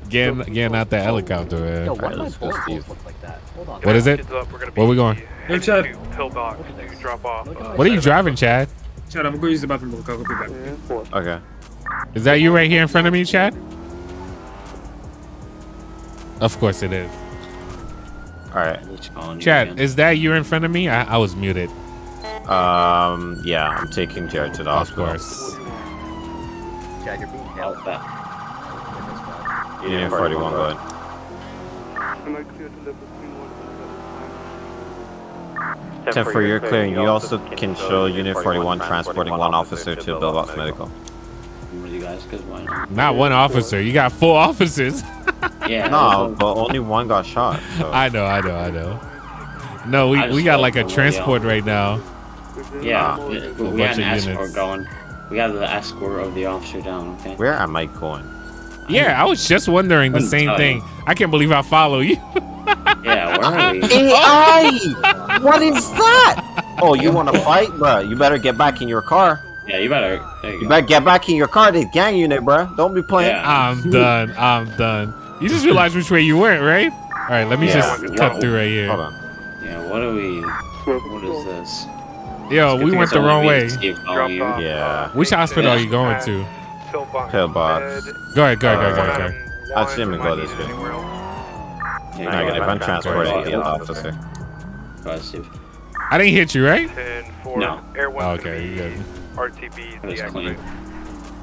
getting getting out that helicopter, man. What is it? Where we going? Hey, Chad. What are you driving, Chad? Chad, I'm gonna go use the bathroom real quick. I'll be back. Okay. Is that you right here in front of me, Chad? Of course it is. All right, Chad, is that you in front of me? I, I was muted. Um, yeah, I'm taking Jared to the hospital. Of course. Chad, you're being held back. You didn't forty-one, bud. ten for your clearing. You also can show Unit forty-one transporting one officer to Bellbox Medical. You guys, cause why not? Not one officer. You got four officers. Yeah. No, but only one got shot. So. I know, I know, I know. No, we, we got like a transport right now. Yeah, uh, we, we had an escort going. We had the escort of the officer down, okay? Where am I going? Yeah, I was just wondering the same thing. You. I can't believe I follow you. Yeah, where are we? A I! What is that? Oh, you want to fight? Bruh, you better get back in your car. Yeah, you better. You, you better get back in your car. This gang unit, bruh. Don't be playing. Yeah. I'm done. I'm done. You just realized which way you went, right? All right, let me yeah, just cut well, through right here. Hold on. Yeah, what are we? What is this? Yo, we went the wrong way. Yeah. Which hospital yeah. are you going to? Pillbox. Go ahead, go ahead, go ahead, go ahead. I shouldn't even go this way. Yeah, I got a bunch of transport at the officer. I didn't hit you, right? No. Oh, okay, you got it. It was clean.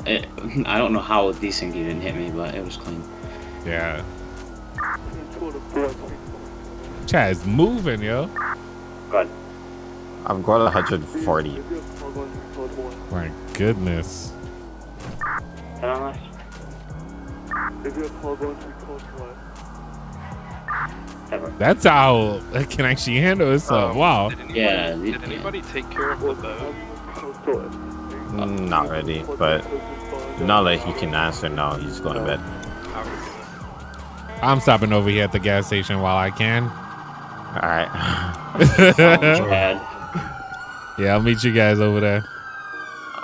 It, I don't know how these things didn't hit me, but it was clean. Yeah. Chad is moving, yo. Good. I'm going one forty. My goodness. That's how it can actually handle itself. Um, wow. Did anybody, yeah. Did anybody take care of the? Not ready, but now that he can answer, now he's going to bed. I'm stopping over here at the gas station while I can. All right. Yeah, I'll meet you guys over there.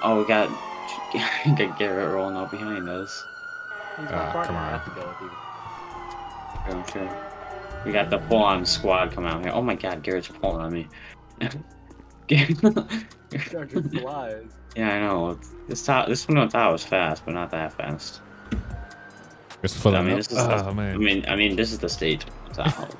Oh, we got. I got Garrett rolling out behind us. Uh, come on. Go okay. We got the pull on squad coming out here. Oh my god, Garrett's pulling on me. Yeah, I know. This top, this one on top was fast, but not that fast. Just I mean, this is oh, the, man. I mean, I mean, this is the state. Top,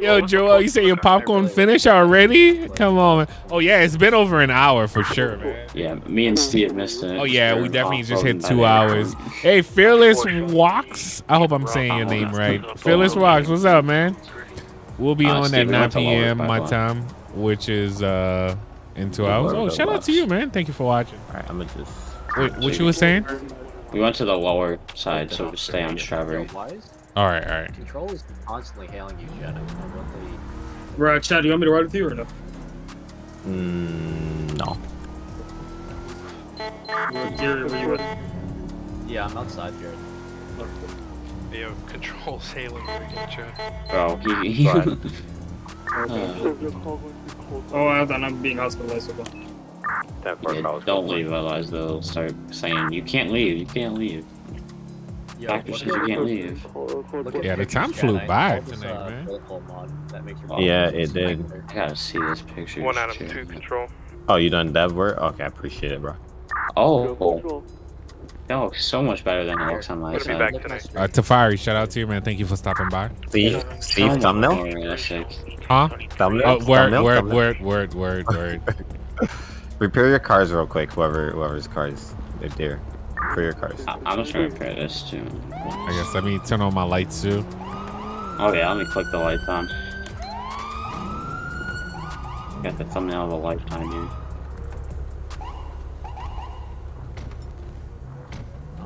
Yo, Joel, you say your popcorn finished already? Come on, man. Oh, yeah, it's been over an hour for sure, man. Yeah, me and Steve missed it. Oh, yeah, we definitely just hit two hours. Hey, Fearless Walks. I hope I'm saying your name right. Fearless Walks, what's up, man? We'll be on at nine P M my time, which is uh, in two hours. Oh, shout out to you, man. Thank you for watching. All right, I'm going to just... Wait, what you were saying? We went to the lower side, so just stay on Strawberry. All right, all right. Control is constantly hailing you, Chad. Right, Chad, do you want me to ride with you or no? Mm, no. Yeah, I'm outside, Jared. Leo, control's hailing you again, Chad. Oh, he... he uh, oh, I thought I'm being hospitalized as well. That part yeah, don't leave, otherwise they'll start saying, you can't leave, you can't leave. Doctor says you can't leave. Yeah, the time flew by tonight, man. Yeah, it did. I gotta see this picture. One out of two, control. Oh, you done dev work? Okay, I appreciate it, bro. Oh. That looks so much better than it looks on my side. Uh, Tafari, shout out to you, man. Thank you for stopping by. Steve, Steve, thumbnail? Huh? Thumbnail? Word, word, word, word, word, word. Repair your cars real quick, whoever, whoever's cars are there. For your cars. I'm just gonna repair this too. I guess let me turn on my lights too. Oh yeah, let me click the lights on. Got the thumbnail of a lifetime here.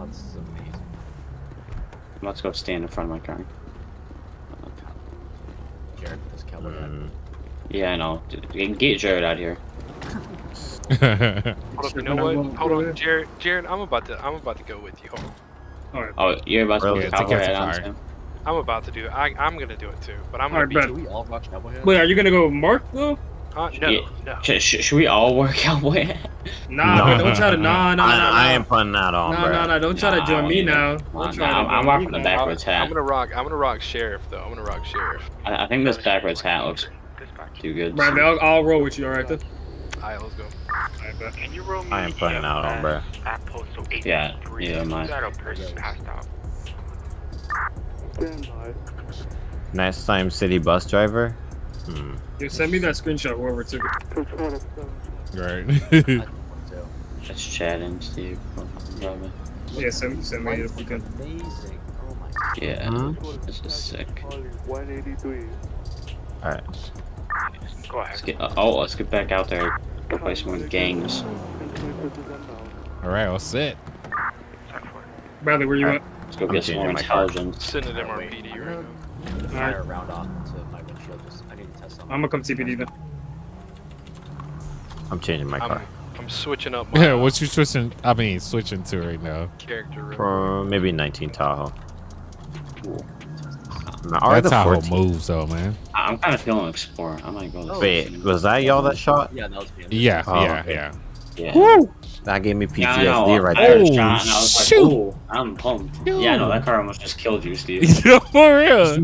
That's amazing. Let's go stand in front of my car. Jared, this cowboy guy. Yeah, I know. Get Jared out here. Hold up, you know what? Hold on, Jared. Jared, I'm about to, I'm about to go with you. Hold on. Oh, you're about to get Cowboyhead on him. I'm about to do it. I, I'm gonna do it too, but I'm all gonna. Right, be we all watch Cowboyhead? Wait, are you gonna go Mark though? Uh, no, yeah. no. Should, should, should we all work Cowboyhead? Nah, no. bro, don't try to. Nah, nah, nah. nah. I am putting that on, nah, bro. Nah, nah, don't try nah, to join me now. Nah, nah, I'm rocking the backwards hat. I'm gonna rock. I'm gonna rock Sheriff though. I'm gonna rock Sheriff. I, I think this backwards hat looks too good. Right, so. I'll, I'll roll with you. All right then. Alright, let's go. Right, can you roll me I am playing out on, bro. Yeah, yeah, am I. Next time, city bus driver? Hmm. Dude, send me that screenshot, whoever took it. Right. That's Chad and Steve. Yeah, send, send me if you can. Amazing. Oh my God. Yeah, huh? This is sick. Alright. Go ahead. Let's get, uh, oh, let's get back out there. Play some more games. Alright, I'll sit. Bradley, where you right. at? Let's go I'm get some more intelligence. Sending an M R P D right now. Alright. I'm gonna come T P D then. I'm changing my I'm, car. I'm switching up my... Yeah, what's you switching... I mean, switching to right now? Character. From maybe nineteen Tahoe. Cool. Nah, that's how it moves, though, man. I'm kind of feeling Explorer. I might go. Oh, wait, was that y'all that shot? Yeah, that was me. Yeah, oh, yeah, okay. yeah, yeah. Woo! That gave me P T S D no, no, right there. Oh, I was like, shoot! Oh, I'm pumped. Yo. Yeah, no, that car almost just killed you, Steve. Yo, for real.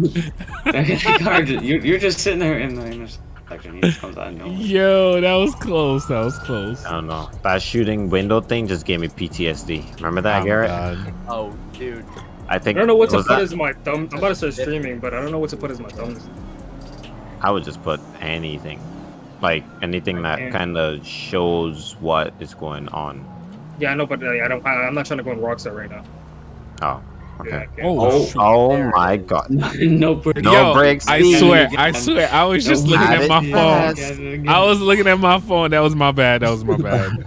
That car just, you're, you're just sitting there in the intersection. He just comes out. And Yo, that was close. That was close. I don't know. That shooting window thing just gave me P T S D. Remember that, oh, Garrett? God. Oh, dude. I think I don't know what to put that? as my thumb. I'm about to say streaming, but I don't know what to put as my thumbs. I would just put anything, like anything that kind of shows what is going on. Yeah, I know, but uh, I don't. I, I'm not trying to go in Rockstar right now. Oh. Okay. Yeah, oh, oh my God! No breaks. No breaks. I swear, I swear, I was just no, looking at my phone. Yes. I was looking at my phone. That was my bad. That was my bad.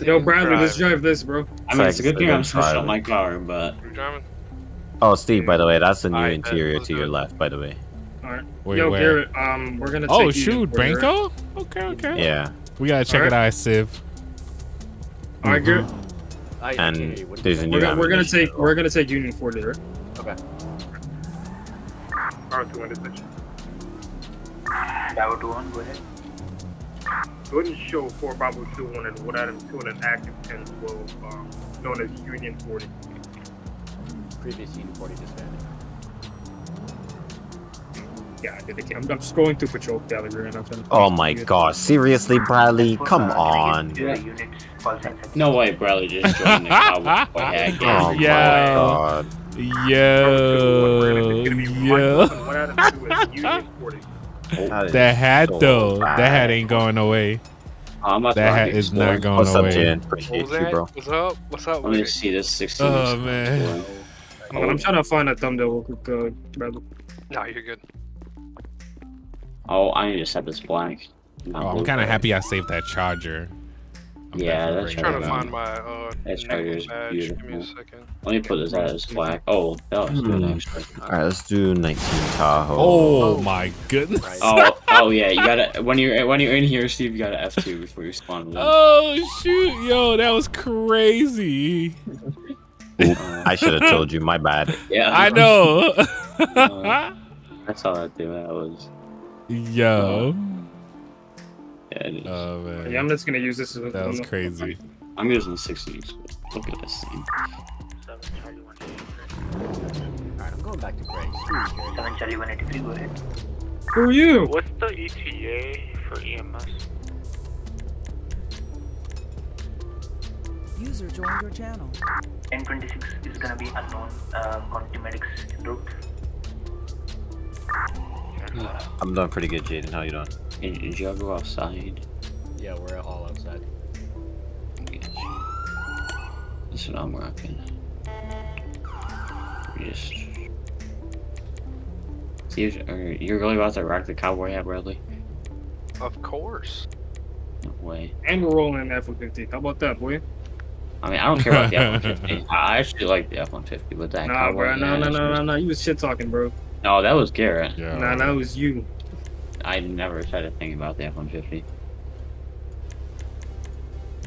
Yo, Brandon, let's drive this, bro. I mean, it's, it's a good thing I'm switching on my car, but. Oh, Steve, by the way, that's the new right, interior to your left, by the way. Alright. Yo, where? Garrett, um, we're gonna take Oh, shoot, Branko? Okay, okay. Yeah. We gotta check All right. it out, Siv. Alright, mm-hmm. Garrett. And there's a new we're gonna, we're gonna take We're gonna take Union four there. Okay. R two one, Bravo two one, go ahead. Go ahead and show four Bravo two one and what item two and an active ten twelve, um, known as Union forty. Previous Union forty disbanded. Yeah, I did it. I'm, I'm scrolling through patrol gallery and I'm trying to. Oh my gosh! Seriously, Bradley, come on! Yeah. No way, Bradley just joined the cowboy gang. Oh my God! Yo, yo! That hat though, that hat ain't going away. I'm not that hat is not going What's away. What's up, Jan? Appreciate you, bro. What's up? What's up? Let me see this sixteen. Oh man. Oh, I'm trying to find a thumbnail real quick, uh, Bradley. No, you're good. Oh, I need to set this blank. Not oh, I'm kind of happy I saved that charger. I'm yeah, that's right. trying to find my uh, that charger's beautiful. Give me a second. Let me put this out as black. Oh, that was good, actually. All right, let's do nineteen Tahoe. Oh, oh my goodness. oh, oh yeah, you gotta when you're when you're in here, Steve, you gotta F two before you spawn. Oh shoot, yo, that was crazy. Ooh, I should have told you. My bad. Yeah, I know. uh, that's all I do. That was. Yo. Yeah. It is. Oh man. Yeah, I'm just gonna use this. As a that was crazy. I'm using sixteen. Look at this thing. Alright, I'm going back to break. seven Charlie one eighty-three. Go ahead. Who are you? What's the E T A for E M S? User joined your channel. ten twenty-six is gonna be unknown uh, Contimedics in route. I'm doing pretty good, Jaden. How you doing? Did, did you all go outside? Yeah, we're all outside. That's what I'm rocking. Just... See, are you really about to rock the cowboy hat, Bradley? Of course. No way. And we're rolling an F one fifty. How about that, boy? I mean, I don't care about the F one fifty. I actually like the F one fifty with that. Nah, bro, no, no, no, no, no. You was shit talking, bro. No, that was Garrett. Yeah. Nah, that was you. I never said a thing about the F one fifty.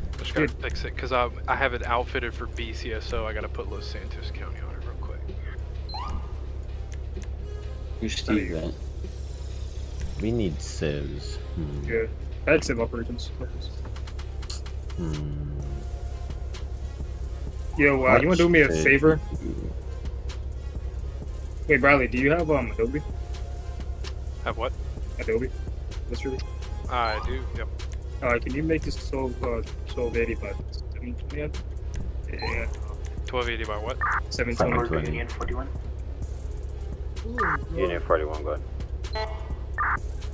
I just gotta fix it because I I have it outfitted for B C S O. I gotta put Los Santos County on it real quick. Who's Steve at? We need sieves. Hmm. Yeah, that's sieve operations. Hmm. Yo, uh, you wanna do me a favor? Wait, Bradley, do you have um Adobe? Have what? Adobe. That's really. I do. Yep. Uh, can you make this twelve eighty by seven twenty? Yeah. twelve eighty by what? seven twenty. Union forty-one. Union forty-one. Go ahead.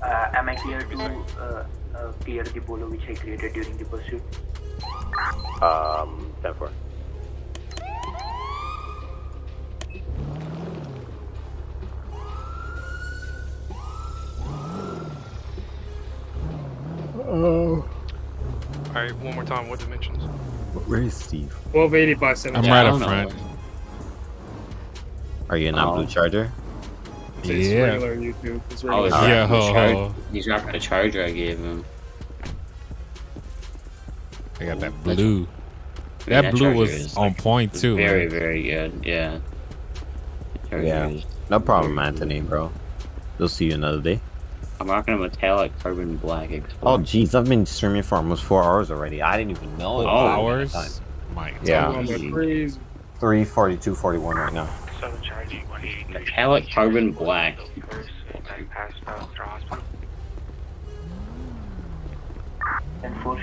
Uh, am I clear to uh, uh, clear the bolo which I created during the pursuit? Um, ten four. Oh. All right, one more time. What dimensions? Where is Steve? twelve eighty by seven. I'm right up front. Are you in that oh. blue charger? It's yeah. Regular YouTube. It's regular. Oh, it's yeah. Right. Ho, ho. He's not the charger I gave him. They got that blue. That, that blue was on like, point too. Very, man. very good. Yeah. Yeah. Is... No problem, Anthony, bro. We'll see you another day. I'm rocking a metallic carbon black Explorer. Oh, jeez, I've been streaming for almost four hours already. I didn't even know it. Oh, hours? My yeah. Crazy. Three forty-two forty-one right now. Metallic carbon black.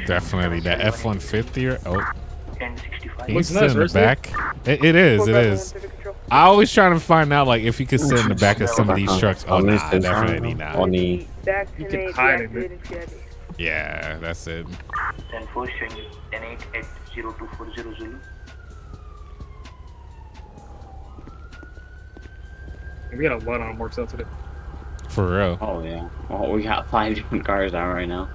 Definitely that F one fifty. Oh. He's sit nice, in the back. It, it is, it is. I always try to find out like if he could sit in the back of some of these trucks. Oh, nah, definitely not. You can hide it. Yeah, that's it. We got a lot on work today. For real. Oh, yeah. Well, we got five different cars out right now.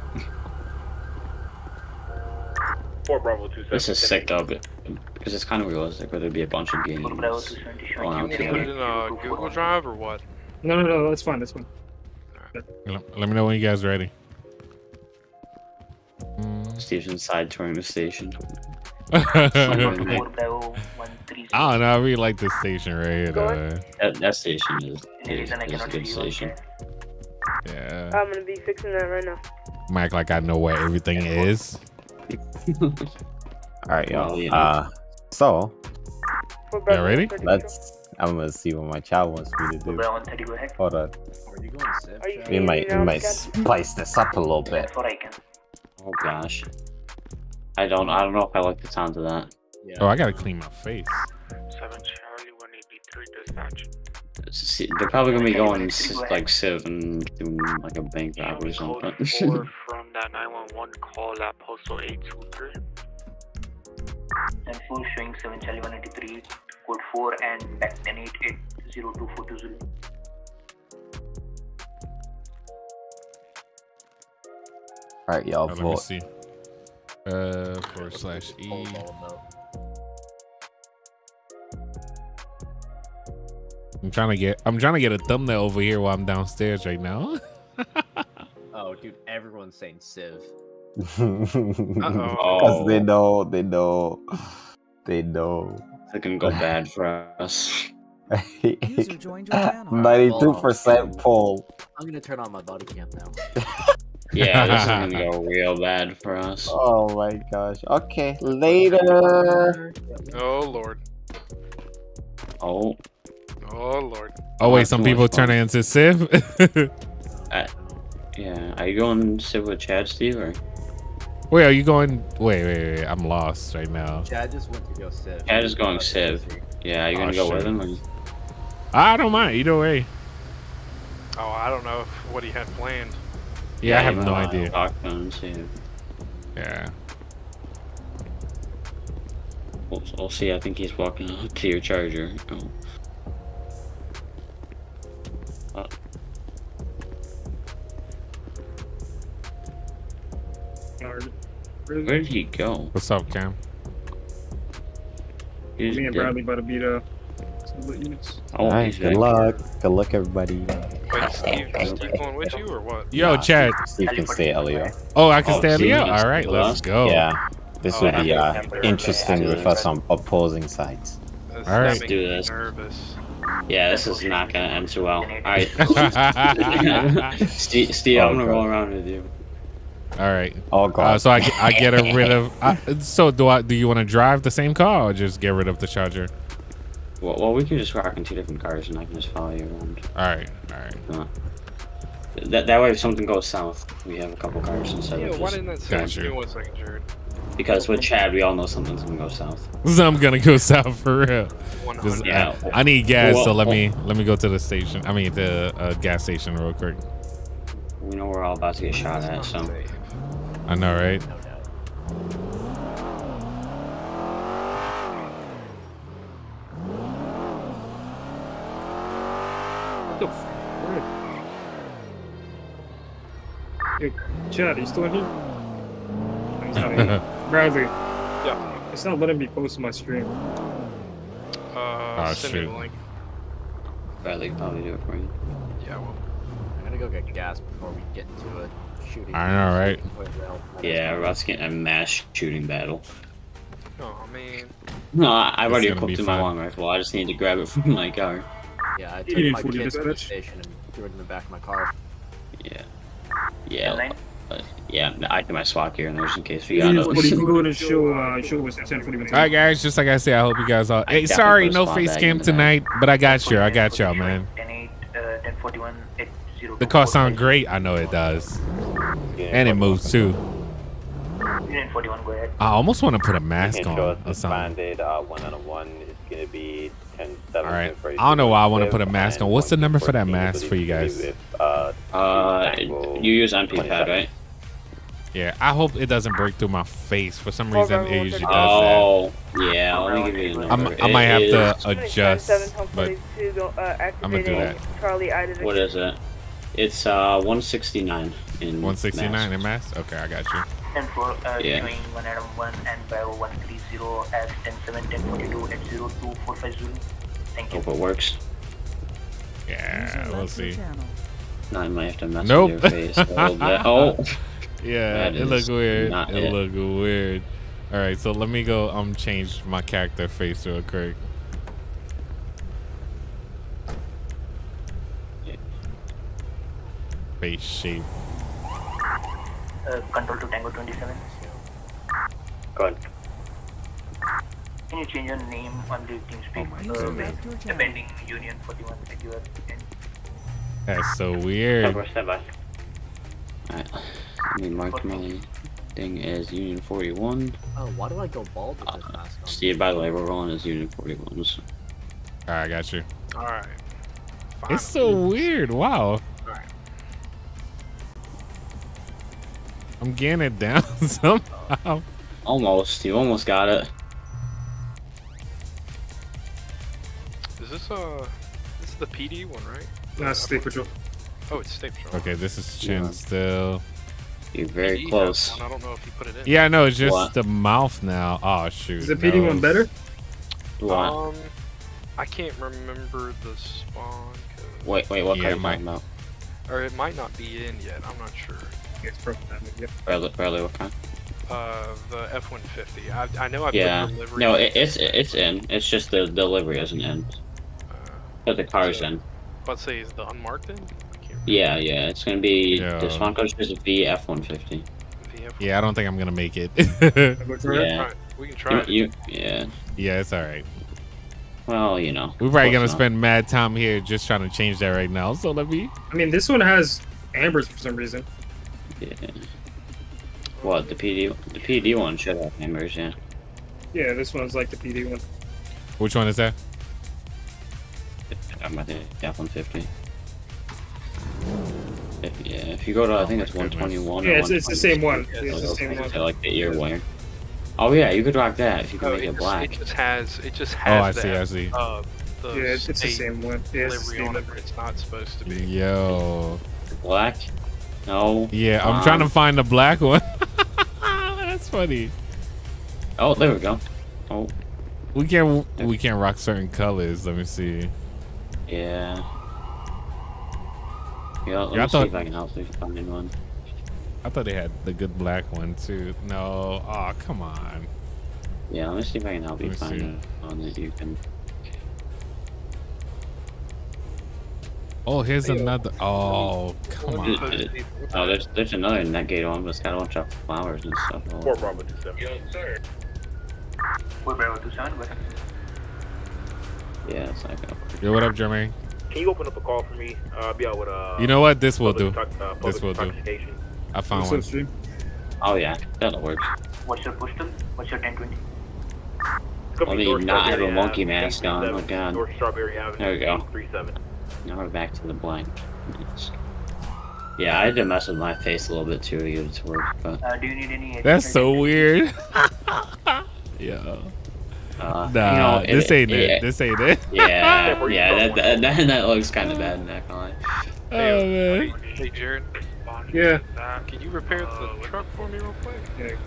This is sick though, because it's kind of realistic where there'd be a bunch of games going out together. You put it in a Google Drive or what? No, no, no, that's fine, that's fine. Let me know when you guys are ready. Station side touring the station. I don't know, I really like this station right here though. That, that station is, is, is a good station. Yeah. I'm gonna be fixing that right now. Mike, like I know where everything is. All right, y'all. Uh, so you ready? Let's. I'm gonna see what my child wants me to do. Hold on. We might, we might spice this up a little bit. Oh gosh. I don't, I don't know if I like the sound of that. Yeah. Oh, I gotta clean my face. They're probably gonna be going like seven, doing like a bank robbery or something. From that nine one one call at postal eight two three. And four string seven Charlie one eighty three code four and back ten eight eight zero two four two zero. All right, y'all. Let me see. Uh, forward slash E. I'm trying to get I'm trying to get a thumbnail over here while I'm downstairs right now. Oh, dude, everyone's saying Civ. Uh-oh. Because they know, they know, they know. It can go bad for us. ninety-two percent poll. I'm gonna turn on my body cam now. Yeah, this is gonna go real bad for us. Oh my gosh. Okay, later. Oh Lord. Oh. Oh Lord. Oh wait, some people turn it into Civ? uh, yeah, are you going Civ with Chad, Steve, or? Wait, are you going? Wait, wait, wait, I'm lost right now. Chad just went to go Civ. Chad is going Civ. Yeah, are you oh, gonna go sure. with him? Or... I don't mind, either way. Oh, I don't know what he had planned. Yeah, yeah I have no idea. Him, too. Yeah. We'll, we'll see, I think he's walking up to your charger. Oh. Uh. Where did he go? What's up, Cam? He's Me and Bradley about to beat up some units. Oh, nice. Good luck. Good luck, everybody. Wait, Steve, is Steve going with you or what? Yo, nah, Chad. Steve can stay L E O. Oh, I can oh, stay L E O? Alright, let's go. Yeah. This oh, would be uh, interesting with bad. us on opposing sides. Alright. Let's do this. Nervous. Yeah, this is not gonna end too well. Alright. Steve, Steve oh, I'm gonna God. roll around with you. Alright. Oh god. Uh, so I, I get rid of. I, so do I? Do you want to drive the same car or just get rid of the charger? Well, well, we can just rock in two different cars and I can just follow you around. Alright, alright. Uh, that that way, if something goes south, we have a couple cars instead yeah, of why just. Why didn't that sound one second, Jared? Because with Chad, we all know something's gonna go south. I'm gonna go south for real. Just, yeah. I, I need gas, well, so let well, me let me go to the station. I mean the uh, gas station real quick. We know we're all about to get shot at, so. I know, right? What the fuck? Hey, Chad, are you still in here? Bradley, yeah, it's not letting me post my stream. Uh, oh, send shoot. me the link. Bradley can probably do it for you. Yeah, well, I'm gonna go get gas before we get to it. shooting. I know, right? Yeah, Russ getting a mass shooting battle. Oh man. No, I've already equipped my long rifle. I just need to grab it from my car. Yeah, I took my kid to the station and threw it in the back of my car. Yeah. Yeah. Uh, yeah, I do my SWAT gear in there just in case we got another. Alright guys, just like I say, I hope you guys all. Hey, sorry, no face cam tonight, but I got you. I got y'all, man. The car sounds great. I know it does. And it moves too. I almost want to put a mask on or something. Alright, I don't know why I want to put a mask on. What's the number for that mask for you guys? Uh, you use M P pad, right? Yeah, I hope it doesn't break through my face. For some reason, it usually does that. Oh, yeah, let me give you the number. I might have to adjust, but I'm going to do that. What is it? It's uh, one sixty-nine in one sixty-nine in mask? Okay, I got you. ten four, uh, yeah. one one and bio one three zero at ten seven, ten forty-two, eight zero two, four five zero. Thank you. Hope it works. Yeah, we'll see. No, I might have to mess nope. with your face a little bit. Oh. Yeah, it looks weird. It, it look weird. All right, so let me go um change my character face real quick. Yeah. Face shape. Uh, control to Tango twenty-seven. Go ahead. Can you change your name on the TeamSpeak? Oh my God. Depending Union forty-one that you are in. That's so weird. Alright, let me mark my thing as Union forty-one. Oh, why do I go bald with this mask on? Steve, by the way, we're rolling as Union forty-ones. Alright, I got you. Alright. It's so weird, wow. Alright. I'm getting it down somehow. Almost, you almost got it. Is this, uh, this is the P D one, right? That's State Patrol. Oh, it's State Patrol. Okay, this is Chin yeah. still. You're very P D close. I don't know if you put it in. Yeah, I know. It's just what? the mouth now. Oh, shoot. Is the P D no. one better? What? Um, I can't remember the spawn code. Wait, wait, what yeah, kind of might not? Or it might not be in yet. I'm not sure. It's broken down again. Barely, barely what kind? Uh, the F one fifty. I, I know I've yeah. been delivery. No, it, it's it's in. It's just the delivery isn't in. Uh, the car's so. in. Let's say is the unmarked in? Yeah, yeah, it's gonna be yeah. the spawn code is V F one fifty. Yeah, I don't think I'm gonna make it. yeah. We can try. You, you, yeah. Yeah, it's all right. Well, you know, we're probably gonna not. spend mad time here just trying to change that right now. So let me. I mean, this one has ambers for some reason. Yeah. What the P D? The P D one should have ambers, yeah. Yeah, this one's like the P D one. Which one is that? I'm at the F one fifty. If, yeah, if you go to, oh, I think it's one twenty-one. Yeah, it's, it's the same one. Yeah, it's the same one. I like the earwire. Oh yeah, you could rock that if you can make it black. It just has, it just has. Oh, I see, I see. Uh, the yeah, it's, it's the same one. Yeah, it's, the same one. It, it's not supposed to be. Yo. Black? No. Yeah, I'm um, trying to find the black one. That's funny. Oh, there we go. Oh. We can't, we can't rock certain colors. Let me see. Yeah. Yeah, let yeah, me I thought, see if I can help you find one. I thought they had the good black one too. No, oh come on. Yeah, let me see if I can help let you find one that you can. Oh, here's Leo. another. Oh, come on. It, it, oh, there's there's another Negate one, but it's got a bunch of flowers and stuff. Four Bravo two seven. Yes, sir. Four Bravo two seven. Yeah, it's like a... Yo, what up, Jermaine? Can you open up a call for me? Uh, be out with uh, you know what? This will do. Uh, this will do. I found What's one. Oh yeah, that'll work. What's your postal? What's your ten twenty? Let me not have a monkey Avenue, mask on. Oh god. North Strawberry Avenue, there we go. Now we're back to the blank. Nice. Yeah, I had to mess with my face a little bit too to get it to work. But... Uh, do you need any? That's so weird. yeah. Uh, nah, you know, this it, ain't it, it. This ain't it. Yeah, yeah, that, that, that, that looks kind of bad in that line. Oh, man. Hey, Jared. Yeah. Uh, can you repair the uh, truck for me real quick? Yeah.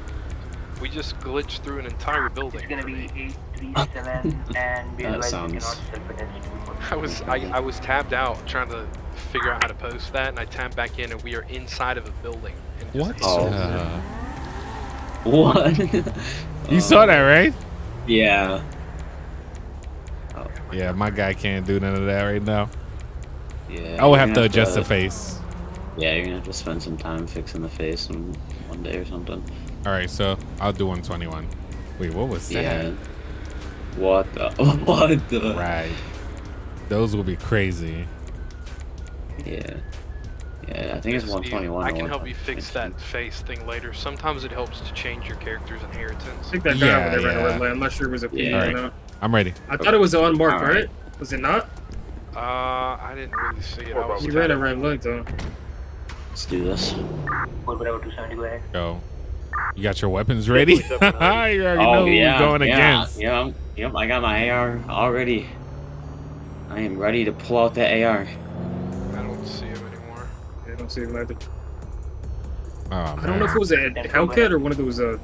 We just glitched through an entire building. It's gonna be eight three seven and be like, you cannot self-identify. I was, I, I was tabbed out trying to figure out how to post that, and I tap back in, and we are inside of a building. What? Oh. Uh, what? You uh, saw that, right? Yeah. Oh, my yeah, my guy can't do none of that right now. Yeah. I will have to have adjust to, the face. Yeah, you're gonna have to spend some time fixing the face in one day or something. All right, so I'll do one twenty-one. Wait, what was that? Yeah. What the? What the? Right. Those will be crazy. Yeah. Yeah, I think it's one twenty-one. I can help you fix that face thing later. Sometimes it helps to change your character's inheritance. I think that guy yeah, over there yeah. ran a red light. I'm not sure it was a P. Yeah. Right. I'm ready. I okay. thought it was unmarked, right. right? Was it not? Uh, I didn't really see it. I you ran a red light, though. Let's do this. Go. You got your weapons ready? You already know oh, who yeah, you're going yeah, against. Yeah, yep, I got my A R already. I am ready to pull out that A R. I don't see him anymore. Yeah, I don't see him either. Oh, I don't know if it was a Hellcat or one of those. Uh...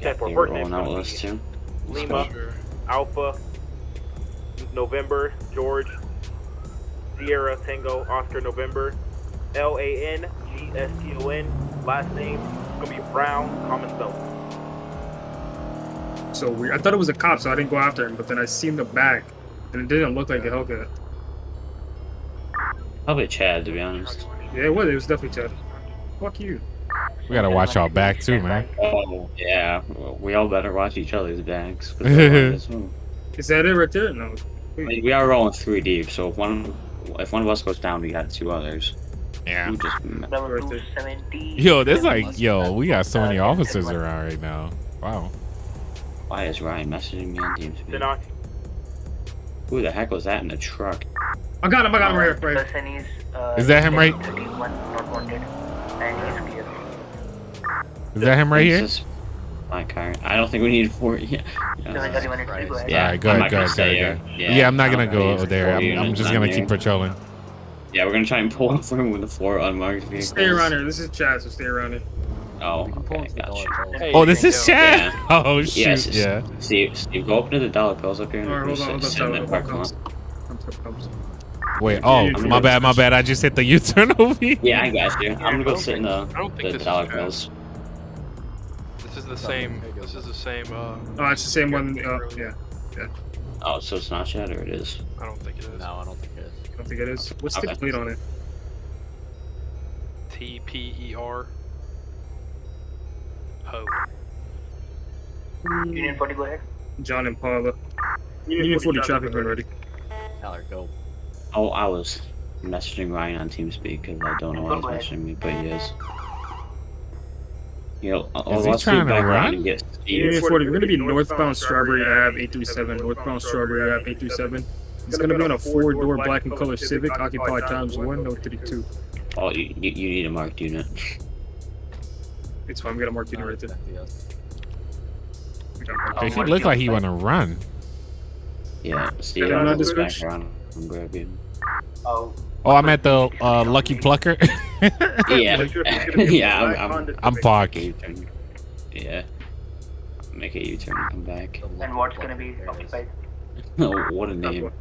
Yeah, we're rolling out list too. Lima, sure. Alpha, November, George, Sierra, Tango, Oscar, November, L A N G S T O N. Last name gonna be Brown, common spelling. So weird. I thought it was a cop, so I didn't go after him. But then I seen the back, and it didn't look like a Hellcat. Probably Chad, to be honest. Yeah, it was. It was definitely Chad. Fuck you. We gotta watch our back too, man. Oh yeah, we all better watch each other's backs. Is that it right there? No. Like, we are rolling three deep, so if one if one of us goes down, we got two others. Yeah. Yo, there's like, yo, we got so many officers around right now. Wow. Why is Ryan messaging me on TeamSpeak? Who the heck was that in the truck? I got him, I got him right here. Right. Uh, is that him right? Is that him right here? My car. I don't think we need four. Yeah. No, no, right. Yeah. All right, go ahead, go ahead, go ahead. Yeah. yeah, I'm not gonna go over there. I'm, I'm just gonna keep patrolling. Yeah, we're gonna try and pull through with the floor unmarked vehicles. Stay around here. This is Chad, so stay around here. Oh, okay, gotcha. Hey, oh, this is Chad. Yeah. Oh shoot. Yeah. So, yeah. Steve, Steve, go up to the dollar bills up here. Alright, hold on, hold on, hold on, hold on. Wait. Oh, my bad, my bad. I just hit the U-turn over here. Yeah, I got you. I'm gonna go sit in the dollar bills. This is the same. This is the same. Uh, oh, it's the same one. Uh, yeah. Yeah. Oh, so it's not Chad, or it is? I don't think it is. No, I don't think it is. I don't think it is. What's okay. the plate on it? T P E R. Ho. Union forty, go ahead. John and Paula. Union forty traffic already. Tyler, go. Oh, I was messaging Ryan on TeamSpeak because I don't know why he's messaging me, but he is. You know, uh, is he trying to run? Yes. We're going to be northbound Strawberry Ave eight three seven. Northbound Strawberry Ave eight three seven. It's going to be on a four-door black and color Civic, occupied times one, no thirty-two. Oh, you, you need a marked unit. It's fine. We got a marked unit right there. He oh, looked like he want to run. Yeah. See, I'm not just back around. I'm grabbing. Oh. Oh, I'm at the uh, Lucky Plucker. yeah, yeah, I'm, I'm, I'm parking. Yeah, make a U-turn and come back. And what's gonna be occupied? Oh, what a name!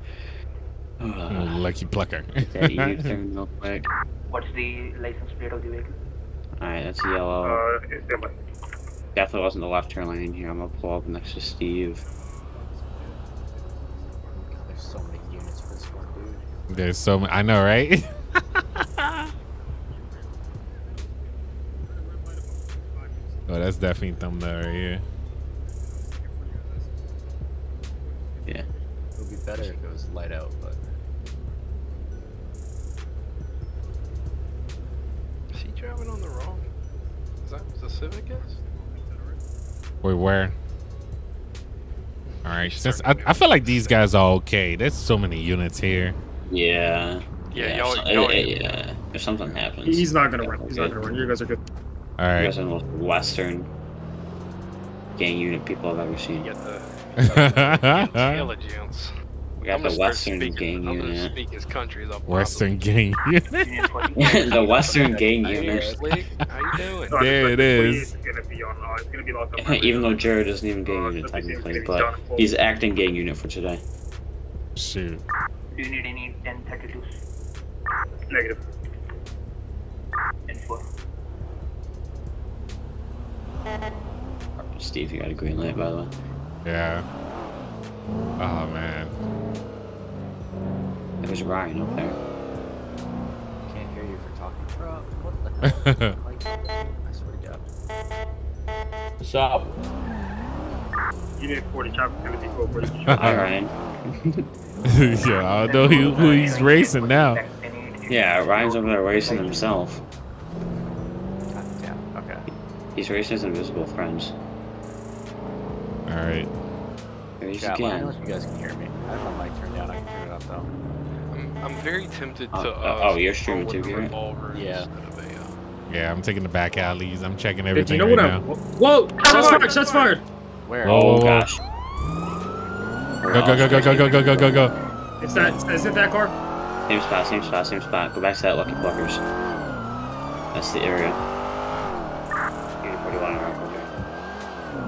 Uh, Lucky Plucker. That U-turn real quick. What's the license plate of the vehicle? All right, that's yellow. Uh, Definitely wasn't the left turn lane here. I'm gonna pull up next to Steve. There's so many. There's so many. I know, right? Oh, that's definitely thumbnail right here. Yeah. It would be better if it was light out, but. Is he driving on the wrong? Is that what the Civic is? Wait, where? Alright, since I, I feel like these guys are okay. There's so many units here. Yeah. Yeah. Yeah. If, so, it, yeah. if something happens, he's not gonna run. He's good. not gonna run. You guys are good. All right. You guys are the most Western gang unit people I've ever seen. You got the intelligence. We got the Western gang unit. Speak his country up. Western gang unit. The Western gang unit. How you doing? There it is. Even though Jared isn't even gang unit technically, but he's acting gang unit for today. Shoot. Do you need any ten thirty-twos? Negative. Info. Steve, you got a green light, by the way. Yeah. Oh, man. There's Ryan up there. Can't hear you for talking. Bro, what the hell? I swear to God. What's up? You need forty choppers to go for the All right. Yeah, I don't know who, who he's racing now. Yeah, Ryan's over there racing himself. Yeah, okay. He's racing his invisible friends. Alright. Yeah, I don't know if you guys can hear me. I have my mic turned down. I can turn it up though. I'm, I'm very tempted oh, to. Uh, oh, you're streaming too, right? Yeah. A, yeah, I'm taking the back alleys. I'm checking everything you know right now. Whoa! Shots fired! Shots fired! Where? Oh, oh gosh. Go, go, go, go, go, go, go, go, go, go. It's that, is it that car? Same spot, same spot, same spot. Go back to that lucky blockers. That's the area.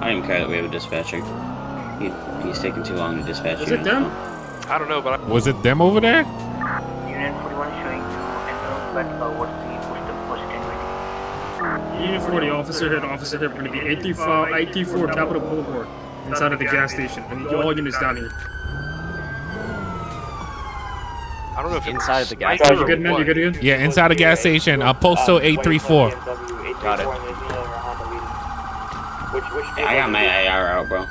I don't even care that we have a dispatcher. He, he's taking too long to dispatch. Was it them? I don't know, but I... Was it them over there? Unit forty-one showing two and no, but uh, what's the push to push ten? Unit forty, officer here, officer here. We're going to be eighty-four Capitol Boulevard inside of the gas station. I need all units down here. I don't know if inside of the gas station. You good, man? You good again? Yeah, inside the gas station. Uh, Postal eight three four. Got it. Which, which hey, I got my A R out, bro.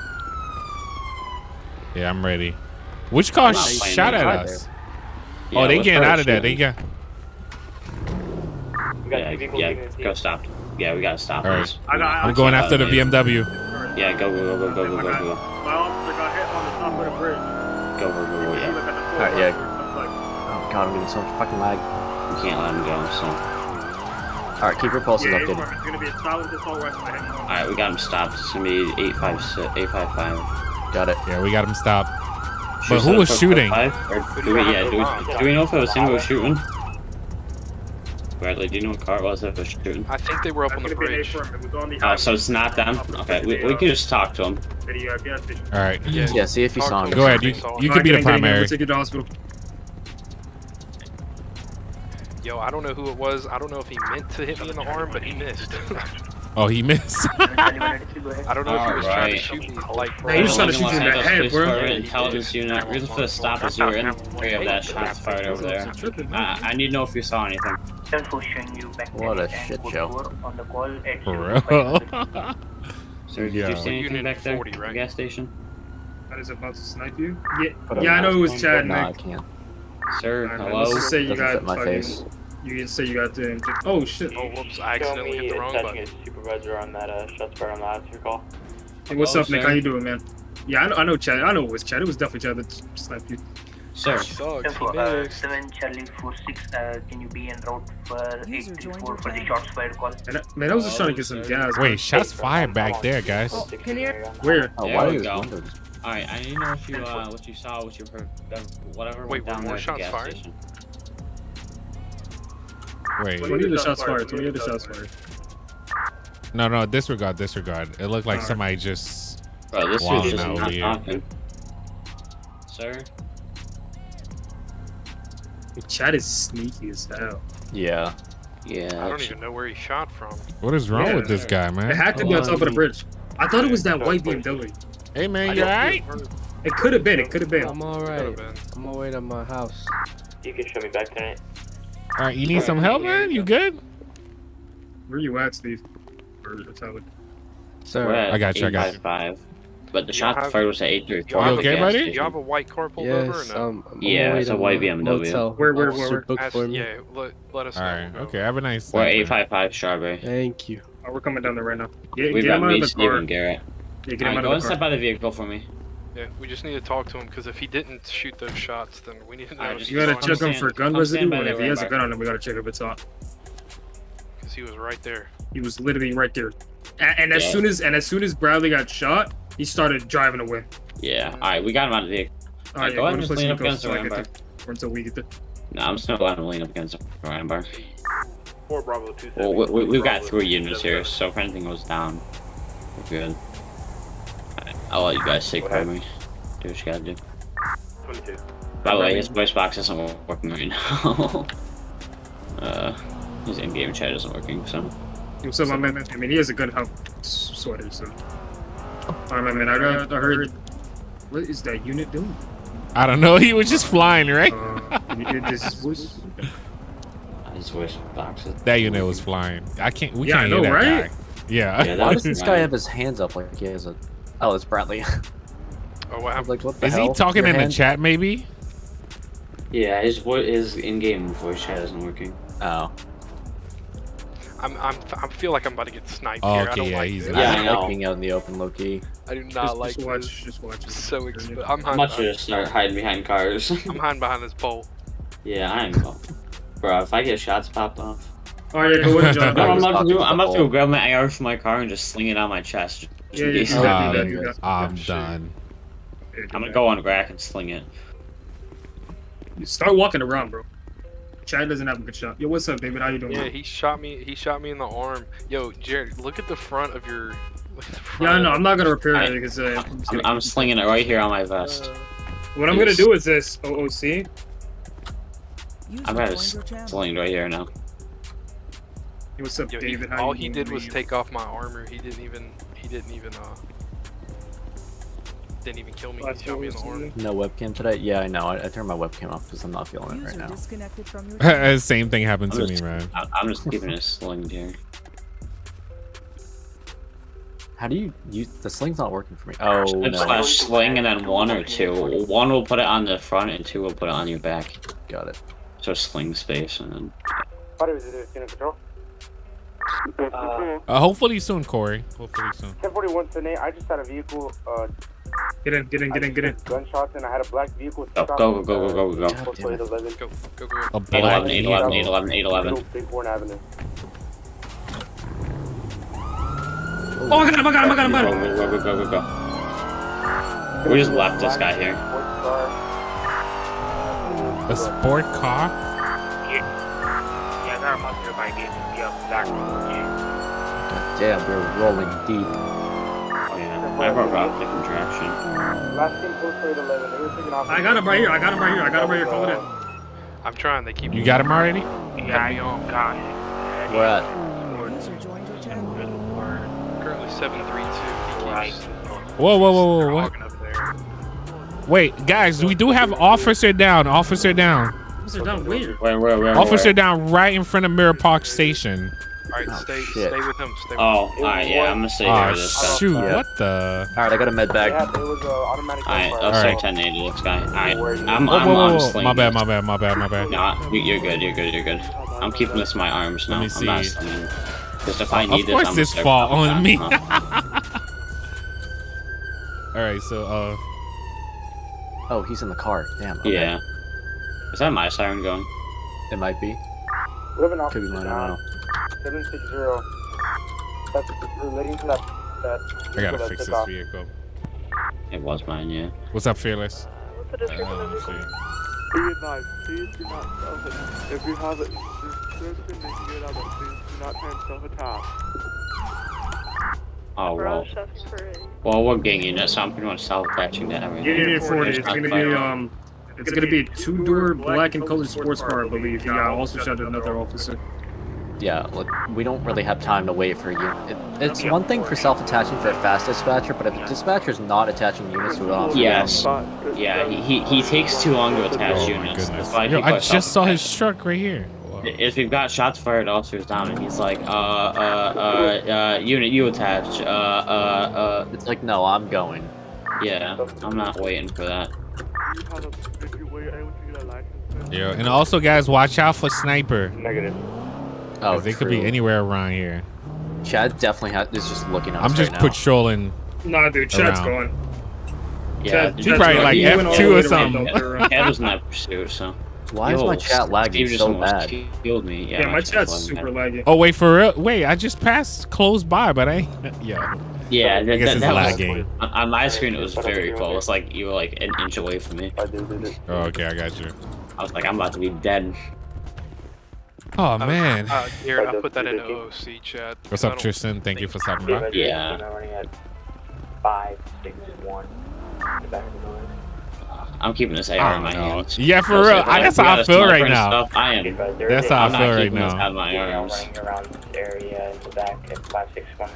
Yeah, I'm ready. Which car shot at us? Yeah, oh, they getting out of there. They got... We got yeah, yeah go stopped. Yeah, we got to stop. All right. I got, I'm I going after the it. B M W. Yeah, go, go, go, go, go, go, go. go. My officer got hit on the top of the bridge. Go, go, go, go, yeah. All right, yeah. Oh, God, I'm getting so much fucking lag. We can't let him go, so... Alright, keep your pulses yeah, updated. Alright, we got him stopped. It's gonna be eight five five. Got it. Yeah, we got him stopped. But who was shooting? Do we, yeah, do we, do we know if it was him who was shooting? Bradley, do you know what car it was that was shooting? I think they were up on the bridge. Uh, so it's not them? Okay, we, we can just talk to him. Alright. Yeah, yeah, see if you saw him. Go ahead, you, you could be the primary. Yo, I don't know who it was. I don't know if he meant to hit me in the arm, but he missed. Oh, he missed. I don't know if he was right. trying to shoot me. Like, bro. He was trying to shoot you in the head, bro. Intelligence unit. Reason for the stop is you were in the area of that shots fired over there. Uh, I need to know if you saw anything. What a shit show. Bro. So did you see anything back there at the gas station? That is about to snipe you? Yeah, yeah I know it was Chad, Nick. No, I can't. Sir, right, hello. Let's just say you got my face. You can say you got the. Oh shit! Oh whoops! I accidentally hit the wrong button. Supervisor on that uh, shots fired on the officer call. Hey, what's hello, up, sir? Nick? How you doing, man? Yeah, I know, I know, Chad. I know it was Chad. It was definitely Chad that sniped you. Sir. Uh, Seven Charlie Four Six. Uh, can you be en route for eight four for the shots fired call? Man, man I was just trying to get some gas. Wait, shots fired back there, guys. Oh, can you hear? Where? Oh, why are you wondering? All right, I didn't know if you uh, what you saw, what you heard, whatever. Wait, were more shots fired? Wait. Twenty other shots fired. Twenty other shots fired. No, no, disregard, disregard. It looked like right. somebody just. Bro, this dude's just not talking. Sir. The chat is sneaky as hell. Yeah. Yeah. I don't even know where he shot from. What is wrong yeah, with this guy, man? It had to be on top of the bridge. I thought it was that white B M W. Hey man, you alright? It could have been, it could have been. I'm alright. I'm on my way to my house. You can show me back tonight. Alright, you need right, some help, man? You good? Where you at, Steve? Sir, I got you, I got you. Five. But the shot fired was at eight thirty-four. You okay, buddy? You have a white car pulled yes, over or no? Um, yeah, it's a white B M W. Where, where, where? where? Yeah, let, let us know. Alright, okay, have a nice day. We're eight five five Strawberry. Thank you. Oh, we're coming down there right now. Get, get him out of the car. Garrett. Yeah, get him right, go and step out of the vehicle for me. Yeah, we just need to talk to him because if he didn't shoot those shots, then we need to know. Right, you gotta check him for gun residue, and if he has a gun on him, we gotta check if it's on. Because he was right there. He was literally right there. And, and as yeah. soon as and as soon as Bradley got shot, he started driving away. Yeah. All right, we got him out of the vehicle. All right, go ahead and lean up against the rambar. Until we get there. No, I'm just gonna go ahead and lean up against the rambar. Four Bravo two. Well, we, we, we've got three units here, so if anything goes down, we're good. I'll let you guys take care of me. Do what you gotta do. twenty-two. By the way, his voice box isn't working right now. Uh, his in-game chat isn't working, so. So, I mean, I mean, he is a good help sorter, so. I mean, I heard. What is that unit doing? I don't know. He was just flying, right? Uh, this was. I just wish boxes. That unit was flying. I can't. We yeah, can't I know, hear that right? Guy. Yeah. yeah Why does this guy have his hands up like he has a? Oh, it's Bradley. Oh wow! Like, what the is hell? He talking Your in hand? The chat? Maybe. Yeah, his voice, his in-game voice chat isn't working. Oh. I'm, I'm, I feel like I'm about to get sniped oh, here. Okay, I don't yeah, like he's this. Yeah, I know. Like being out in the open, low key. I do not just, like just watch, this. Just watch. It's so expensive. I'm, I'm not sure to start hiding behind cars. I'm hiding behind this pole. Yeah, I am. Bro, if I get shots popped off. All right, go ahead, John. I'm about to, I'm about to grab my A R from my car and just sling it on my chest. Yeah, yeah, yeah. Um, yeah. I'm done. I'm gonna go on a rack and sling it. Start walking around, bro. Chad doesn't have a good shot. Yo, what's up, David? How you doing? Yeah, man? he shot me. He shot me in the arm. Yo, Jared, look at the front of your. Look at the front yeah, no, I'm not gonna repair I, it because uh, I'm, I'm, I'm slinging it right here on my vest. Uh, what I'm gonna do is this O O C. I'm gonna sling right here now. Yo, what's up, Yo, David? He, all he did was take off my armor. He didn't even. He didn't even. Uh, didn't even kill me. Oh, he shot me in the arm. No webcam today? Yeah, I know. I, I turned my webcam off because I'm not feeling User it right now. Same thing happened I'm to just, me, man. I'm just giving a sling here. How do you use the sling's not working for me? Oh, no. Slash sling and then one or two. One will put it on the front and two will put it on your back. Got it. So sling space and then. Uh, uh, hopefully soon, Corey. Hopefully soon. ten forty-one today. I just had a vehicle. Uh, Get in, get in, get in, get in. Gunshots and I had a black vehicle. Go, go, go, go, go, go, go. Go, go, go, go. A black eight eleven, eight eleven, eight eleven. Oh, I got him, I got him, I got him, I got him. Go, go, go, go, go. We just left this guy here. A sport car? Yeah. Yeah, they're about to buy me. Yeah, black. God damn, they're rolling deep. I have our optic contraction. I got him right here. I got him right here. I got him right here. Call it in. I'm trying. They keep. You got him already? Yeah, I am. Got it. Where at? Currently seven three two. Whoa, whoa, whoa, whoa, what? Wait, guys, we do have officer down. Officer down. Officer down. Where? Where? Where? Officer down right in front of Mirror Park Station. Alright, oh, stay, stay with him. Stay with oh, him. Alright, yeah, I'm gonna stay oh, here with this guy. Shoot, what the? Alright, I got a med bag. Yeah, alright, let's start ten eighty this guy. Alright, I'm, whoa, I'm, whoa, I'm slinging. My bad, my bad, my bad, my bad. Nah, you're good, you're good, you're good. I'm keeping this in my arms now. Let me see. I'm not slinging. Because if I need this, I'm gonna Of course this fall on me. Alright, so, uh... oh, he's in the car. Damn, okay. Yeah. Is that my siren going? It might be. Living off. Could be mine, I don't know. seven six zero. That's relating to that. that I gotta that fix this off. vehicle. It was mine, yeah. What's up, Fearless? What's the description of the vehicle? Be advised, please do not self attack. If you have it, description is good of it. Please do not turn self attack. Oh, well. Well, we're getting unit, so I'm pretty much self attaching that. Unit forty, it's gonna be, um, it's gonna be a two door black and colored sports car, I believe. Yeah, I also shot another officer. Yeah, look, we don't really have time to wait for you. It, it's one thing for self-attaching for a fast dispatcher, but if the dispatcher's not attaching units, we don't. Yes. Yeah, he he takes too long to attach oh units. My goodness. Yo, I just saw his truck right here. Wow. If we've got shots fired, officers down, and he's like, uh, uh, uh, uh, unit, you attach. Uh, uh, uh. It's like, no, I'm going. Yeah, I'm not waiting for that. Yeah, and also, guys, watch out for sniper. Negative. Oh, they true. could be anywhere around here. Chad definitely has, is just looking up. I'm just right patrolling. Nah, dude, Chad's around. going. Yeah, Chad, he's probably like F two or something. Chad was not pursued, so. Why Yo, is my chat lagging so bad? Killed me. Yeah, yeah, my chat's super lagging. Oh wait, for real? Wait, I just passed close by, but I. Yeah. Yeah, I that, guess that, it's that lagging. Was, on my screen, it was very close. Like you were like an inch away from me. Oh, okay, I got you. I was like, I'm about to be dead. Oh man! Uh, here, I put that in O O C chat. What's up, Tristan? Thank you for stopping by. Yeah. Five, six, one. Uh, I'm keeping this A R in my hands. Yeah, for real. Like, that's how I feel right now. Stuff, I am. That's how I feel right now. Out of my arms.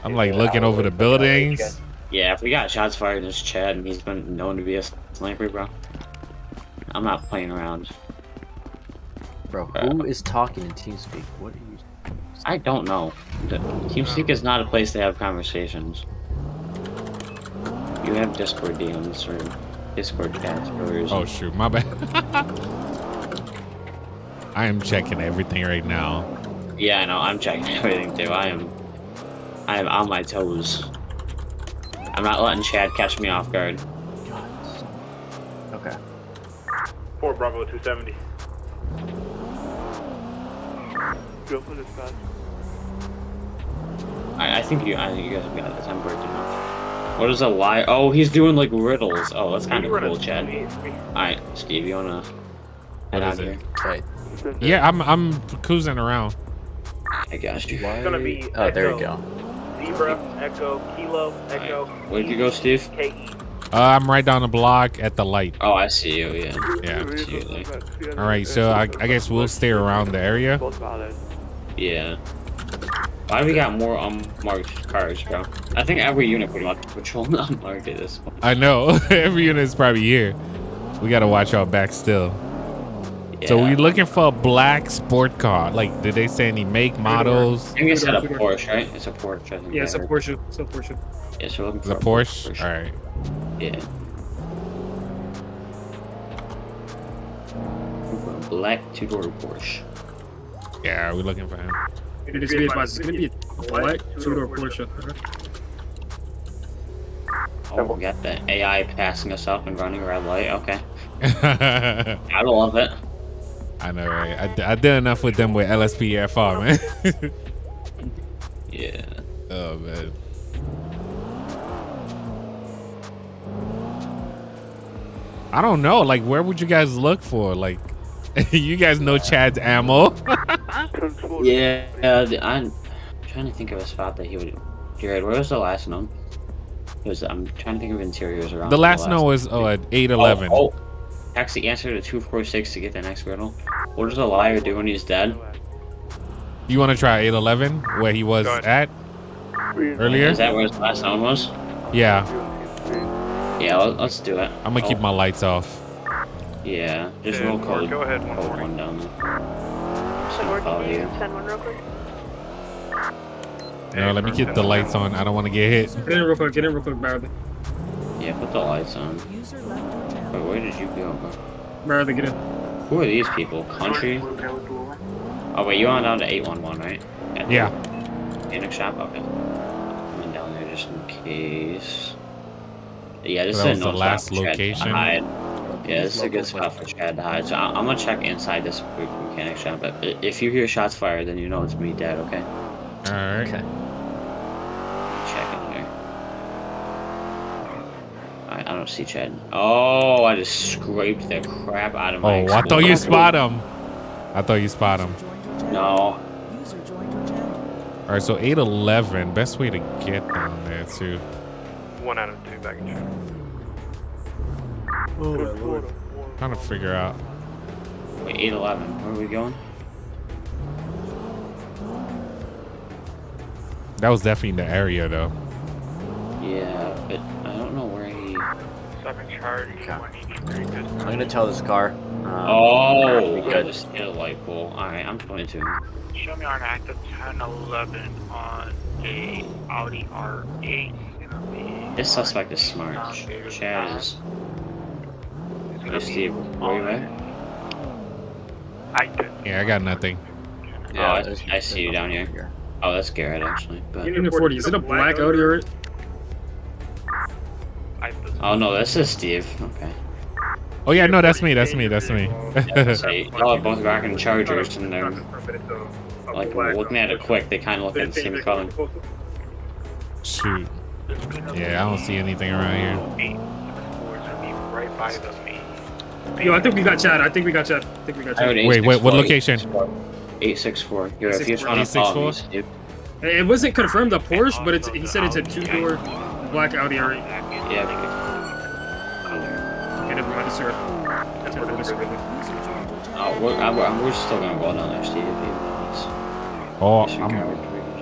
I'm like looking over the buildings. Yeah, if we got shots fired, it's Chad, and he's been known to be a sniper, bro. I'm not playing around. Bro, uh, who is talking in TeamSpeak? What are you? I don't know. TeamSpeak is not a place to have conversations. You have Discord D Ms or Discord chats. Oh shoot, my bad. I am checking everything right now. Yeah, I know. I'm checking everything too. I am. I am on my toes. I'm not letting Chad catch me off guard. Okay. Ford Bravo two seventy. Go for this guy. I, I think you. I think you guys have got this. I'm breaking up. What is a lie? Oh, he's doing like riddles. Oh, that's kind of cool, Chad. All right, Steve, you wanna head out here? Right. Yeah, I'm. I'm cruising around. I got you. It's gonna be. Oh, there you go. Zebra, Echo, Kilo, Echo. Right. Where'd you go, Steve? K E. Uh, I'm right down the block at the light. Oh, I see you. Yeah. Yeah. I see you there. All right, so I, I guess we'll stay around the area. Yeah. Why do we got more unmarked cars, bro? I think every unit pretty much patrolling unmarked at this point. I know. Every unit is probably here. We gotta watch our back still. Yeah. So we looking for a black sport car. Like, did they say any make, models? I think it's a Porsche, right? It's a Porsche. I think yeah, it's a Porsche. It's a Porsche. Yeah, so looking for a Porsche. Porsche. All right. Yeah. Black two-door Porsche. Yeah, are we looking for him? It's gonna be a black two-door Porsche. Oh, we got the A I passing us up and running red light. Okay. I love it. I know, right? I, I did enough with them with L S P D F R, man. Yeah. Oh, man. I don't know. Like, where would you guys look for? Like, you guys know Chad's ammo. Yeah, uh, I'm trying to think of a spot that he would. Jared, where was the last known? It was. I'm trying to think of interiors around. The last, last known was oh, at eight eleven. Oh, oh, text the answer to two four six to get the next riddle. What does a liar do when he's dead? You want to try eight eleven, where he was at earlier? Is that where his last known was? Yeah. Yeah, let's do it. I'm gonna oh. keep my lights off. Yeah, just roll code. Go ahead, one, code one down. Just follow you. Send one real quick. No, let me get the lights on. I don't want to get hit. Get in real quick. Get in real quick, Bradley. Yeah, put the lights on. But where did you go, bro? Bradley, get in. Who are these people? Country. Oh wait, you on down to eight one one, right? At yeah. In a shop, okay. Coming down there just in case. Yeah, this so is the last location. Yeah, this is a good spot for Chad to hide. So I'm gonna check inside this mechanic shop. But if you hear shots fired, then you know it's me dead. Okay. All right. Okay. Check in here. All right, I don't see Chad. Oh, I just scraped the crap out of my. Oh, I thought you spot him. I thought you spot him. No. All right, so eight eleven. Best way to get down there too. One out of two back in Chad. Oh, Lord. Trying to figure out. Wait, eight eleven. Where are we going? That was definitely the area, though. Yeah, but I don't know where he. I'm gonna tell this car. Um, oh, I just hit a light pole. All right, I'm twenty-two. Show me on active ten eleven on the Audi R eight. This suspect is smart. Chaz. Hey, Steve, where you at? Yeah, I got nothing. Yeah, oh, I, I see you down here. Oh, that's Garrett, actually. But... forty. Is it a black Audi or... Oh, no, that's just Steve. Okay. Oh, yeah, no, that's me. That's me. That's me. That's me. Y'all are both rocking Chargers, and they're... Like, looking at it quick, they kind of look at the same color. Shoot. Yeah, I don't see anything around here. Right by the... Yo, I think we got Chad. I think we got Chad. I think we got Chad. Wait, wait, what location? eight six four. Yo, if you're trying to follow me, it wasn't confirmed the Porsche, but it's. He said it's a two-door black Audi R eight. Yeah. Okay, never mind. sir. Oh, we're, I, we're still gonna go down there, Steve. Oh, I'm... Guard,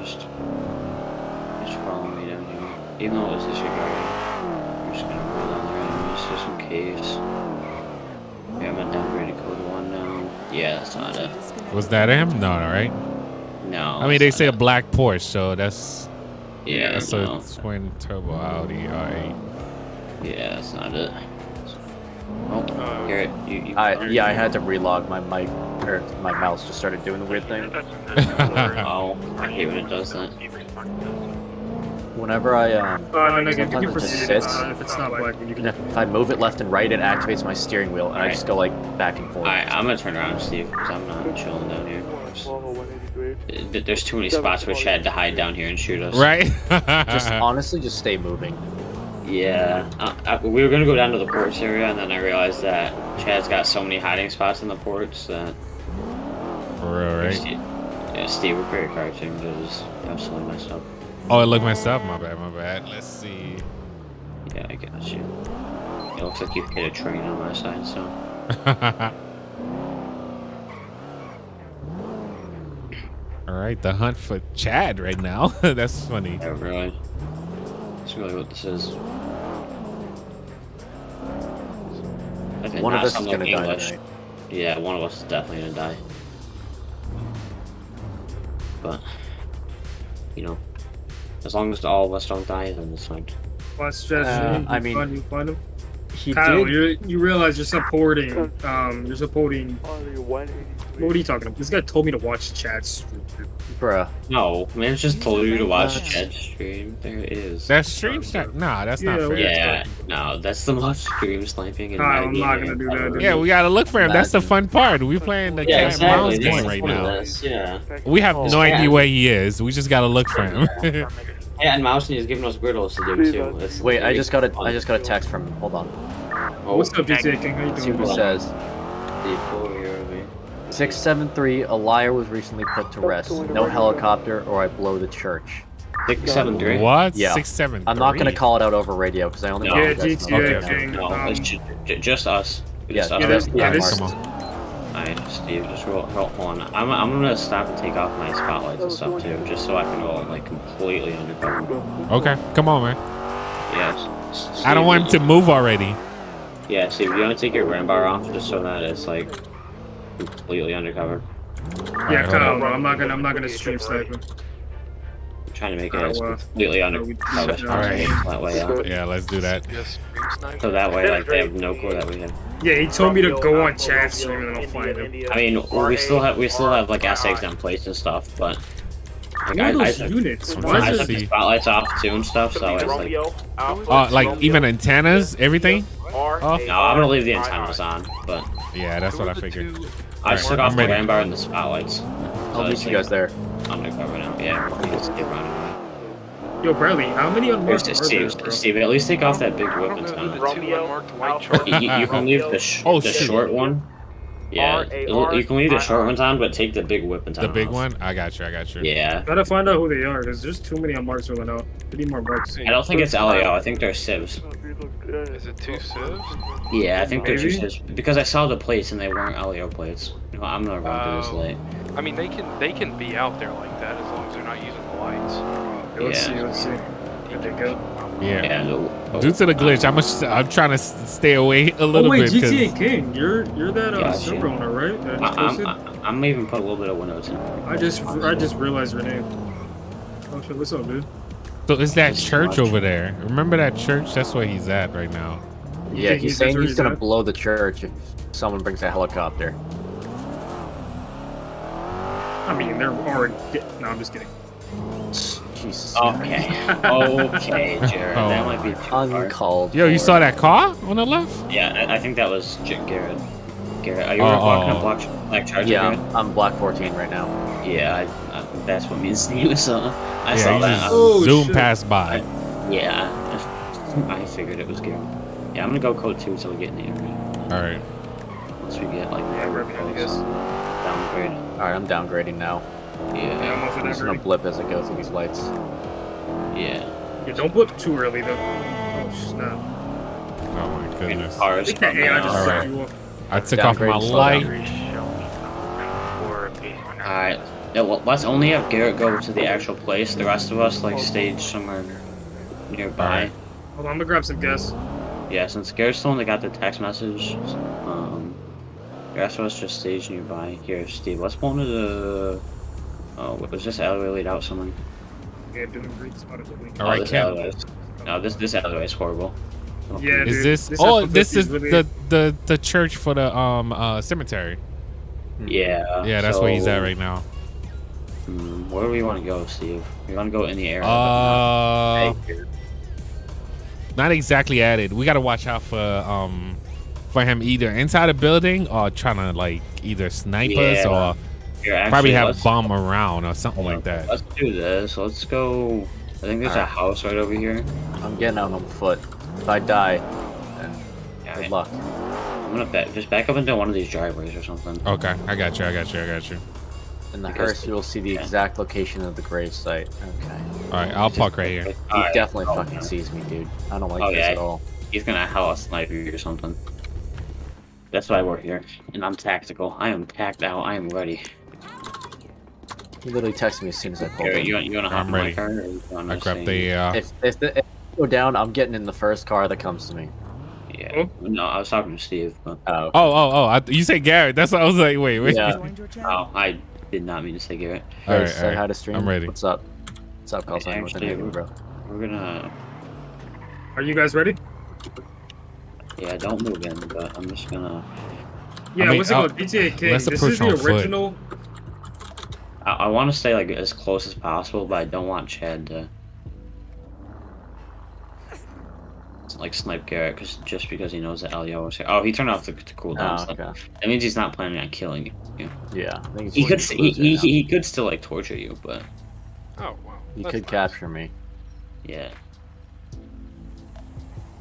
just, just follow me down there. Even though it's this your guard, we're just gonna go down there anyways, just in case. Yeah, I'm gonna downgrade to code one now. Yeah, that's not it. Was that him? No, right? No. I mean, they say it. A black Porsche, so that's... Yeah, that's no. A twin turbo Audi, alright. Yeah, that's not it. Oh, uh, Garrett, you, you, I, you, yeah, I had to relog my mic, or my mouse just started doing the weird thing. Oh, I hate when it does that. Whenever I, um, uh, no, sometimes you can it just sits, uh, if, it's not black, you can... if I move it left and right, it activates my steering wheel, and right. I just go, like, back and forth. Alright, I'm gonna turn around, Steve, because I'm not chilling down here. Just... There's too many spots where Chad had to hide down here and shoot us. Right? Just, honestly, just stay moving. Yeah, uh, I, we were gonna go down to the ports area, and then I realized that Chad's got so many hiding spots in the ports that. For real, right? Steve, yeah, Steve, we're pretty card team, but it was absolutely messed up. Oh, it looked messed up. My bad, my bad. Let's see. Yeah, I got you. It looks like you hit a train on my side, so. All right, the hunt for Chad right now. That's funny. Yeah, really. That's really what this is. One of us is gonna English. die. Right? Yeah, one of us is definitely gonna die. But you know, as long as all of us don't die, then it's fine. What's well, uh, I mean, fun, you find him. He Kyle, did. You realize you're supporting. Um, you're supporting. What are you talking about? This guy told me to watch Chad's stream. Bruh. No, man, it's just told you to watch Chad's stream. There it is. That stream sniping? Nah, that's yeah, not fair. Yeah, no, that's the most stream sniping in Kyle, I'm not gonna do that. Yeah, we gotta look for him. That's the fun part. We playing the yeah, cat exactly. mouse this game right now. Yeah. We have oh, no Chad. idea where he is. We just gotta look for him. Yeah, and Mouse is giving us griddles to do too. It's Wait, I just got a I just got a text from. Hold on. Oh, what's up, J C? Super says. six seven three. A liar was recently put to rest. No helicopter, or I blow the church. six seven three. What? Yeah. six seven three. I'm not gonna call it out over radio because I only. No. Yeah, G T A gang. No, it's just us. Just yeah, us. Yeah, yeah, come on. Alright, Steve, just roll, roll on. I'm, I'm gonna stop and take off my spotlights and stuff too, just so I can go like completely undercover. Okay, come on, man. Yeah. Steve, I don't want him to move already. Yeah, Steve, you wanna take your ram bar off just so that it's like completely undercover. Yeah, right, Kyle, bro. I'm not gonna, I'm not gonna stream sniping. I'm trying to make it as completely undercover as possible. That way, yeah. Yeah, let's do that. So that way, like, they have no clue that we have. Yeah, he told me to go on chat stream and then I'll find him. I mean, we still have we still have like essays in place and stuff, but like, I, I took, units. I took the spotlights off too and stuff, so it's like oh, like even antennas, everything. Oh. No, I'm gonna leave the antennas on, but yeah, that's what I figured. I took off the ram bar and the spotlights. I'll meet you guys there. Undercover now, yeah. Let's get running. Yo, Bradley, how many unmarked are there, bro? Steve, at least take off that big whip and turn it. You, you can leave the, sh oh, the short one. Yeah, you can leave the short ones on, but take the big whip and turn it. The big one? I got you, I got you. Yeah. Gotta find out who they are, because there's too many unmarked rolling out. We need more marks. I don't think it's L E O, I think they're civs. Is it two civs? Yeah, I think they're two civs. Because I saw the plates and they weren't L E O plates. No, I'm not going to do this late. I mean, they can, they can be out there like that as long as they're not using the lights. Let's yeah. see, let's see. Did they go? Yeah. yeah no, oh, Due to the glitch, I'm, a, I'm trying to stay away a little oh wait, bit. Wait, G T A King, you're you're that uh, gotcha. server owner, right? That I'm, I'm, I'm even put a little bit of windows in. I just I just realized her name. Oh shit, what's up, dude? So is that There's church over there? Remember that church? That's where he's at right now. Yeah, he's, he's saying he's, he's gonna at? blow the church if someone brings a helicopter. I mean, they're already. No, I'm just kidding. Jesus okay. okay, Jared. Oh. That might be uncalled. Yo, you saw that car on the left? Yeah, I think that was Jim Garrett. Garrett, are you uh, blocking a block like charger? Yeah, I'm, I'm block fourteen right now. Yeah, I, I, that's what me and Steve saw. I yeah, saw that. Oh, zoom shit. passed by. I, yeah, I figured it was Garrett. Yeah, I'm gonna go code two until we get in the area. All right. Once we get like yeah, the area, downgrade. All right, I'm downgrading now. Yeah, yeah I'm just gonna blip as it goes through these lights. Yeah. Yeah, don't blip too early though. Oh snap. Oh my goodness. Cars I, hey, I, just right. I took downgrade, off my light. Alright. Yeah, well, let's only have Garrett go to the actual place. The rest of us, like, stage somewhere nearby. Right. Hold on, I'm gonna grab some gas. Yeah, since Garrett's the one that got the text message, um, the rest of us just stage nearby. Here, Steve, let's pull into the... Oh, was this alleyway laid out somewhere? Yeah, alright, oh, Cam. No, this, this alleyway is horrible. Yeah, is dude. This, this oh, this is the, the the church for the um uh cemetery. Yeah. Yeah, that's so, where he's at right now. Hmm, where do we want to go, Steve? We want to go in the area. Uh, not, not exactly at it. We got to watch out for um for him either inside a building or trying to like either snipe yeah. us or yeah, probably have a bomb around or something yeah, like that. Let's do this. Let's go. I think there's All a right. house right over here. I'm getting out on foot. If I die, then yeah, good luck. I'm gonna back, just back up into one of these driveways or something. Okay, I got you, I got you, I got you. In the hearse, you'll see the yeah. exact location of the grave site. Okay. Alright, I'll just, park right here. He right. definitely oh, fucking man. sees me, dude. I don't like oh, this yeah. at all. He's gonna hella snipe you or something. That's why we're here. And I'm tactical. I am tacked out. I am ready. He literally texted me as soon as I pulled in. You, you wanna hop I'm in ready. my car? Or you wanna I grab the... Uh... If, if the if go down, I'm getting in the first car that comes to me. Yeah. No, I was talking to Steve. But... Oh, okay. oh, oh, oh. I, you said Garrett. That's what I was like. Wait, wait. Yeah. Oh, I did not mean to say Garrett. All right, all right. How to stream. I'm ready. What's up? What's up, call sign? What's up, bro? We're gonna... Are you guys ready? Yeah, don't move in, but I'm just gonna... Yeah, I mean, what's it called? G T A King. This is the original... Foot. I, I want to stay, like, as close as possible, but I don't want Chad to... like snipe Garrett because just because he knows that L E O is here. Oh, he turned off the, the cooldown oh, stuff. Okay. That means he's not planning on killing you. Yeah. I think he could he, he, he could still like torture you, but oh wow. He That's could nice. capture me. Yeah.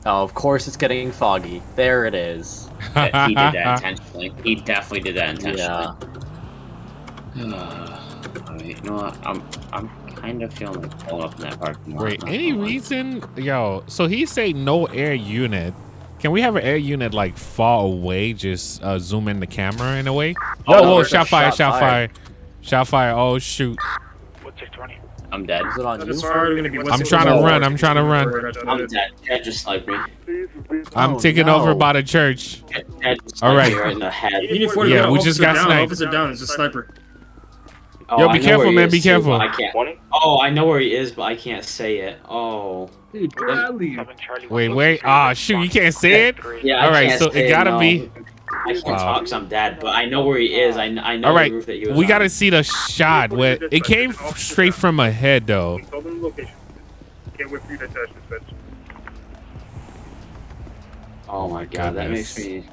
Oh, of course it's getting foggy. There it is. Yeah, he did that intentionally. He definitely did that intentionally. Yeah. Uh, all right. You know what? I'm I'm kind of feeling like all up in that part. Wait, any going. reason, yo? So he say no air unit. Can we have an air unit like far away? Just uh, zoom in the camera in a way. Oh, no, oh shot fire! Shot fire! Shot fire! Oh shoot! What's your twenty? I'm dead. Is it on you? I'm trying to run. I'm trying to run. I'm dead. Dad just sniped me. I'm oh, taking no. over by the church. Dad, all right. right in the head. Yeah, we just got down. sniped. Officer down. It's a sniper. Oh, Yo, be careful, man. Is, be careful. I can't. Oh, I know where he is, but I can't say it. Oh. Dude, wait, wait. Ah, oh, shoot. You can't say it? Yeah, All right, so it gotta no. be. I can't wow. talk because I'm dead, but I know where he is. I, I know All right. the roof that he was we on. Gotta see the shot. Where it came straight from ahead, though. Oh, my God. Goodness. That makes me.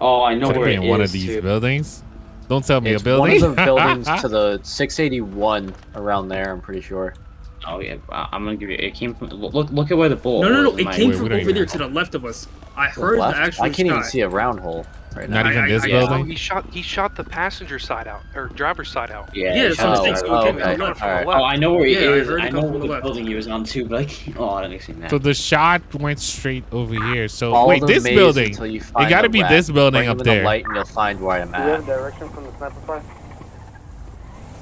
Oh, I know Could where it is. in one of these too. buildings? Don't tell me it's a building. One of the buildings to the six eighty-one around there. I'm pretty sure. Oh yeah, I'm gonna give you. It came from. Look, look at where the bull. No, no, no. It came way. from over there to the left of us. I heard the, the actual. I can't sky. even see a round hole right now. Not even I, this I, building. Yeah. He shot. He shot the passenger side out or driver's side out. Yeah. Yeah. So oh, so oh, okay. Right. Right. oh, I know where he yeah, is. I, I know what the building he was on too, but I can't. Oh, I didn't see that. So the shot went straight over here. So All wait, this building. You it gotta be this building up there. Light and you'll find where I'm at. Direction from the sniper fire.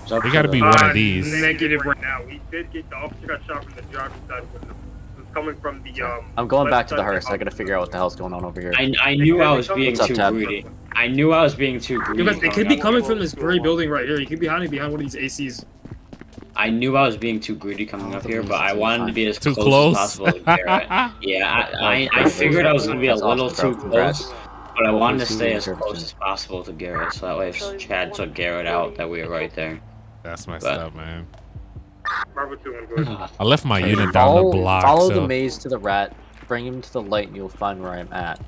So we gotta be uh, one of these. Negative right now. We did get the officer got shot from the driver's side. It was coming from the. Um, I'm going back to the hearse. I gotta figure out what the hell's going on over here. I, I knew I was being too greedy. I knew I was being too greedy. Yeah, it could be coming from this gray building right here. You could be hiding behind one of these A Cs. I knew I was being too greedy coming up here, but I wanted to be as close, close? as possible. To Garrett. Yeah, I, I I figured I was gonna be a little too close. But I wanted to stay as close as possible to Garrett, so that way if Chad took Garrett out, that we were right there. That's messed but. up, man. I left my unit down the block. Follow so. the maze to the rat, bring him to the light, and you'll find where I'm at.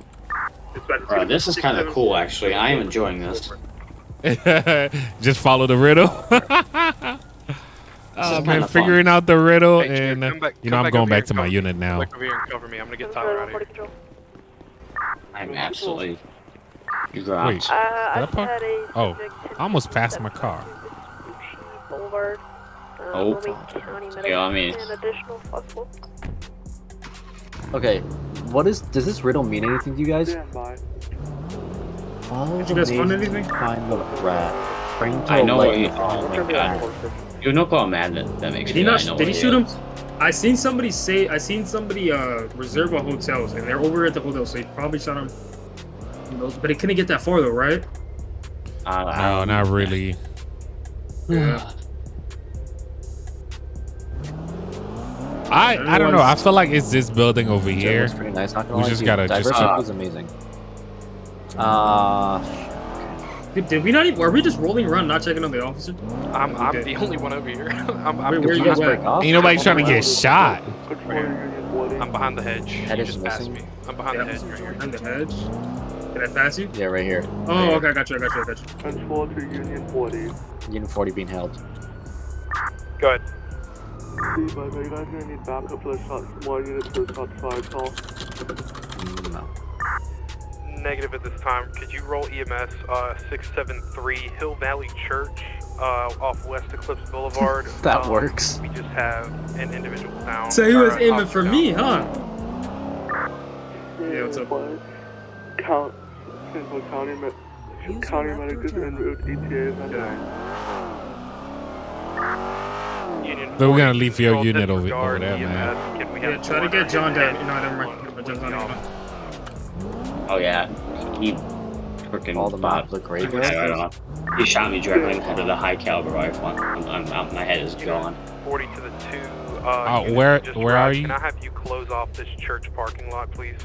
Bro, this is kind of cool, actually. I am enjoying this. Just follow the riddle. Oh, man, figuring fun. out the riddle, hey, and back, you know I'm going back to my unit now. Come back over here and cover me. I'm gonna get Tyler out of here. I'm absolutely dropped. Wait, uh, I oh, I almost passed my car. Boulevard, uh, oh, yeah, I mean. Okay, what is, does this riddle mean anything to you guys? Follow Did you guys find anything? Find the rat. Bring to I know what he, oh my god. You know call mad that, that makes me not know. Did he shoot him? I seen somebody say, I seen somebody uh, reserve a hotel, and they're over at the hotel, so he probably shot him. But it couldn't get that far though, right? Uh, no, not really. Yeah. I I don't know. I feel like it's this building over here. Was pretty nice. Not gonna we lie just to gotta just. Uh, was amazing. Uh, did, did we not? Even, are we just rolling around, not checking on the officer? I'm I'm okay. the only one over here. I'm, I'm Wait, where you Ain't nobody trying to get shot. I'm behind the hedge. Head you just passed me. I'm behind yeah, the hedge. Right here. Behind the hedge. Can I pass you? Yeah, right here. Oh, right okay, here. I got you, I got you, I got you. Transfer to Union forty. Union forty being held. Go ahead. Steve, are you guys gonna need backup for the shot, more units for the shot fire call? No. Negative at this time. Could you roll E M S uh, six seven three Hill Valley Church uh, off West Eclipse Boulevard? That um, works. We just have an individual down. So he was aiming for down. me, huh? Yeah, what's up? Count. County medic is en route E T A. So we're gonna leave your unit over, over there, man. Yeah, try to get John down. You know, I don't mind. Oh yeah, he freaking all the mobs look great. He shot me directly into the high caliber rifle. I'm, I'm, I'm, my head is gone. Forty to the two. Uh, oh, where, where are you? Can I have you close off this church parking lot, please?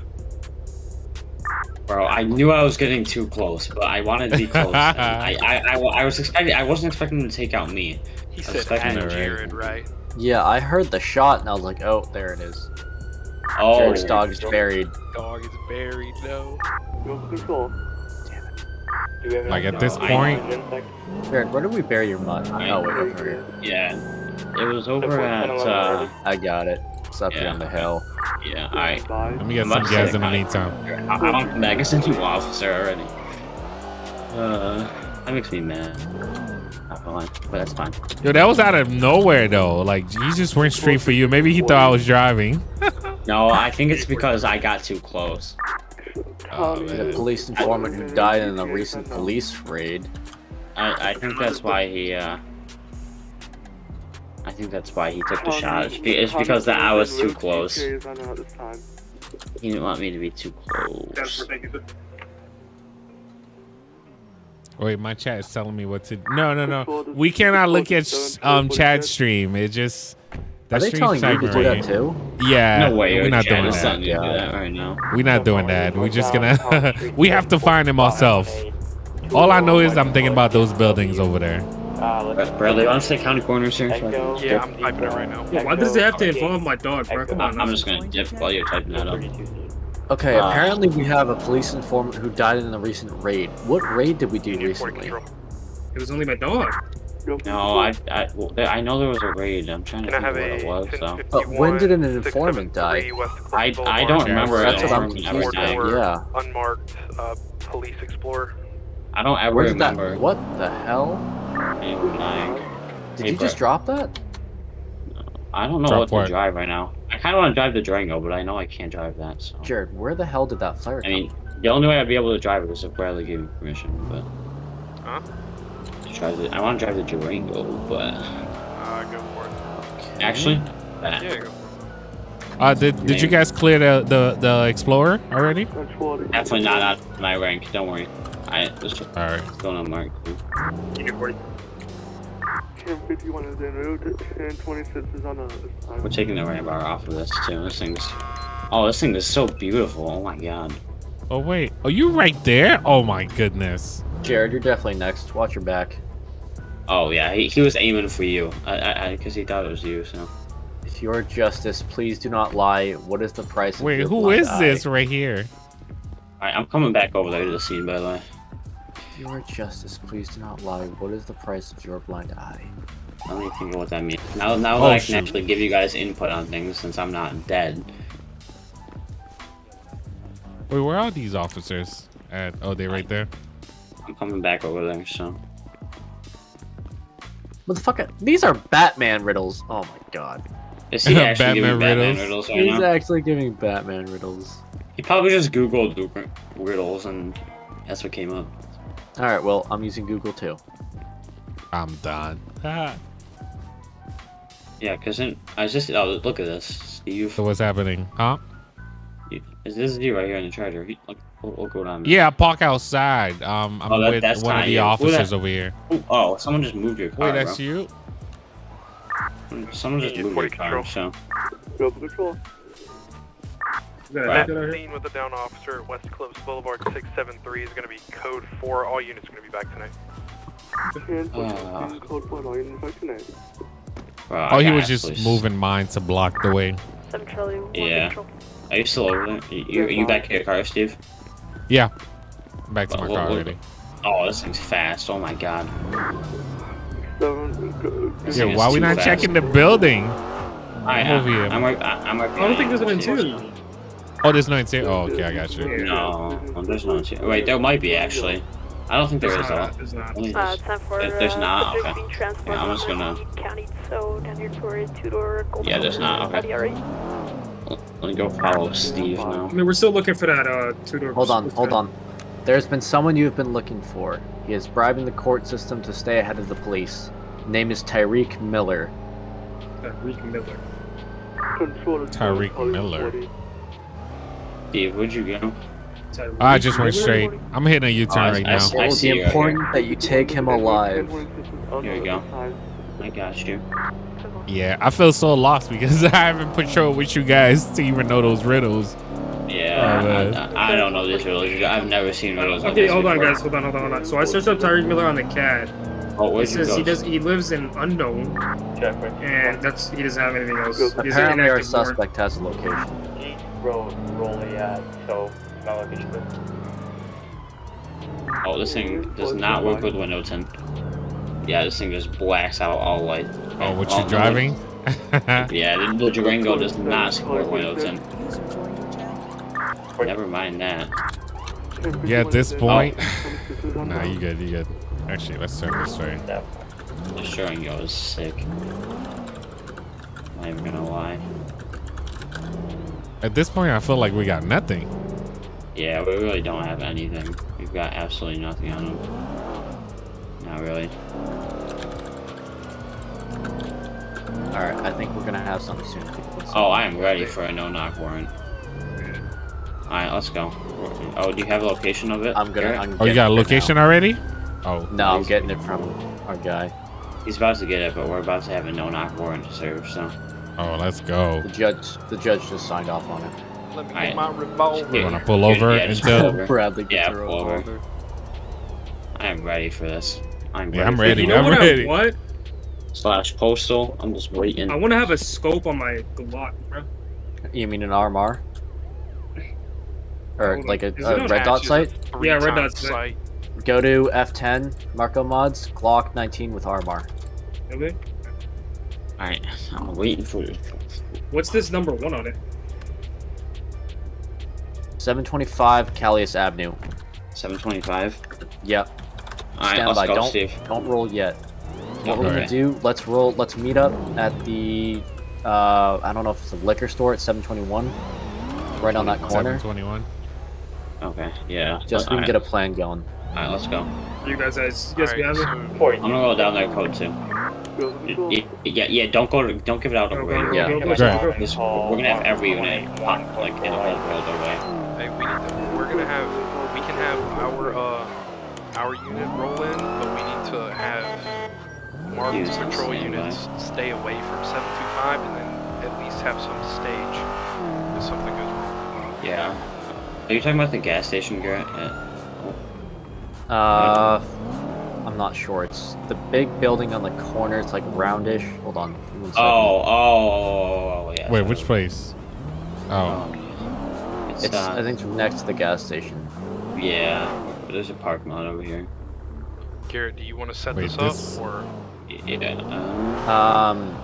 Bro, I knew I was getting too close, but I wanted to be close. I, I, I, I was expecting, I wasn't expecting him to take out me. He I said, expecting him Jared, right? Yeah, I heard the shot and I was like, oh, there it is. Oh, Jared's dog is buried. Dog is buried, no. Control. Damn it. Like at this point, Jared, where did we bury your mutt? Right. Oh, wait, over here. Yeah, it was over at. Uh, I got it. It's up yeah. here on the hill. Yeah, alright. Let me get some guys in the meantime. I don't think I sent you officer already. Uh, that makes me mad. Not fine, but that's fine. Yo, that was out of nowhere though. Like, you just went straight for you. Maybe he thought I was driving. No, I think it's because I got too close. Oh, the police informant who died in a recent police raid. I, I think that's why he, uh... I think that's why he took the shot. It's because that I was too close. He didn't want me to be too close. Wait, my chat is telling me what to do. No, no, no. We cannot look at um Chad's stream. It just... That Are they telling you to do that too? Yeah. No way. We're not doing that. Yeah. Do that right now. We're not doing that. We're just gonna... We have to find him ourselves. All I know is I'm thinking about those buildings over there. Uh, Bradley, I want to say county corners here. So yeah, I'm typing it right now. Yo, why does it have to involve my dog, bro? Come on, I'm just gonna dip while you're typing that up. Okay, uh, apparently we have a police informant who died in a recent raid. What raid did we do recently? It was only my dog. No, I I, well, I know there was a raid. I'm trying to think of what it was, though. But when did an informant die? I, I don't remember. That's what I'm confused about. Yeah. Unmarked uh, police explorer. I don't ever remember. That, what the hell? Did hey, you bro. just drop that? I don't know drop what to part. drive right now. I kind of want to drive the Durango, but I know I can't drive that. So. Jared, where the hell did that flare come? I mean, the only way I'd be able to drive it was if Bradley gave me permission, but... Huh? Drive the, I want to drive the Durango, but... Uh, go for it. Okay. Actually, that. Yeah, go for it. Uh, did, did you guys clear the, the, the Explorer already? Definitely not out of my rank, don't worry. I, just, All right. What's going on, Mark? We're taking the ramp bar off of this, too. This thing's... Oh, this thing is so beautiful. Oh, my God. Oh, wait. Are you right there? Oh, my goodness. Jared, you're definitely next. Watch your back. Oh, yeah. He, he was aiming for you. I, I, because he thought it was you, so... If you're justice, please do not lie. What is the price of Wait, who is eye? this right here? All right, I'm coming back over there to the scene, by the way. If you are justice, please do not lie. What is the price of your blind eye? I don't even think what that means. Now, now oh, that I can shoot. actually give you guys input on things since I'm not dead. Wait, where are these officers at? Oh, they're right there. I'm coming back over there, so. What the fuck? Are, these are Batman riddles. Oh my god. Is he actually Batman giving riddles? Batman riddles right He's now? actually giving Batman riddles. He probably just Googled Weirdos and that's what came up. Alright, well, I'm using Google too. I'm done. Ah. Yeah, because I was just... Oh, look at this, Steve. So what's happening? Huh? This is you right here in the charger. Look, look what I'm... Yeah, I park outside. Um, I'm oh, that, with that's one of the you. officers over here. Ooh, oh, someone just moved your car, Wait, that's bro. you? Someone just moved your car, so... Go to control. That scene with the down officer at West Cliffs Boulevard six seven three is going to be code four. All units are going to be back tonight. Uh, code four, all units back tonight. Bro, oh, he was just place. moving mine to block the way. Central, yeah. Control. Are you still over there? You, you, are you back to your car, Steve? Yeah. Back to but, my what, car what, already. Oh, this thing's fast. Oh, my God. This yeah, why are we not fast. checking the building? I, I'm over here. I'm, I'm, I'm, I'm, I'm, I don't think there's one, too. Oh, there's no N C I C. Oh, okay, I got you. No, oh, there's no N C I C. Wait, there might be, actually. I don't think there there's is, though. There's not. There's, uh, time for, there's, there's uh, not, okay. Yeah, I'm just gonna... County, so down here toward Tudor, yeah, there's not, okay. Let me go follow Steve now. I mean, we're still looking for that, uh, Tudor... Hold on, hold on. There's been someone you've been looking for. He is bribing the court system to stay ahead of the police. His name is Tyreek Miller. Tyreek Miller. Tyreek Miller. Steve, where'd you go? I just went straight. I'm hitting a U-turn oh, right I, now. I, I it's see important you. that you take him alive. Here you go. I got you. Yeah, I feel so lost because I haven't patrolled with you guys to even know those riddles. Yeah, uh, I, I, I don't know these riddles. I've never seen riddles. Okay, like hold on, before. guys. Hold on, hold on, hold on. So I searched up Tyreek Miller on the C A D. Oh, it says he does. He lives in unknown, and that's he doesn't have anything else. Apparently, our suspect has a location. Roll, roll a, uh, so, oh, this thing does not work with Windows ten. Yeah, this thing just blacks out all light. Oh, what you driving? Yeah, the, the Durango does not support Windows ten. Never mind that. Yeah, at this point. Oh. Nah, you good, you good. Actually, let's turn this way. This Durango is sick. I'm not gonna lie. At this point, I feel like we got nothing. Yeah, we really don't have anything. We've got absolutely nothing on them. Not really. Alright, I think we're gonna have something soon. Oh, I am ready for a no-knock warrant. Alright, let's go. Oh, do you have a location of it? I'm gonna... I'm oh, you got a location already? Oh. No, I'm getting it from our guy. He's about to get it, but we're about to have a no-knock warrant to serve, so... Oh, let's go. The judge, the judge just signed off on it. Let me get my revolver. You wanna pull over yeah, until Bradley gets yeah, pull over. I am ready for this. I'm yeah, ready. I'm ready. You know I'm what ready. I, what? Slash postal. I'm just waiting. I want to have a scope on my Glock, bro. You mean an R M R? Or like a, a red dot sight? Yeah, red dot sight. Go to F ten, Marco Mods, Glock nineteen with R M R. Okay. Alright, I'm waiting for you. What's this number one on it? seven twenty-five Callias Avenue. seven twenty-five? Yep. Alright, stand by. Go, don't, Steve. Don't roll yet. What okay. we're gonna do, let's roll, let's meet up at the, uh, I don't know if it's a liquor store at seven twenty-one. Right on that corner. seven twenty-one. Okay, yeah. Just so we can right. get a plan going. Alright, let's go. You guys, guys, you guys right. guys I'm gonna roll down that code too. Yeah, yeah. Don't go. To, don't give it out. Over okay, yeah. Go, go, go, go, go. We're gonna have every unit pop, like in the whole world away. Hey, we need to, we're gonna have. We can have our uh our unit roll in, but we need to have marked Use patrol units by. stay away from seven two five, and then at least have some stage if something goes wrong. Yeah. Are you talking about the gas station, Garrett? Uh. uh I'm not sure. It's the big building on the corner. It's like roundish. Hold on. Oh, oh, yeah. Wait, which place? Oh. oh it's, it's uh, I think it's next to the gas station. Yeah. There's a parking lot over here. Garrett, do you want to set Wait, this up? This... Or... Yeah. Um,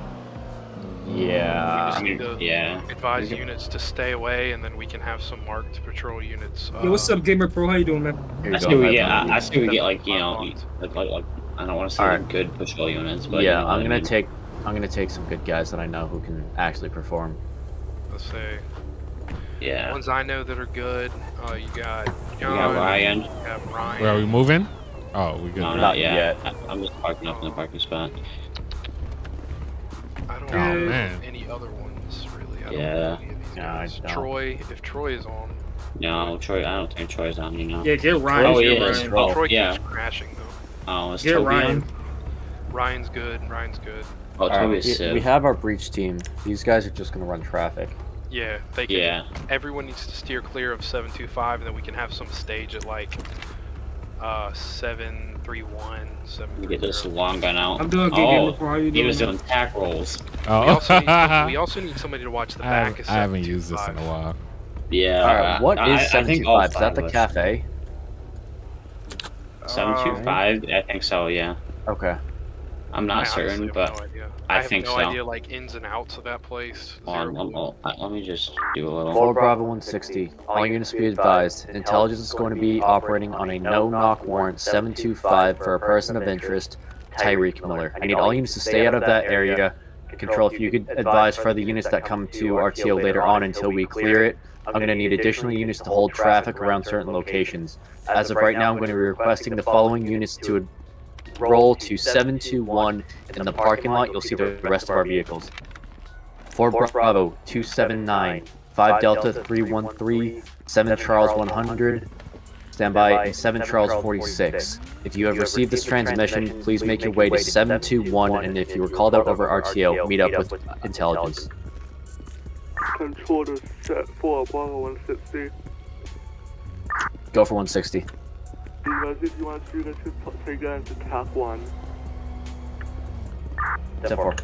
yeah. We just need to yeah. advise can... units to stay away, and then we can have some marked patrol units. Uh... Yo, what's up, Gamer Pro? How you doing, man? I still we get, I, I still we get like you know, like, like, like I don't want to say right. good patrol units, but yeah, you know, I'm gonna I mean. take, I'm gonna take some good guys that I know who can actually perform. Let's see. Yeah. The ones I know that are good. Oh, uh, you got John. You got Ryan. You got Ryan. Where are we moving? Oh, we good. No, not yet. yet. I'm just parking up in the parking spot. I don't oh, know man. any other ones really. I yeah. Don't know any of these no, guys. I don't. Troy, if Troy is on. No, Troy. I don't think Troy's on. You know. Yeah, get Ryan. Oh, yeah, Ryan. Oh, Troy yeah. keeps crashing though. Oh, it's get Ryan. On. Ryan's good. Ryan's good. Oh, Toby's um, we, we have our breach team. These guys are just gonna run traffic. Yeah, they can. Yeah. Everyone needs to steer clear of seven two five, and then we can have some stage at like uh seven three one. seven three zero. Get this long gun out. I'm doing oh, good. How you doing? He was doing tack rolls. Oh. We also need, we also need somebody to watch the back. I, of I haven't used this in a while. Yeah. All right. What I, is seven two five? Is that the cafe? seven two five. I think so. Yeah. Okay. I'm not I certain, but no I, I think no so. I have no idea like ins and outs of that place. Well, I'm, I'm, I'm, let me just do a little. Four Bravo one sixty. All units be advised. Intelligence is going to be operating on a no-knock warrant seven two five for a person of interest, Tyreek Miller. I need all units to stay out of that area. Control, if you could advise further units that come to R T O later on until we clear it. I'm going to need additional units to hold traffic around certain locations. As of right now, I'm going to be requesting the following units to roll to seven two one. In the parking lot, you'll see the rest of our vehicles. four Bravo two seven nine, five Delta three one three, seven Charles one hundred. Stand by in seven Charles forty-six. If you have received this transmission, please make your way to seven two one, and if you were called out over R T O, meet up with intelligence. Control to set four Bravo one sixty. Go for one sixty. You guys, if you want to, you guys can take that into tack one. Step four.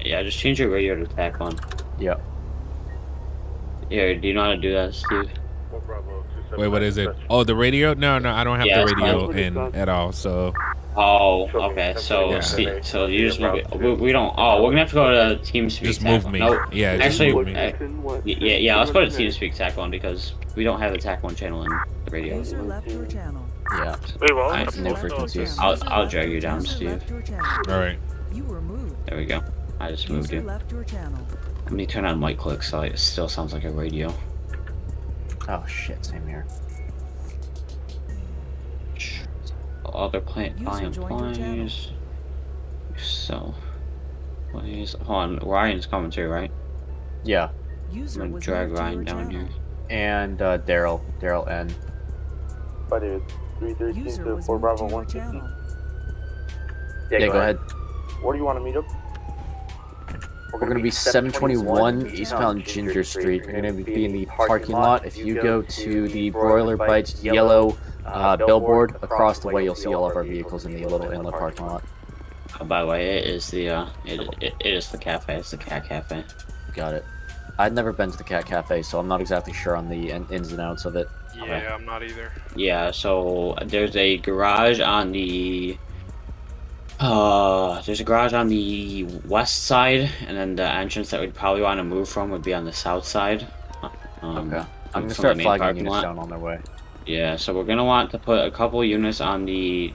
Yeah, just change your radio to tack one. Yeah. Here, do you know how to do that, Steve? Wait, what is it? Oh, the radio? No, no, I don't have yeah, the radio in at all, so... Oh, okay, so yeah. see, so you just move it. We, we don't... Oh, we're gonna have to go to TeamSpeak. Just move me. No, yeah, actually, move me. I, yeah, yeah, let's go to TeamSpeak Tac one because we don't have the Tac one channel in the radio. Yeah. Wait, well, I, no frequencies. I'll, I'll drag you down, Steve. Alright. There we go. I just moved you. Let me turn on mic click so it still sounds like a radio. Oh shit, same here. Other plant volume plays. So please hold on, Ryan's coming too, right? Yeah. I'm gonna drag Ryan down here. And uh Daryl. Daryl N. But it three thirteen to four Bravo one sixty. Yeah, yeah, go, go ahead. ahead. Where do you want to meet up? We're going to be seven twenty-one eastbound Ginger Street. We're going to be in the parking lot. If you go to the Broiler Bites yellow uh, billboard across the way, you'll see all of our vehicles in the little inlet parking lot. Oh, by the way, it is the uh, it, it, it is the cafe. It's the Cat Cafe. Got it. I've never been to the Cat Cafe, so I'm not exactly sure on the ins and outs of it. Yeah, okay. I'm not either. Yeah, so there's a garage on the. Uh, there's a garage on the west side, and then the entrance that we'd probably want to move from would be on the south side. Um, okay. I'm gonna start flagging units down on their way. Yeah, so we're gonna want to put a couple units on the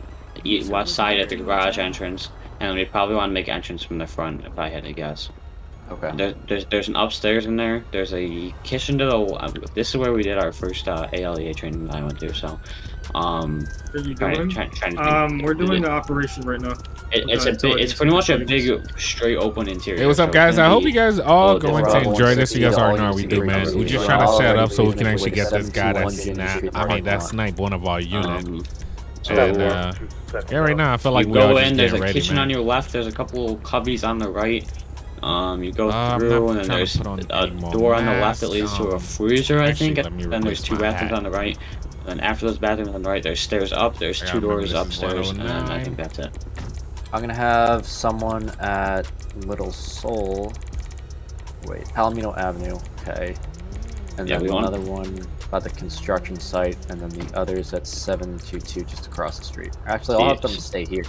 west side at the garage entrance, and we probably want to make entrance from the front, if I had to guess. Okay. There, there's there's an upstairs in there. There's a kitchen to the. This is where we did our first uh, A L E A training that I went to. So. Um, what are you doing? Trying to, trying to um we're doing the operation right now. It, it's a big, it's pretty much a big straight open interior. Hey, what's up, guys? I hope you guys all go in to enjoy this. You guys already know how we do, man. We just trying to set up so we can actually get this guy that sniped. I mean, that sniped one of our units. And uh, yeah, right now I feel like we go in. There's a kitchen on your left. There's a couple cubbies on the right. Um, you go uh, through, and then there's a door on the left that leads to a freezer, I think. Then there's two bathrooms on the right. And after those bathrooms on the right, there's stairs up, there's two doors upstairs, and then I think that's it. I'm gonna have someone at Little Soul. Wait, Palomino Avenue, okay. And yeah, then another want... one at the construction site, and then the others at seven two two just across the street. Actually, I'll have them stay here.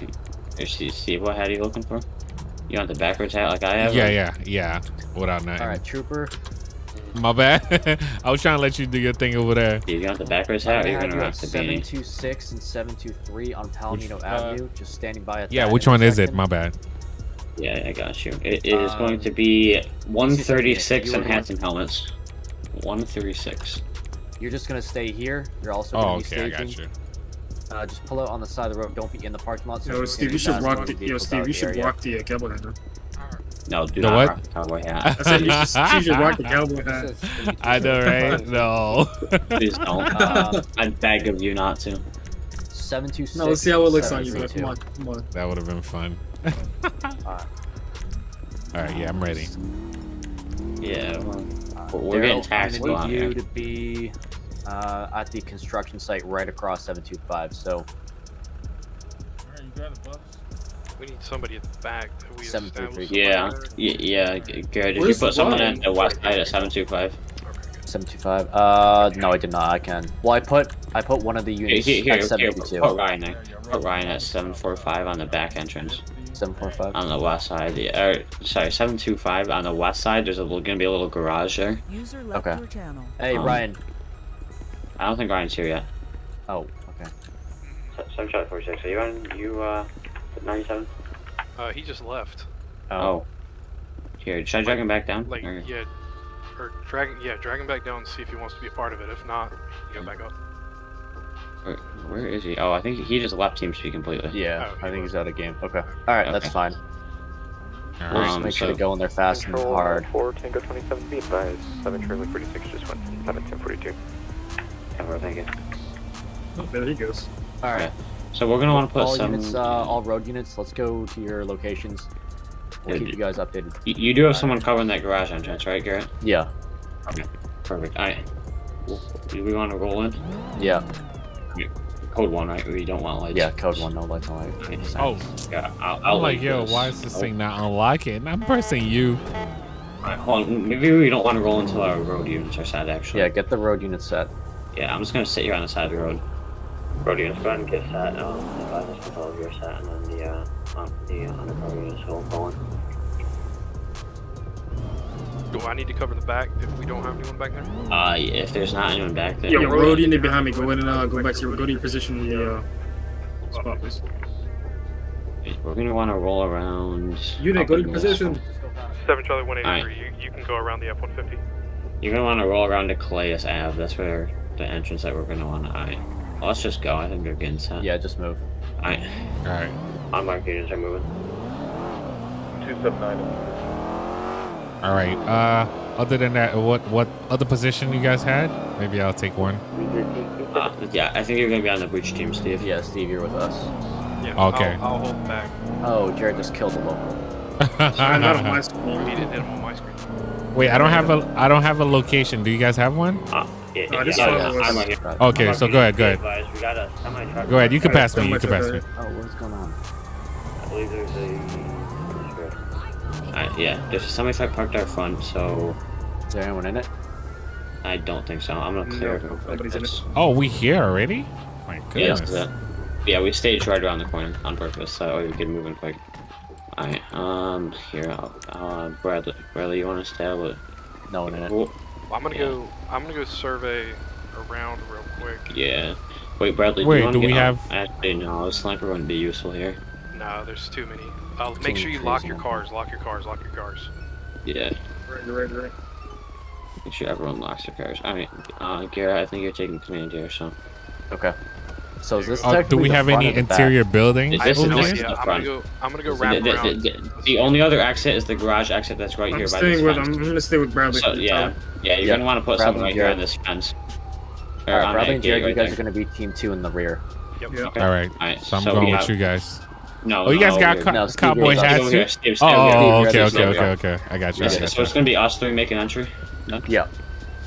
See, what hat are you looking for? You want the backwards hat like I have? Yeah, yeah, yeah. Without nothing. Alright, Trooper. My bad. I was trying to let you do your thing over there. You got the backwards hat, or you're gonna rock the beanie? seven two six and seven two three on Palomino uh, Avenue, just standing by at. Yeah, which one is it? My bad. Yeah, I got you. It, it um, is going to be one thirty-six and hats and helmets. one thirty-six. You're just going to stay here. You're also going to oh, be okay, staging. I got you. Uh, just pull out on the side of the road. Don't be in the parking lot. So yo, Steve, you should walk the, yo, Steve, you should walk the uh, cowboy hat. No, do the not what? Rock the cowboy hat. I said you should, you should rock the cowboy hat. I know, right? No. Please don't. Uh, I beg of you not to. seven two six. No, let's see how it looks on you. But come on, come on. That would have been fun. Alright, right, yeah, I'm ready. Yeah, well, uh, we're getting taxed a lot here. I need you to be uh, at the construction site right across seven two five, so... Alright, you got a bus. We need somebody at the back. We seven two three. Yeah, yeah, yeah, Garrett, did you put someone in the west side at seven two five? seven two five. Uh, no, I did not. I can. Well, I put I put one of the units here, here, at seven two. Put Ryan there. Put Ryan at seven four five on the back entrance. seven four five. On the west side. Yeah, or, sorry, seven two five on the west side. There's a, gonna be a little garage there. User left okay. Your channel. Hey, um, Ryan. I don't think Ryan's here yet. Oh, okay. seven shot forty-six. Are you on? You uh, ninety-seven. Uh, he just left. Oh. oh. Here, should I drag like, him back down? Like, or? Yeah. Or drag, yeah, drag him back down and see if he wants to be a part of it. If not, he can go back up. Where, where is he? Oh, I think he just left TeamSpeak completely. Yeah, oh, I think was. he's out of game. Okay. Alright, okay. That's fine. All we'll right, just make so sure to go in there fast and hard. four, Tango twenty-seven, be advised. seven Charlie forty-six just went from seven ten forty-two. Yeah, we're thinking. Oh, there he goes. Alright. Okay. So we're going to want to put all some... Units, uh, all road units, let's go to your locations. We'll keep you guys updated. You, you do have someone covering that garage entrance, right, Garrett? Yeah. Okay. Perfect. All right. Do we want to roll in? Yeah. Code one, right? We don't want lights. Yeah, code one, no lights on light. Okay. Oh. Yeah, I'll, I'll I'm like, yo, this. Why is this oh. thing not unlocking? And I'm pressing U. All right, hold on. Maybe we don't want to roll until our road units are set, actually. Yeah, get the road units set. Yeah, I'm just going to sit here on the side of the road. Road units, go ahead and get set. Um, the violence control of your set, and then the, uh, on the undercover units will go in. Do I need to cover the back if we don't have anyone back there? Uh, yeah, if there's not anyone back there. Yeah, road unit behind me. Go in and uh, go back to your, go to your position in the uh, spot, please. We're gonna want to roll around. Unit, go to your position. seven Charlie one eighty-three. Right. You, you can go around the F one fifty. You're gonna want to roll around to Calais Avenue. That's where the entrance that we're gonna want to eye. Well, let's just go. I think they're getting set. Yeah, just move. All right. All right. Unmarked units are moving. Two sub nine. All right. Uh, other than that, what what other position you guys had? Maybe I'll take one. Uh, yeah, I think you're gonna be on the breach team, Steve. Yeah, Steve, you're with us. Yeah. Okay. I'll, I'll hold back. Oh, Jared just killed the local. I'm not on my screen. You needed him on my screen. Wait, I don't have a I don't have a location. Do you guys have one? Uh, yeah, yeah, yeah, yeah. I'm on here. Okay, I'm so go ahead, go ahead. Advised, go ahead. You can pass me. You can pass me. Oh, what's going on? I believe there's a. Uh, yeah, there's a semi-truck parked out front, so... Is there anyone in it? I don't think so. I'm gonna clear no, it. Oh, we here already? My goodness. Yeah, that. yeah, we staged right around the corner on purpose, so we can move in quick. Alright, um, here, I'll, uh, Bradley, Bradley, you wanna stay with... No one in it. Well, I'm gonna yeah. go, I'm gonna go survey around real quick. Yeah. Wait, Bradley, Wait, do you wanna do we have... Actually, no, a sniper wouldn't be useful here. No, there's too many. Uh, make sure you lock your cars, lock your cars, lock your cars. Yeah. Right, right, right. Make sure everyone locks their cars. Alright, uh, Garrett, I think you're taking command here, so. Okay. So is this oh, do we have any interior back? building? I have no idea. I'm gonna go, I'm gonna go wrap the, around. The, the, the only other exit is the garage exit that's right I'm here by this with, fence. I'm gonna stay with Bradley. So, yeah, yeah, you're yep. gonna want to put Bradley something right here on this fence. All right, Bradley and Jared, right you guys there. are gonna be team two in the rear. Yep. yep. Okay. Alright, All right, so I'm so going with you guys. No, oh, you guys no, got co no, cowboy hats too? Steve, Steve, oh, Steve, okay, Steve, okay, Steve, okay, okay, okay. I got you. Yeah, I got so you. It's gonna be us three making entry? No? Yeah.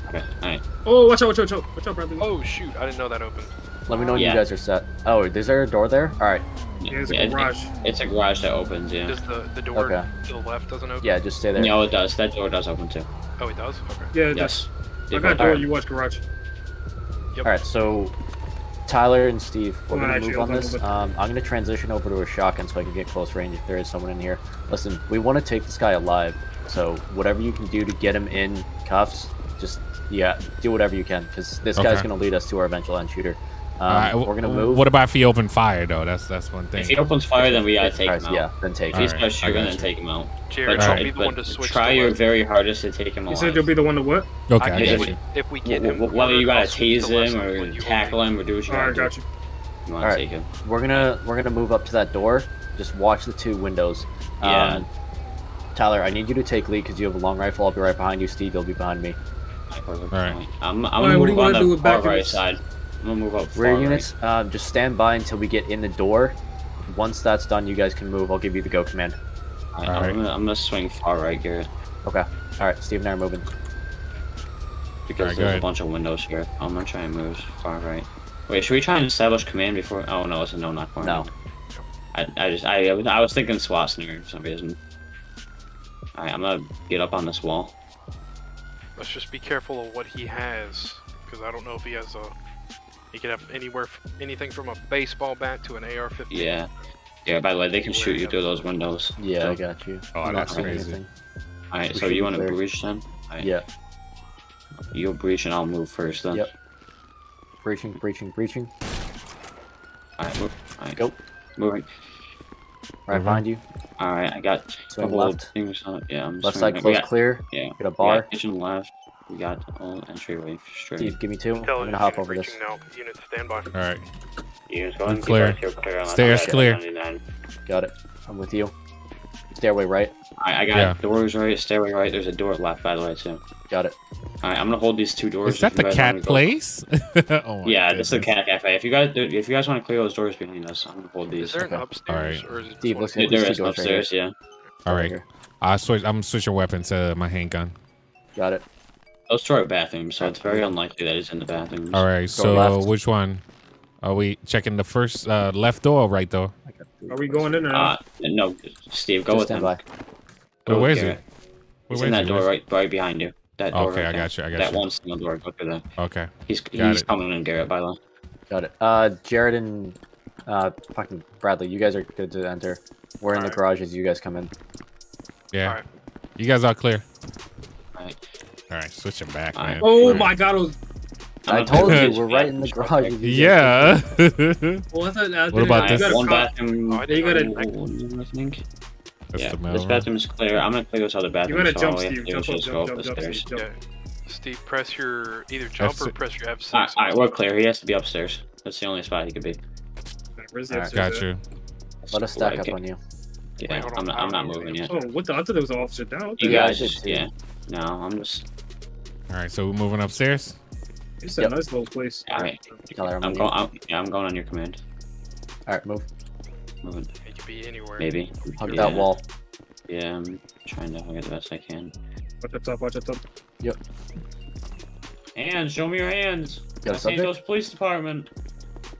Okay, alright. Oh, watch out, watch out, watch out, watch out, Bradley. Oh, shoot, I didn't know that opened. Let me know when yeah. you guys are set. Oh, is there a door there? Alright. Yeah, there's yeah, a garage. It's, it's a garage that opens, yeah. Does the, the door okay. to the left doesn't open? Yeah, just stay there. No, it does. That door does open too. Oh, it does? Okay. Yeah, it yes. does. I got door, right. you watch garage. Yep. Alright, so... Tyler and Steve, we're going to move on this. Um, I'm going to transition over to a shotgun so I can get close range if there is someone in here. Listen, we want to take this guy alive, so whatever you can do to get him in cuffs, just, yeah, do whatever you can, because this okay. guy's going to lead us to our eventual end shooter. Um, All right, we're gonna move. What about if he opened fire though? That's that's one thing. If he opens fire, then we gotta take him out. Yeah, then take him out. If he starts shooting, then take him out. Jared, try, be the one to switch. Try your very hardest to take him out. You said you'll be the one to what? Okay. If we get him, whether you gotta tase him or tackle him or do what you gotta do. All right, gotcha. You wanna take him? We're gonna we're gonna move up to that door. Just watch the two windows. Yeah. Um, Tyler, I need you to take lead because you have a long rifle. I'll be right behind you. Steve, you'll be behind me. All right. I'm I'm gonna move on the far right side. I'm gonna move up. Rear units, right. uh, just stand by until we get in the door. Once that's done, you guys can move. I'll give you the go command. All right. I'm gonna, I'm gonna swing far right, Garrett. Okay. All right. Steve and I are moving. Because right, there's a bunch of windows here. I'm gonna try and move far right. Wait, should we try and establish command before? Oh no, it's a no knock warning. No. I I just I I was thinking SWAT sniper for some reason. All right, I'm gonna get up on this wall. Let's just be careful of what he has, because I don't know if he has a. You can have anywhere, anything from a baseball bat to an A R fifteen. Yeah, yeah. By the way, they can shoot you through those windows. Yeah, so. I got you. Oh, that's crazy. All right, so you want to breach then? Right. Yeah. You'll breach and I'll move first then. Yep. Breaching, breaching, breaching. All right, move. All right, go. Moving. Right behind you. All right, I got. Swing left. Things on it. Yeah, I'm left side close clear. Yeah. Get a bar. Kitchen left. We got all entryway straight. Steve, give me two. I'm going to hop over this. No. Units, stand by. All right. Units going. Clear. Clear. Stairs clear. Got it. I'm with you. Stairway right. I, I got yeah. doors right. Stairway right. There's a door left, by the way, too. Got it. All right. I'm going to hold these two doors. Is that the cat place? Oh yeah, this is the cat cafe. If you guys if you guys want to clear those doors behind us, I'm going to hold these. Is there okay. an upstairs? All right. Or is it Steve, looks like there is upstairs, yeah. All right. I switch, I'm switching weapons to my handgun. Got it. Those two are bathrooms, so it's very unlikely that it's in the bathrooms. All right, so left. Which one? Are we checking the first uh, left door or right door? Are we going in or not? Uh, no, Steve, go Just with him. By. Go Where with is Garrett. it? It's in that door right, right behind you. That door okay, right I got there. you. I got that you. That one single door. Go through that. Okay. He's got he's it. coming in, Garrett. By the way. Got it. Uh, Jared and uh, fucking Bradley, you guys are good to enter. We're in All the right. garage as you guys come in. Yeah. All right. You guys are clear. All right. All right, switching back, man. Oh my God! It was... I told you we're right in the garage. Yeah. Well, that, what about this? One bathroom. Oh, you gotta. I think. That's yeah. The this bathroom is clear. I'm gonna play this other bathroom. You gotta so jump, Steve. Jump, jump, jump, jump, jump, Steve, jump. Yeah. Steve, press your either jump F six. Or press your F six. All right, all right, we're clear. He has to be upstairs. That's the only spot he could be. Where's the right, got you. Let us stack up on you. Yeah, I'm not. I'm not moving yet. Oh, what the? I thought there was an officer down. You guys, yeah. No, I'm just. All right, so we're moving upstairs. It's a yep. nice little place. All right, I'm, I'm going. I'm, yeah, I'm going on your command. All right, move. Moving. It could be anywhere. Maybe. Hug yeah. that wall. Yeah, I'm trying to hug it the best I can. Watch that top. Watch that top. Yep. Hands. Show me your hands. You Los Angeles Police Department.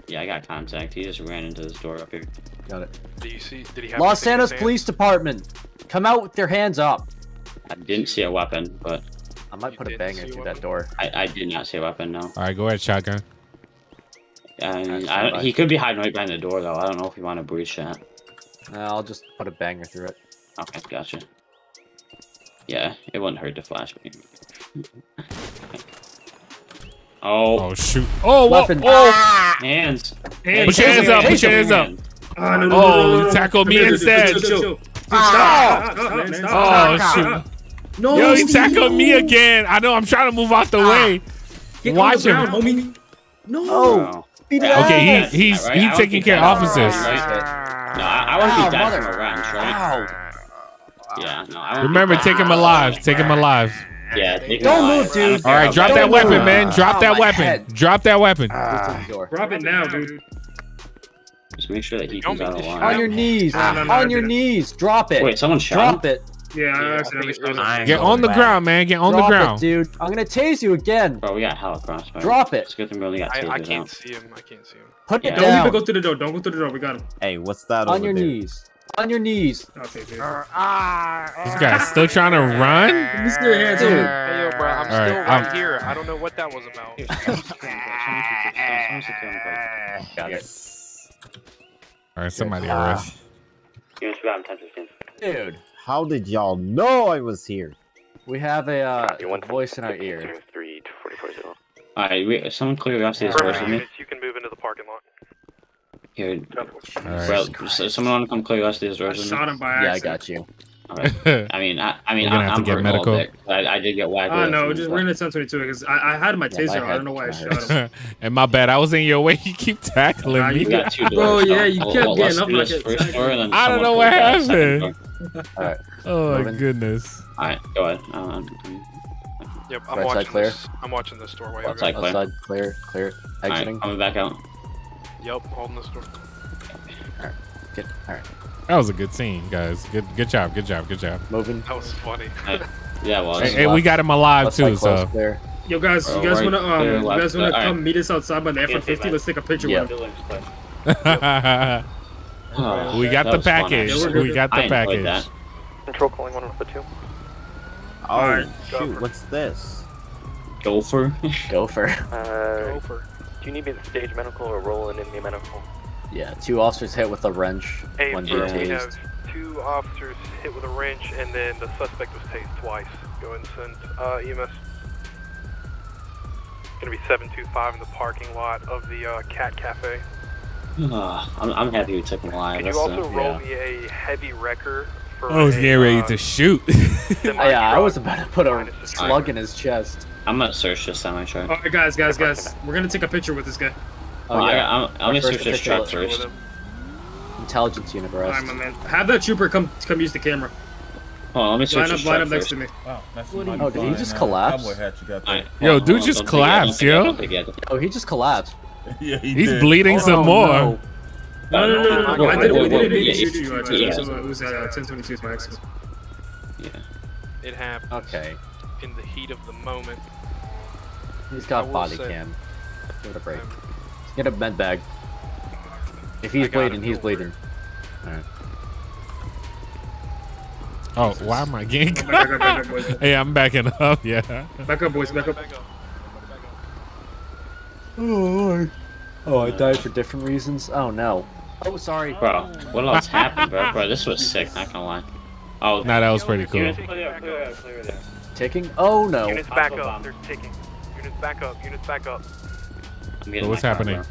Yeah, I got contact. He just ran into this door up here. Got it. Do you see? Did he have Los Angeles Police Department? Come out with your hands up. I didn't see a weapon, but... I might you put a banger through that door. I, I did not see a weapon, no. Alright, go ahead, shotgun. And I don't, he could be hiding right behind the door, though. I don't know if you want to breach that. No, I'll just put a banger through it. Okay, gotcha. Yeah, it wouldn't hurt to flash me. Oh. Oh, shoot. Oh, weapon. Oh. Hands. Hands. Put your hands up. Put your hands up. Oh, no, no, no, no. Oh, tackle me instead. Oh, shoot. No, yo, he tackled no. me again. I know. I'm trying to move out the ah. way. Get Watch him. Ground, homie. No. no. Yeah. Okay, he, he's right, he's taking care of officers. Right. No, I, I want to be dead from a wrench, right? Ow. Yeah, no. I Remember, take him alive. Ow. Take him alive. Yeah. Take Don't him alive. move, dude. All right, drop Don't that weapon, move. man. Drop oh, that weapon. Head. Drop that weapon. Uh, drop it now, dude. Just make sure that he comes out alive. On your knees. On your knees. Drop it. Wait, someone shot. Drop it. Yeah, yeah, get on the back. ground, man. Get on Drop the ground, it, dude. I'm gonna tase you again. Bro, we got hella crossfire. Drop it. Got I, I can't out. see him. I can't see him. Put yeah. it down. Don't even go through the door. Don't go through the door. We got him. Hey, what's that? On over your there? knees. On your knees. Okay, dude. Uh, uh, this guy's still trying to run. Let me see your hands, dude. Hey, yo, bro. I'm still right, right I'm... here. I don't know what that was about. Got it. All right, somebody arrest. Dude. How did y'all know I was here? We have a uh, voice in our ear. Alright, someone clearly asked this person. You can move into the parking lot. Here. Right. Well, so someone want to come clear us this resident? I shot him by accident. Yeah, I got you. All right. I mean, I, I mean, I, I'm hurt all day. I, I did get whacked. Uh, no, just we're gonna sense it too, because I, I had my taser. Yeah, I don't know why I shot him. And my bad, I was in your way. You keep tackling nah, me. Got two doors, oh yeah, you kept well, getting up like it. Door, I don't know what happened. All right. Oh my goodness. All right, go ahead. Um, yep, I'm right watching. Side clear. This. I'm watching this doorway. Right side clear. Outside clear. Clear. Exiting. Right, coming back out. Yep, holding this door. All right. Good. All right. That was a good scene, guys. Good, good job, good job, good job. Moving. That was funny. Yeah, well. And, and we got him alive Let's too, so. Clear. Yo, guys, Bro, you guys right wanna, um, you guys wanna come right. meet us outside by the F one fifty? Let's take a picture yep. with him. Yep. Oh, we got the package. Yeah, we got the package. Control calling one of the two. All right. Shoot, Gopher. What's this? Gopher. Gopher. Uh, Gopher. Do you need me to stage medical or roll in in the medical? Yeah, two officers hit with a wrench. Hey, one yeah. We have two officers hit with a wrench, and then the suspect was tased twice. Go and send uh, E M S. It's gonna be seven two five in the parking lot of the uh, Cat Cafe. Uh, I'm, I'm happy we took him alive. Can you also uh, roll yeah. me a heavy wrecker? For I was a, getting ready uh, to shoot. Yeah, I was about to put a slug in his chest. I'm gonna search this semi-truck. Alright, guys, guys, guys, we're gonna take a picture with this guy. Oh, well, yeah. I, I'm, I'm gonna search this truck first. Intelligence unit arrest. Alright, my man. Have that trooper come come use the camera. Oh, let me search this truck first. Line up, line up next to me. Wow, oh, did he just man. collapse? Right. Yo, dude just collapsed, yo. Oh, he just collapsed. Yeah, he He's did. bleeding oh, some more. No, no, no, no. no, no. I did it. We did it. It was at ten twenty-two is my exit. Yeah. It happened. Okay. In the heat of the moment. He's got body cam. Give it a break. Get a med bag. If he's bleeding, he's bleeding. Alright. Oh, why am I getting caught? Hey, I'm backing up, yeah. Back up, boys, back up. Oh, Lord. Oh, I died for different reasons? Oh, no. Oh, sorry. Bro, what else happened, bro? Bro, this was sick, not gonna lie. Oh, nah, that was pretty cool. Ticking? Oh, no. Units back up. They're ticking. Units back up. Units back up. So what's happening? Car,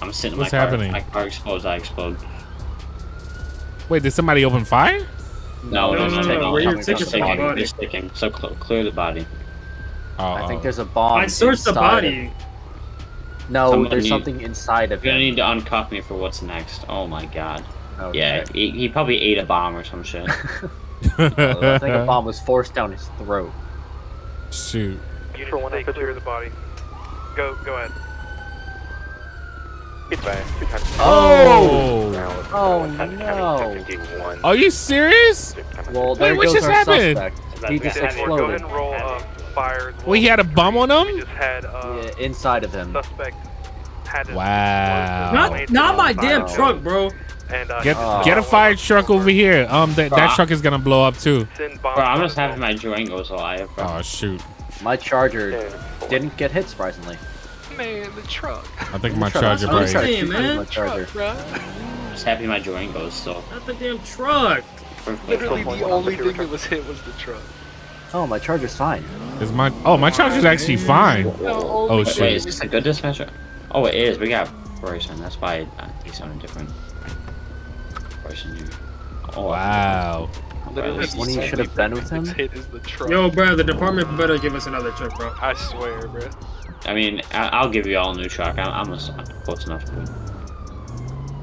I'm sitting in my car. What's happening? My car explodes, I explode. Wait, did somebody open fire? No, no, no, no. It's sticking. So cl clear the body. Oh, I think there's a bomb. I searched the body. Of... No, Someone there's need... something inside of it. You're gonna need to uncuff me for what's next. Oh my god. Okay. Yeah, he, he probably ate a bomb or some shit. I think a bomb was forced down his throat. Shoot. You for one to clear the body. Go, go ahead. Oh! Oh, oh no! Are you serious? Well, there Wait, what just happened? Suspect. He just exploded. Go ahead and roll, uh, fire. Well, he had a bomb on him? Had, uh, yeah, inside of him. Suspect had wow. Not, not my damn truck, bro. And, uh, get uh, get a fire truck over here. Um, th bro, That truck is gonna blow up, too. Bro, I'm just having my Durango's alive, bro. Oh, shoot. My charger didn't get hit, surprisingly. Man, the truck. I think my charger broke. My charger. I'm just happy my Durango is still. Not the damn truck. Literally, the only thing that was hit was the truck. Oh, my charger's fine. Is my oh my charger's actually fine. Oh shit. Wait, is this a good dispatcher? Oh, it is. We got Bryson. That's why he sounded different. Bryson. Oh wow. When he should have been with him? Yo, bro, the department better give us another truck, bro. I swear, bro. I mean, I I'll give you all a new truck. I I'm, I'm close enough to me.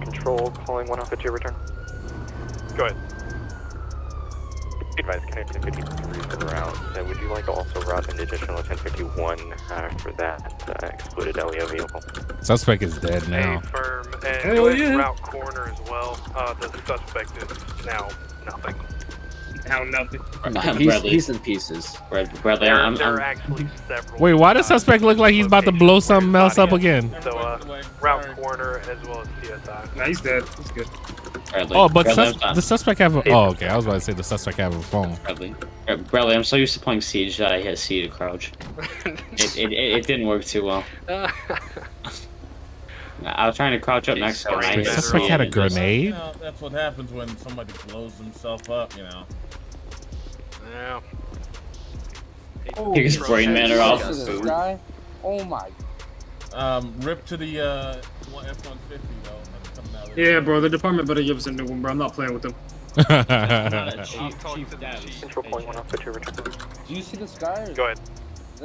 Control, calling one off at your return. Go ahead. Advise connection fifty-three for the route. Uh, would you like to also route an additional ten fifty-one uh, for that uh, exploded L E O vehicle? Suspect is dead now. Confirm and go ahead and route corner as well. Uh, the suspect is now nothing. How nothing. He's, he's in pieces. Bradley, there, I'm, there I'm, I'm... Wait, why does suspect look like he's about to blow something else up again? So, uh, route corner as well as C S I. No, he's dead. He's good. Bradley. Oh, but Bradley, sus the suspect have a... Oh, okay. I was about to say the suspect have a phone. Bradley, Bradley I'm so used to playing Siege that I hit C to crouch. it, it, it, it didn't work too well. I was trying to crouch up next to him. The suspect had a grenade? You know, that's what happens when somebody blows himself up, you know. Yeah. Oh, biggest brain matter off. Oh my Um, rip to the uh, F one fifty though. That's coming out. Yeah, bro, the department better give us a new one, bro. I'm not playing with them. uh, chief, chief the Central point one officer to Richard. Do you see this guy? Or... Go ahead.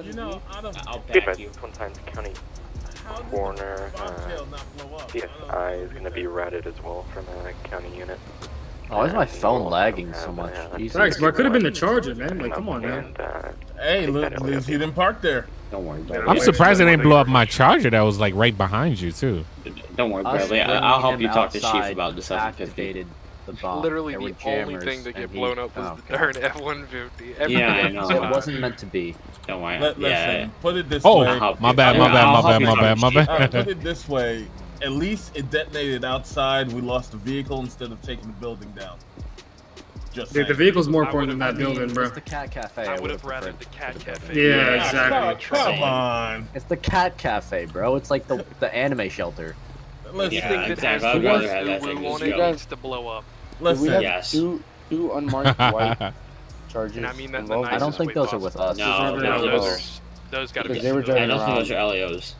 You know, I don't... I'll back you. Twin Times County Warner. Uh, P S I is going to be routed as well from a county unit. Oh, why is my phone lagging so much? Thanks, bro. It could have been the charger, man. Like, come on, man. Hey, look, you didn't park there. Don't worry, Bradley. I'm surprised it didn't blow up my charger that was, like, right behind you, too. Don't worry, Bradley. I'll help you talk to Chief about this. Activated the bomb. Literally the only thing that get blown up was the darn F one fifty. Yeah, I know. It wasn't meant to be. Don't worry. Listen, put it this way. Oh, my bad, my bad, my bad, my bad, my bad. Put it this way. At least it detonated outside. We lost the vehicle instead of taking the building down. Just Dude, the vehiclele's more important than that building, bro. It's the Cat Cafe. I would have rather the Cat Cafe. Yeah, yeah, exactly. Come on. It's the Cat Cafe, bro. It's like the the anime shelter. Let's yeah, think exactly. That has the worst. We want you guys to blow up. Let's we have yes. two two unmarked white charges. And I mean that's the nicest I don't think those possible. Are with us. No, no those, those are those gotta be. They were driving around. I don't think those are L E Os.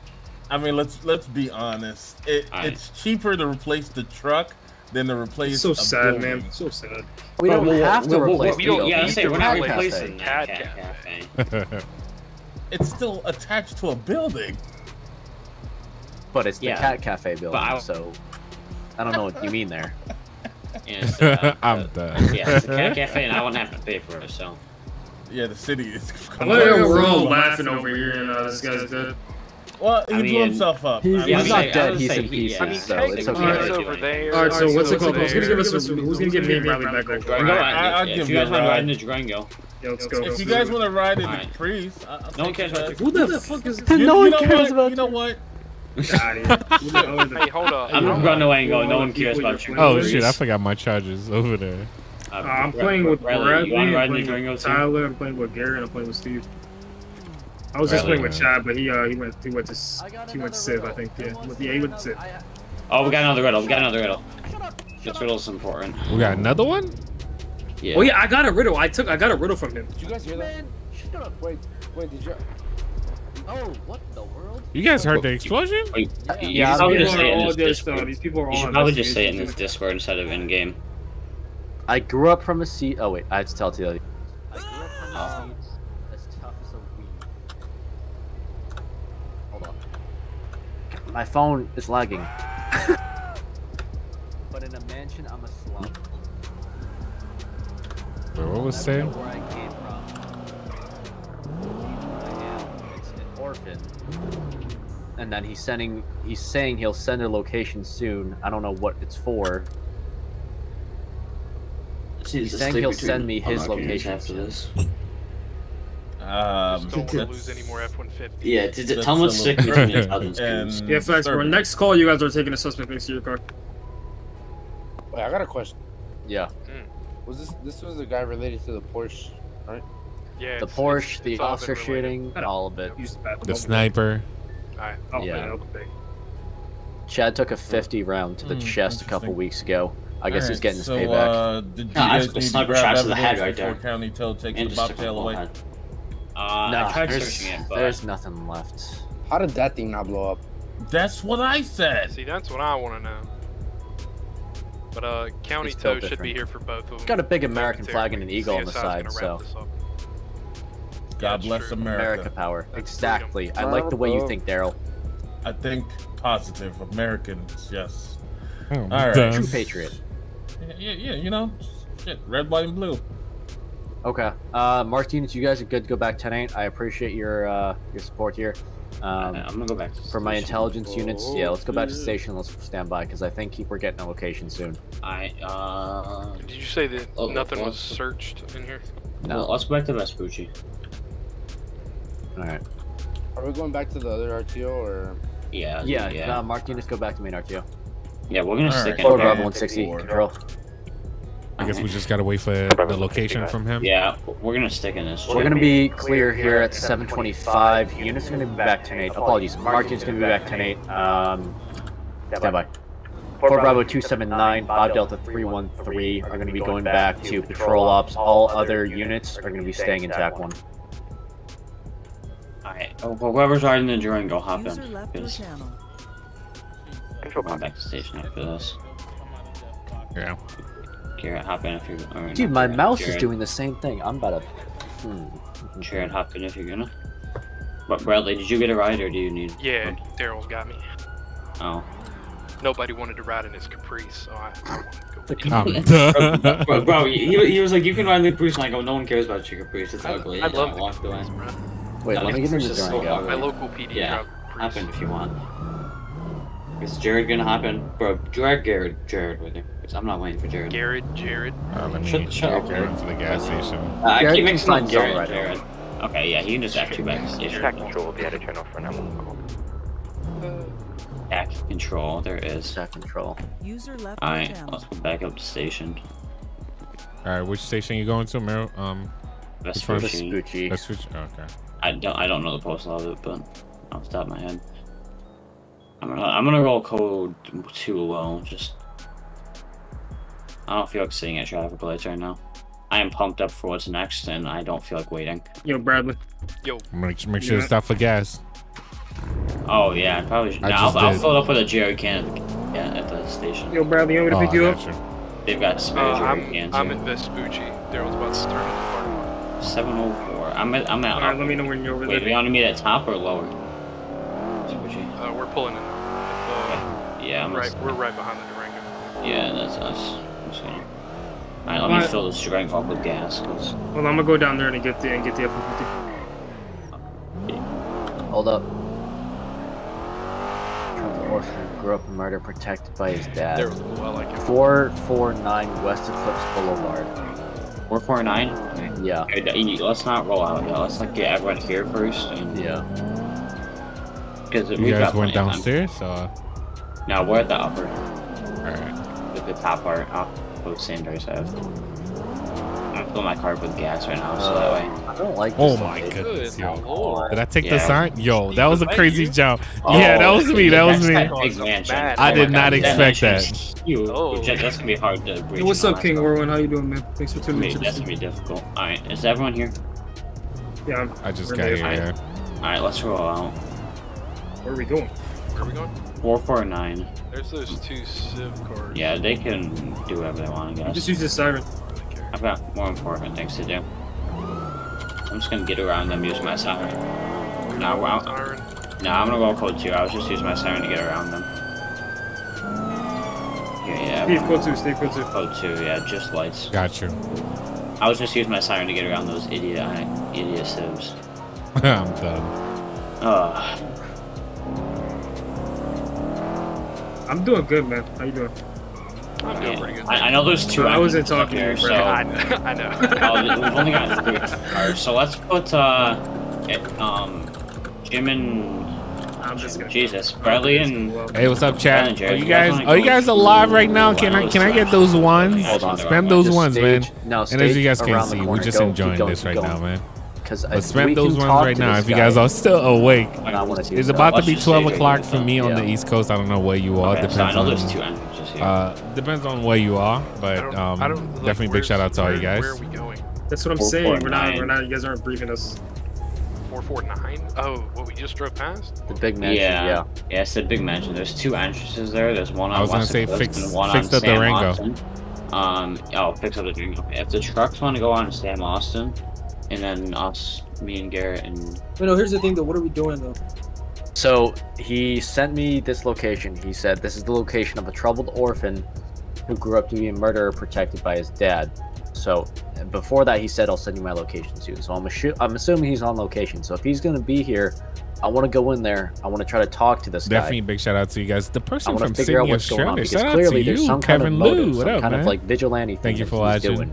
I mean, let's let's be honest. It, right. It's cheaper to replace the truck than to replace. So a sad, building. Man. So sad. We don't we'll, have to we'll, replace. We don't. Yeah, I say we're not replacing Cat Cafe. Cafe. It's still attached to a building. But it's the yeah. Cat Cafe building, I so I don't know what you mean there. Yeah, so, uh, I'm uh, done. Yeah, it's the Cat Cafe, and I wouldn't have to pay for it. So. Yeah, the city is. We're all laughing over here, and uh, this guy's dead. Well, he I blew mean, himself up. He's, I mean, he's not say, dead. He's in pieces, yeah. so it's okay. All right, so what's it called? Who's gonna give us? A, who's gonna give me and Bradley back over? I'll give you guys want to ride in the Durango. Yeah, let's go. If you guys want to ride in the Prius, no one cares. Who the fuck is? No one cares about. You know what? Hey, hold up. I'm running away and going. No one cares about you. Oh shit! I forgot my chargers over there. I'm playing with Bradley. I'm playing with Tyler. I'm playing with Gary. I'm playing with Steve. I was just playing with Chad, but he uh he went he went to he went to Civ, I think. Yeah, yeah, he went to Civ. Oh, we got another riddle. We got another riddle. This riddle's important. We got another one. Yeah. Oh yeah, I got a riddle. I took I got a riddle from him. Did you guys hear that? Man, shut up. Wait, wait, did you? Oh, what the world? You guys heard the explosion? Wait, yeah, yeah, yeah say all this stuff. These people are all. You should probably just say it in this Discord instead of in game. I grew up from a sea. Oh wait, I had to tell T L. I grew up from a sea. My phone is lagging. But in a mansion, I'm a slum. Wait, what was saying? Where I came from. I am. It's an orphan. And then he's sending. He's saying he'll send a location soon. I don't know what it's for. He's it's saying he'll send me his location after this. Um, don't want to lose any more F one fifty. Yeah, did it tell much sick between the intelligence groups? Yeah, facts, bro. Next call, you guys are taking a suspect next to your car. Wait, I got a question. Yeah. Mm. Was this this was a guy related to the Porsche, right? Yeah. The Porsche, it's, the it's officer shooting, and all of it. The sniper. Alright. Oh, yeah. Man, Chad took a fifty round to the mm, chest a couple weeks ago. I guess right, he's getting his so, payback. Uh, did you no, guys need to grab the head right there? County Till takes the bobtail away. Uh, no, nah, there's, it, but... there's nothing left. How did that thing not blow up? That's what I said. See, that's what I want to know. But uh, County Toe should different. Be here for both of them. It's got a big American flag and an eagle C S I's on the side, so. God yeah, bless true. America. America power. That's exactly. Freedom. I like the way you think, Daryl. I think positive Americans. Yes. Oh, all right. Does. True patriot. Yeah, yeah, you know, shit, red, white, and blue. Okay, uh, Martinez, you guys are good to go back ten eight. I appreciate your uh, your support here. Um, I'm gonna go back to for my intelligence oh, units. Yeah, let's go back to station. Let's stand by because I think we're getting a location soon. I uh. Did you say that oh, nothing was searched in here? No, well, let's go back to Vespucci. All right. Are we going back to the other R T O or? Yeah. Yeah. Yeah. Uh, Martinez, go back to main R T O. Yeah, we're gonna All stick right. in. Over Bravo one sixty control. I guess we just gotta wait for the location from him. Yeah, we're gonna stick in this. We're gonna be clear here at seven twenty-five. Unit's gonna be back ten eight. Apologies, Martin's gonna be back ten eight. Um, stand by. four Bravo two seven nine, five Delta three one three are gonna be going back to patrol ops. All other units are gonna be staying in TAC one. Alright, oh, whoever's riding the drone, go hop in. Control back to the station after this. Yeah. Garrett, hop in if you're gonna. Dude, my mouse is doing the same thing. I'm about to. Hmm. Jared, hop in if you're gonna. But Bradley, did you get a ride or do you need? Yeah, Daryl's got me. Oh. Nobody wanted to ride in his Caprice, so I, I wanted to go. The Caprice. bro, bro, bro he, he was like, you can ride in the Caprice, and I go, no one cares about your Caprice, it's ugly. I, I love walk the Caprice, bro. Wait, no, let me get into this so My local P D yeah, hop in if you want. Is Jared gonna hop in? Bro, drag Jared, Jared with you. I'm not waiting for Jared. Jared, Jared. I'm gonna shut, shut up, Jared, to the gas station. Uh, I keep mixing up Jared, right Jared. Over. Okay, yeah, he can just act two back. Attack control will be out of channel for now. Act control, there is. Attack control. Alright, let's go back up to station. Alright, which station are you going to, Mero? Um, Vespucci. Vespucci. Vespucci. Oh, okay. I don't, I don't know the postal of it, but off the top of my head. I'm gonna, I'm gonna roll code too low. Just, I don't feel like sitting at traffic lights right now. I am pumped up for what's next, and I don't feel like waiting. Yo, Bradley. Yo. Make, make sure yeah. to stop for gas. Oh, yeah. I probably should. I no, I'll, I'll fill it up with a jerry can at the station. Yo, Bradley, you want me to pick oh, you up? You. They've got spare uh, jerry I'm, cans. I'm here. At Vespucci. Daryl's about to turn in the seven oh four. I'm at. I'm at. All right, let me know when you're over Wait, there. Wait, do you want to meet at top or lower? Vespucci. Uh, we're pulling in. Uh, okay. Yeah, I'm right. We're right behind the Durango. Yeah, that's us. I'm sorry. Alright, let me right. fill this drink up with gas. Cause... Well, I'm gonna go down there and get the and get the F one fifty. Yeah. Hold up. An orphan grew up in murder, protected by his dad. There, well, like Four four nine West Eclipse Boulevard. Four four nine. Yeah. Okay, let's not roll out. Yeah, let's like get everyone here first. And... Yeah. Because you we guys went downstairs. Or... No, we're at the upper. Alright. With the top part up. Both Sanders have. I'm gonna fill my car with gas right now, so that way. I don't like. Oh my goodness, yo! Oh, did I take yeah. the sign? Yo, that was a crazy jump. Oh, yeah, that was me. That was me. I did oh not God. expect that. that. Oh. That's gonna be hard to breach. Hey, what's up, King Warwin? How you doing, man? Thanks for tuning in. That's gonna be difficult. All right, is everyone here? Yeah, I'm I just got here. All right. All right, let's roll out. Where are we going? Where are we going? four four nine. There's those two civ cars. Yeah, they can do whatever they want, I guess. Just use the siren. I've got more important things to do. I'm just gonna get around them using my siren. No, wow. No, I'm gonna roll code two. I was just using my siren to get around them. Yeah, yeah. Code two, stay code two. Code two, yeah, just lights. Got you. I was just using my siren to get around those idiot, idiot civs. I'm done. Ugh. I'm doing good, man. How you doing? I'm doing pretty good. I, I know there's two. So I wasn't talking here, to you, so I know. I know. We've only got three cars, so let's put uh, um, Jim and I'm just gonna Jesus, Bradley and hey, what's up, chat? Are you guys are you guys alive right now? Can I can I get those ones? Hold on, spam those ones, man. No, and as you guys can see, we're just enjoying this right now, man. Because spam those ones right now if you guys are still awake. It's about to be twelve o'clock for me on the East Coast. I don't know where you are. Depends on uh, depends on where you are, but um, definitely big shout out to all you guys. Where are we going? That's what I'm saying. We're not. We're not. You guys aren't briefing us. four four nine. Oh, what we just drove past? The big mansion. Yeah. Yeah, it's the big mansion. There's two entrances there. There's one on. I was gonna say fix the Durango. Um. Oh, fix up the Durango. If the trucks want to go on to Sam Austin. And then us, me and Garrett and... Wait, no, here's the thing though, what are we doing though? So, he sent me this location. He said, this is the location of a troubled orphan who grew up to be a murderer protected by his dad. So, before that he said, I'll send you my location soon. So, I'm, assu I'm assuming he's on location. So, if he's going to be here, I want to go in there. I want to try to talk to this Definitely guy. Definitely big shout out to you guys. The person from Sydney, Australia, shout out to you, Kevin Lou. Because clearly there's some kind of motive, some kind of like vigilante thing that he's doing.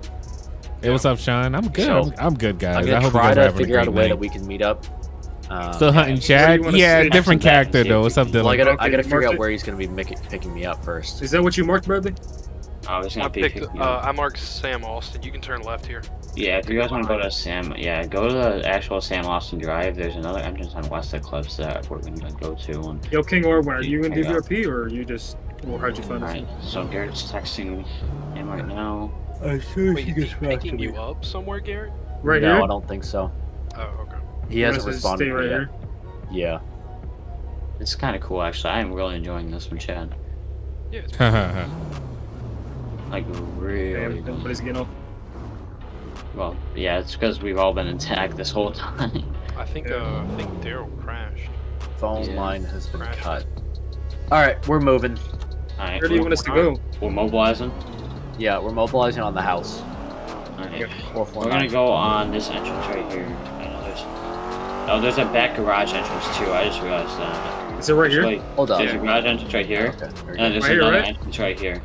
Hey, what's up, Sean? I'm good. So, I'm good, guys. I hope you guys are having a great night. I'm gonna try to figure out a way that we can meet up. Um, Still hunting Chad? Yeah, different character, though. What's up, Dylan? Well, I gotta, I gotta figure out where he's gonna be making, picking me up first. Is that what you marked, Bradley? Oh, it's not picked. Uh, I marked Sam Austin. You can turn left here. Yeah, if you guys want to go to Sam, yeah, go to the actual Sam Austin Drive. There's another entrance on West Eclipse that we're gonna go to. And yo, King Orwin, are you in D V R P or are you just? Well, how'd you find us? Alright, so Garrett's texting him right now. I seriously Wait, is he picking you up somewhere, Garrett? Right no, here? No, I don't think so. Oh, okay. He hasn't responded right yet. Yeah. It's kind of cool, actually. I am really enjoying this one, Chad. Yeah, it's cool. Like, really cool. Nobody's getting off. Well, yeah, it's because we've all been intact this whole time. I think, uh, I think Daryl crashed. Phone yeah. line has been crashed. cut. Alright, we're moving. All right, Where do you want us to go? We're mobilizing? Yeah, we're mobilizing on the house. Alright. We're gonna go on this entrance right here. I know there's... Oh, there's a back garage entrance too, I just realized that. Is it right here? Like, Hold on. There's yeah. a garage entrance right here. Okay, and then there's right another here, right? entrance right here.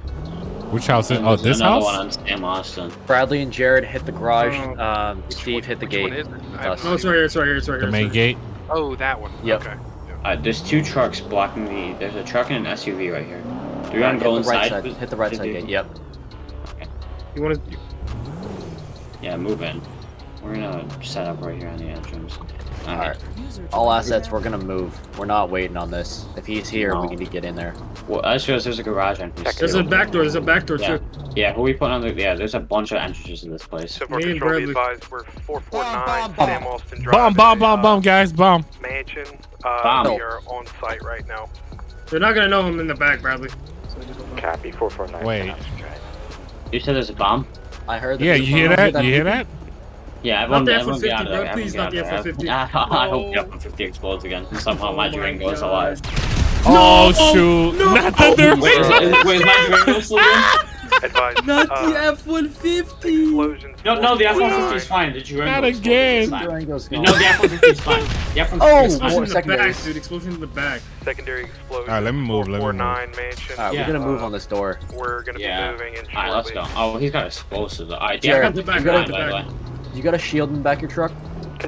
Which house is it? Oh, this house? One on Sam Austin. Bradley and Jared hit the garage. Oh. Um, Steve hit the gate. It? Oh, it's right here, it's right here, it's right here. The main gate? Oh, that one. Yep. Okay. Yep. Uh, there's two trucks blocking the... There's a truck and an S U V right here. Do you want to go inside? Right side. Hit the right side gate, yep. Okay. You want to... Yeah, move in. We're going to set up right here on the entrance. All, All right. right. All assets, we're going to move. We're not waiting on this. If he's here, no. we need to get in there. Well, I suppose there's a garage entrance. There's a back door. There's a back door, yeah. too. Yeah, who we put on the... Yeah, there's a bunch of entrances in this place. So we're advised, we're four four nine, Sam Austin Drive. Bomb, bomb, bomb, bomb, guys. Bomb. Mansion. Uh, bomb. We are on site right now. They're not going to know him in the back, Bradley. So Copy, four four nine. Wait. You said there's a bomb? I heard that. Yeah, you hear that? You hear that? Yeah, everyone, not the F one fifty, be out bro, there. Please, not the F one fifty. I hope the F one fifty explodes again. Somehow my Durango is alive. Oh, no, shoot. No, not the Durango. Wait, wait, my Durango still again? Not uh, the F one fifty. No, no, the F one fifty is fine. The Durango Not again. The Durango's gone. No, the F one fifty is fine. The F one fifty oh, is fine. Oh, explosion in the back, dude. Explosion in the back. Secondary explosion. All right, let me move. Let me move. Alright, we're gonna move on this door. We're gonna be moving in shortly. Alright, let's go. Oh, he's got explosives. Alright, Jared, you got You got a shield in the back of your truck?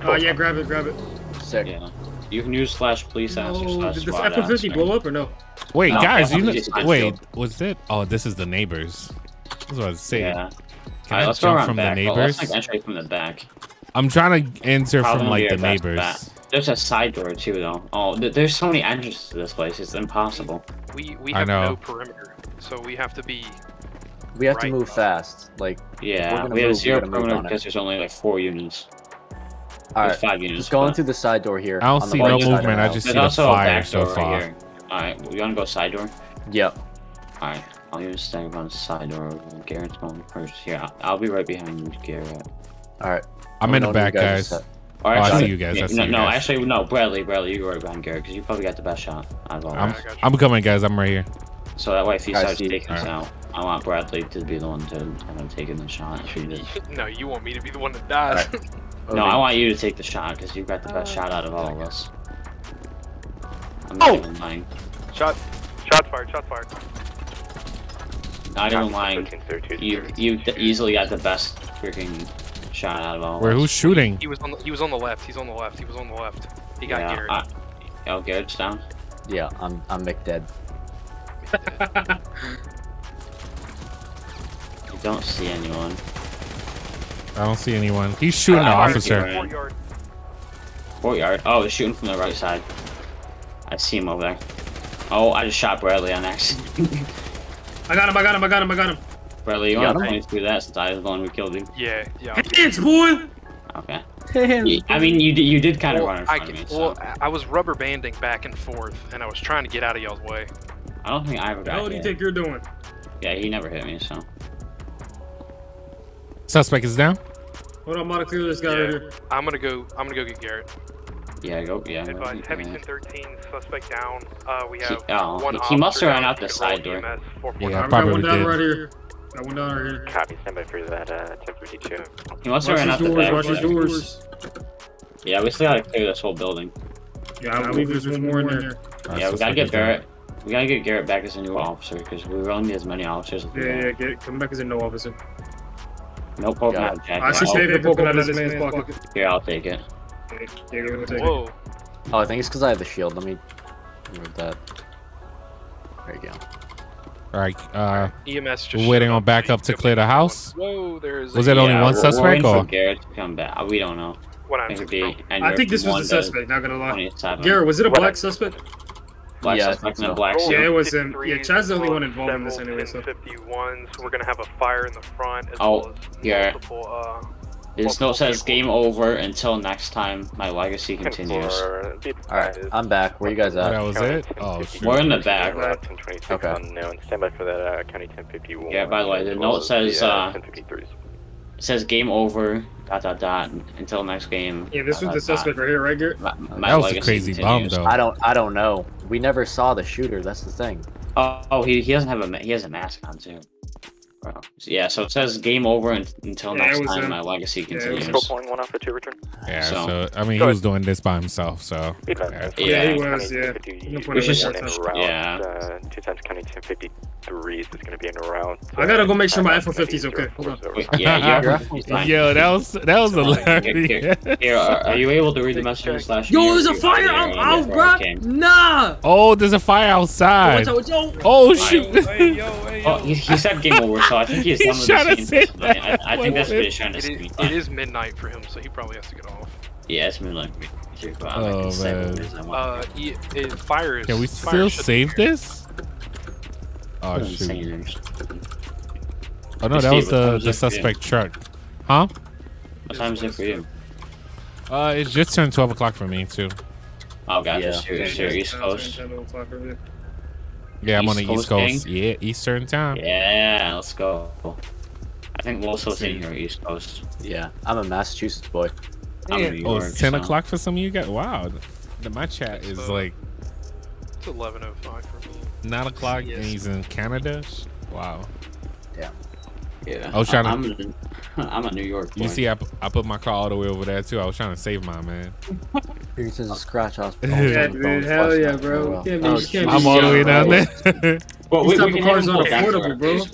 Oh uh, yeah, grab it, grab it. Sick. Yeah. You can use slash police no, officer slash did this F one fifty blow up or no? Wait, no, guys, you look, wait, was it? Oh, this is the neighbors. That's what I was saying. Yeah. Can right, I let's jump go from back. the neighbors? Well, let's like from the back. I'm trying to enter Probably from like the neighbors. Back. There's a side door too, though. Oh, there's so many entrances to this place. It's impossible. We we have no perimeter, so we have to be. We have right. to move fast. Like, yeah, we have move, zero perimeter because there's only like four units. Alright, five units. Just going through the side door here. I don't see no movement, I just see the fire so far. Alright, we want to go side door? Yep. Alright, I'll use stand on the side door. Garrett's going first. Yeah, I'll be right behind Garrett. Alright. I'm in the back, guys. Alright, I see you guys. No, actually, no, Bradley, Bradley, you're right behind Garrett because you probably got the best shot. I'm coming, guys, I'm right here. So that way, if he starts taking us out, I want Bradley to be the one to end up taking the shot. No, you want me to be the one that dies. Right. Okay. No, I want you to take the shot because you got the best shot out of all of us. I'm not oh. even lying. Shot, shot fired, shot fired. Not shot even lying. fifteen, thirteen, thirteen, you you thirteen, thirteen. easily got the best freaking shot out of all. Where of us. Who's shooting? He was on the, he was on the left. He's on the left. He was on the left. He got yeah, Garrett. I, oh, Garrett's down. Yeah, I'm I'm Mick dead. Don't see anyone. I don't see anyone. He's shooting uh, the officer. Courtyard. Courtyard. Oh, he's shooting from the right side. I see him over there. Oh, I just shot Bradley on accident. I got him, I got him, I got him, I got him. Bradley, you, you want to me through that since I was the one who killed him? Yeah, yeah. Hands, boy! Okay. Hands, I mean, you, you did kind well, of run in front I, of me, Well, so. I was rubber banding back and forth, and I was trying to get out of y'all's way. I don't think I ever got How do you think you're doing? Yeah, he never hit me, so... Suspect is down. Hold on, I'm gonna clear this guy yeah. right here. I'm gonna go. I'm gonna go get Garrett. Yeah, go. Yeah. Advise, heavy ten thirteen, suspect down. Uh, we have he, oh, one. He must have ran out the side door. E M S, yeah, I probably one down did. Right here. I went down right here. Copy. Send by through that uh, ten fifty-two. He must have ran out the back. Watch his doors. Yeah, we still gotta clear this whole building. Yeah, I believe there's one more in there. Right, yeah, we gotta get Garrett. We gotta get Garrett back as a new officer because we only need as many officers. As we yeah, yeah, get come back as a no officer. No poking out, Jack. I should say they're poking out of this man's pocket. Here, I'll take it. Whoa. Oh, I think it's because I have the shield. Let me remove that. There you go. Alright, uh, E M S just we're waiting on backup to clear the house. Whoa, there's was it yeah, only one we're, suspect we're or? Garrett to come back. We don't know. What I, be, I think this was the suspect, not gonna lie. twenty-seven. Garrett, was it a black suspect? Black yeah, suspect in a black suit. Yeah, it was him. Yeah, Chad's the only one involved in this anyway, so. fifty-one, so we're gonna have a fire in the front as oh, well as multiple, uh, This note says game over until next time. My legacy continues. Alright, I'm back. Where you guys at? That was it? Oh, shoot. We're in the back, right? Okay. Stand by for that, County ten fifty-one. Yeah, by the way, the note says, uh, it says game over, dot, dot, dot, until next game. Yeah, this was the suspect right here, right here. That was a crazy bomb, though. I don't, I don't know. We never saw the shooter, that's the thing. Oh, oh he, he doesn't have a, he has a mask on, too. Wow. So, yeah, so it says game over and, until yeah, next time. Him. My legacy continues. Yeah, one off two return. Yeah, so, so I mean, he was doing this by himself, so yeah, yeah he was. Yeah, no point just, around, yeah. Uh, two times counting two fifty three is going to be in around. I gotta go make sure my F one fifty is okay. Hold on. Wait, yeah, yeah. Yo, that was that was hilarious. Here, are, are you able to read the message? Slash. Yo, there's a fire out, out bro. Nah. Oh, there's a fire outside. Oh shoot. Oh, he said game over. So I think he's he trying to say that. I, I think that's what he's trying to it is, it is midnight for him, so he probably has to get off. Yeah, it's midnight. Oh man. Uh, he, it, fire is. Can we still save this? Oh shoot. Oh no, that was the the suspect truck, huh? What time is it for you? Uh, it's just turned twelve o'clock for me too. Oh god, yeah. You're, you're East Coast. Yeah, I'm East on the Coast East Coast. Gang? Yeah, Eastern time. Yeah, let's go. I think we're also sitting here East Coast. Yeah, I'm a Massachusetts boy. Yeah. I'm in New York, oh, it's ten so. o'clock for some of you guys? Wow. The, my chat is so, like... It's eleven oh five for me. nine o'clock, yes. And he's in Canada? Wow. Yeah. Yeah. I was trying I'm, to... I'm a New York boy. You see, I, I put my car all the way over there, too. I was trying to save mine, man. Here's a scratch house. Yeah, dude. Hell yeah, bro. Can't be, oh, can't I'm all the way down there. Well, we, we, we cars aren't affordable, bro.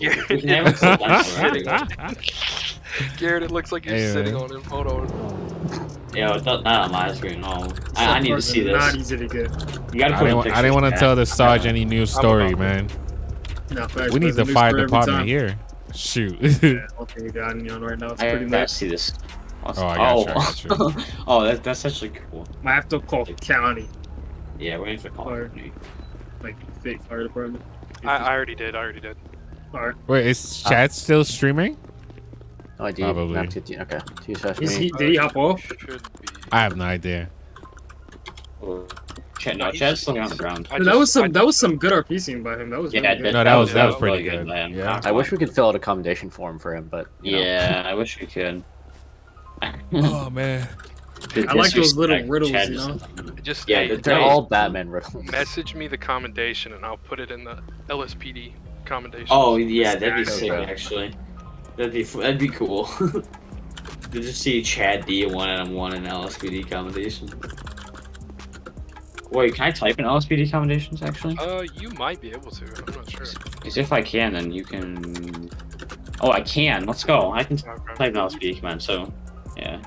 Garrett, Garrett, it looks like you're hey, sitting man. on him. Hold on. Yeah, it's not on my screen. No. I, I need to see this. Not easy to get. You gotta put I, didn't, I didn't want to tell the Sarge any new story, man. No, facts, we need the fire department here. Shoot. Yeah, okay, you got me on right now. It's I pretty nice. See this. Awesome. Oh, I got you, I got you. Oh, that, that's actually cool. I have to call county. Yeah, we have to call county. Like fake fire department. I, I already did. I already did. All right. Wait, is chat uh, still streaming? Oh, do you probably. Have to do, okay. Do you is he? Did he hop off? I have no idea. Oh. Chat, no, Chad's still on the ground. Just, that was some. I, that was some good R P scene by him. That was. Yeah, really good. No, that was that was, that was pretty really good. good yeah. I wish we could fill out a commendation form for him, but you know. Yeah, I wish we could. Oh man, dude, I like those little riddles, Chad, you know. Just yeah, they're, they're all Batman riddles. Message me the commendation, and I'll put it in the L S P D commendation. Oh yeah, that'd be sick. Actually, that'd be that'd be cool. Did you see Chad D one and one in L S P D commendation? Wait, can I type in L S P D commendations actually? Uh, you might be able to. I'm not sure. Because if I can, then you can. Oh, I can. Let's go. I can type in L S P D command. So, yeah.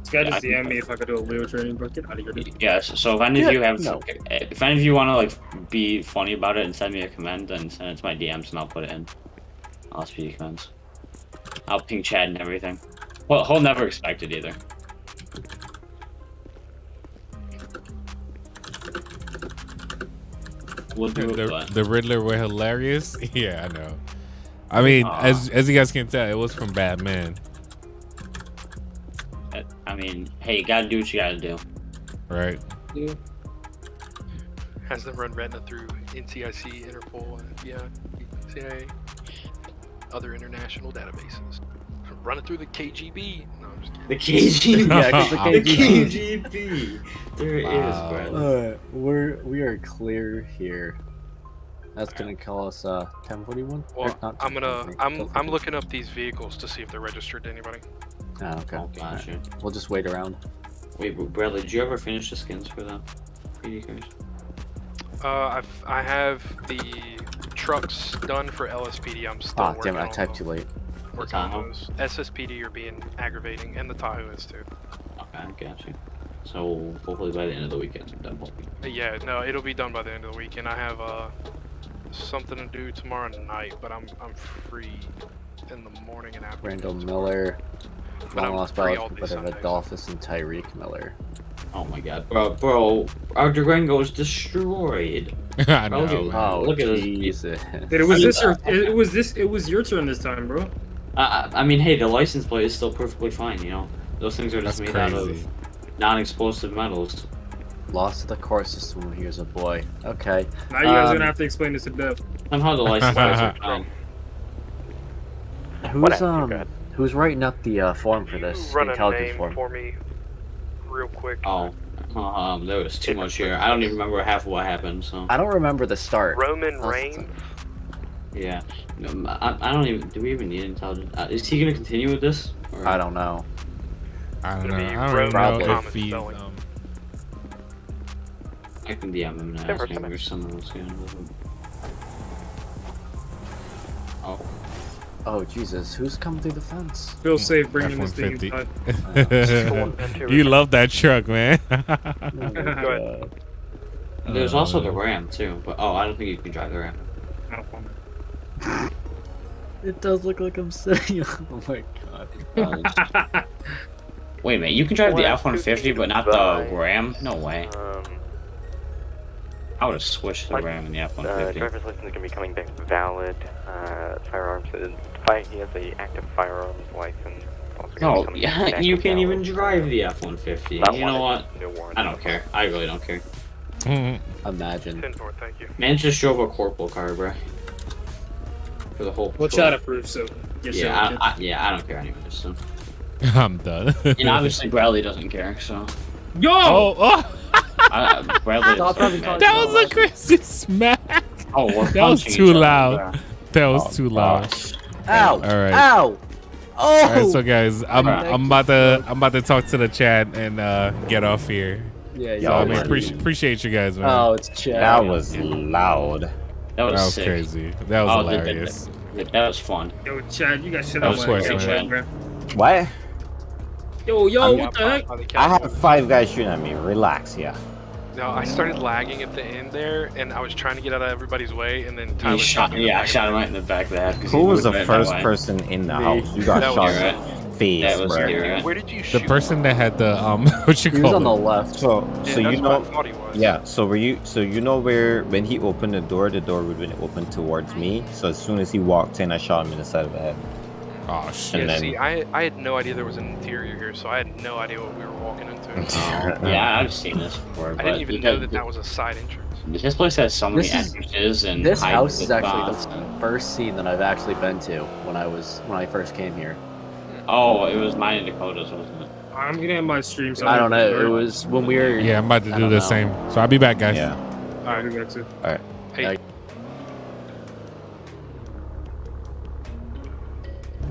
This guy just D M me if I could do a L E O training, but get out of here. Yeah. So, so if any yeah, of you have, no. if any of you want to like be funny about it and send me a command, then send it to my D Ms and I'll put it in L S P D commands. I'll ping Chad and everything. Well, he'll never expect it either. We'll do the, the Riddler were hilarious. Yeah, I know. I mean, uh, as as you guys can tell, it was from Batman. I mean, hey, you gotta do what you gotta do. Right. Yeah. Has them run retina through N C I C, Interpol, F B I, C I A, other international databases. Run it through the K G B. No, I'm just kidding. The K G B. Yeah, the K G B. There it wow. is, bro. Uh, we're we are clear here. That's right. Gonna call us uh ten forty-one. Well, not I'm gonna I'm I'm looking up these vehicles to see if they're registered to anybody. Oh, okay. okay All right. sure. We'll just wait around. Wait, Bradley, did you ever finish the skins for them? Uh, I've I have the trucks done for L S P D. I'm still. Ah, damn it! I typed too late. Or Tahoe's. S S P D are being aggravating, and the Tahoe is too. Okay, gotcha. So hopefully by the end of the weekend, I'm done. Yeah, no, it'll be done by the end of the weekend. I have uh something to do tomorrow night, but I'm I'm free in the morning and afternoon. Randall tomorrow. Miller, but I'm lost free all day Sunday. Adolphus and Tyreek Miller. Oh my God, bro, bro, our Durango is destroyed. I know. Look at, oh, look at this. It was this. Or, it was this. It was your turn this time, bro. Uh, I mean, hey, the license plate is still perfectly fine, you know? Those things are just That's made crazy. out of non-explosive metals. Lost to the court system when he was a boy. Okay. Now you guys um, are gonna have to explain this to Dev. Somehow the license plates are fine. Who's, what um, who's writing up the uh, form for this? Run a name form? for me real quick. Oh. Um, there was too much here. I don't even remember half of what happened, so... I don't remember the start. Roman Reign? Yeah. Um, I, I don't even... Do we even need intelligence? Uh, is he gonna continue with this? Or? I don't know. I don't know. I don't Roman know if he, um... I can D M him now. Never maybe someone else can handle him. Oh. Oh, Jesus, who's coming through the fence? Feel safe bringing this thing inside. You love that truck, man. Oh, there's uh, also the Ram, too. But oh, I don't think you can drive the Ram. I don't want it. It does look like I'm sitting. Oh, my God. Wait a minute, you can drive the F one fifty, but not the Ram? No way. Um, I would have switched the Ram and the F one fifty. Uh, driver's license is going to be coming back valid. Uh, firearms is... He has an active firearms license. Oh, yeah, you can't even drive the F one fifty. You know what? I don't care. I really don't care. Imagine. Thank you. Man just drove a corporal car, bro. For the whole patrol. Well, shot approved, so... Yes, yeah, sir, I, I, yeah, I don't care anymore, so... I'm done. And obviously Bradley doesn't care, so... Yo! Oh! oh. I, Bradley that that was a crazy smack! Oh, well, that was too loud. That was oh, too loud. Gosh. Ow! All right. Ow! Oh! All right, so guys, I'm right. I'm about to I'm about to talk to the chat and uh, get off here. Yeah, yeah. So, I mean, appreciate appreciate you guys, man. Oh, it's chat. That was loud. That was, that was crazy. That was oh, hilarious. That, that, that, that was fun. Yo, Chad, you guys should have won, bro. What? Yo, yo, I'm, what the heck? I have five guys shooting at me. Relax, yeah. No, I started lagging at the end there, and I was trying to get out of everybody's way, and then Tyler shot me. Yeah, I shot him right in the back of the head. Who was the first person in the house? You got shot in the face, bro. Where did you shoot? The person that had the um, what you call it? He was on the left. So, so you know, yeah. So were you? So you know where when he opened the door, the door would have been open towards me. So as soon as he walked in, I shot him in the side of the head. Oh shit! Yeah, see, I I had no idea there was an interior here, so I had no idea what we were walking into. Oh, yeah, I've seen this before. But I didn't even know that that was a side entrance. This place has so many entrances and this house is actually the first scene that I've actually been to when I was when I first came here. Oh, it was mine in Dakota's, wasn't it? I'm gonna end my stream. So I don't know. It was when we were. Yeah, I'm about to do the same. So I'll be back, guys. Yeah. All right, we got to. All right. Hey.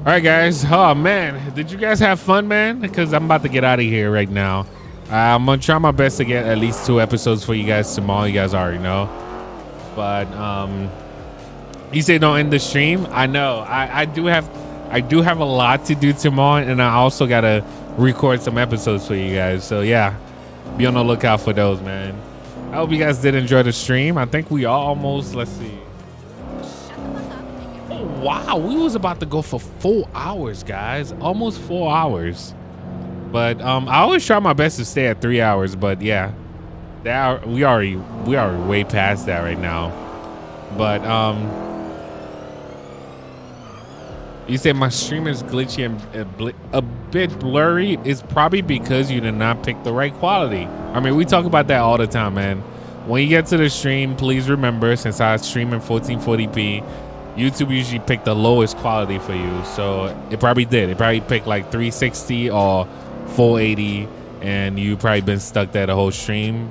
All right, guys. Oh, man. Did you guys have fun, man? Because I'm about to get out of here right now. Uh, I'm going to try my best to get at least two episodes for you guys tomorrow. You guys already know. But um, you say don't end the stream. I know. I, I do have I do have a lot to do tomorrow, and I also got to record some episodes for you guys. So, yeah, be on the lookout for those, man. I hope you guys did enjoy the stream. I think we are almost, let's see. Wow, we was about to go for four hours, guys. Almost four hours. But um, I always try my best to stay at three hours. But yeah, that we already we are way past that right now. But um, you said my stream is glitchy and a bit blurry. It's probably because you did not pick the right quality. I mean, we talk about that all the time, man. When you get to the stream, please remember, since I stream in fourteen forty p. YouTube usually picked the lowest quality for you, so it probably did. It probably picked like three sixty or four eighty, and you probably been stuck there the whole stream,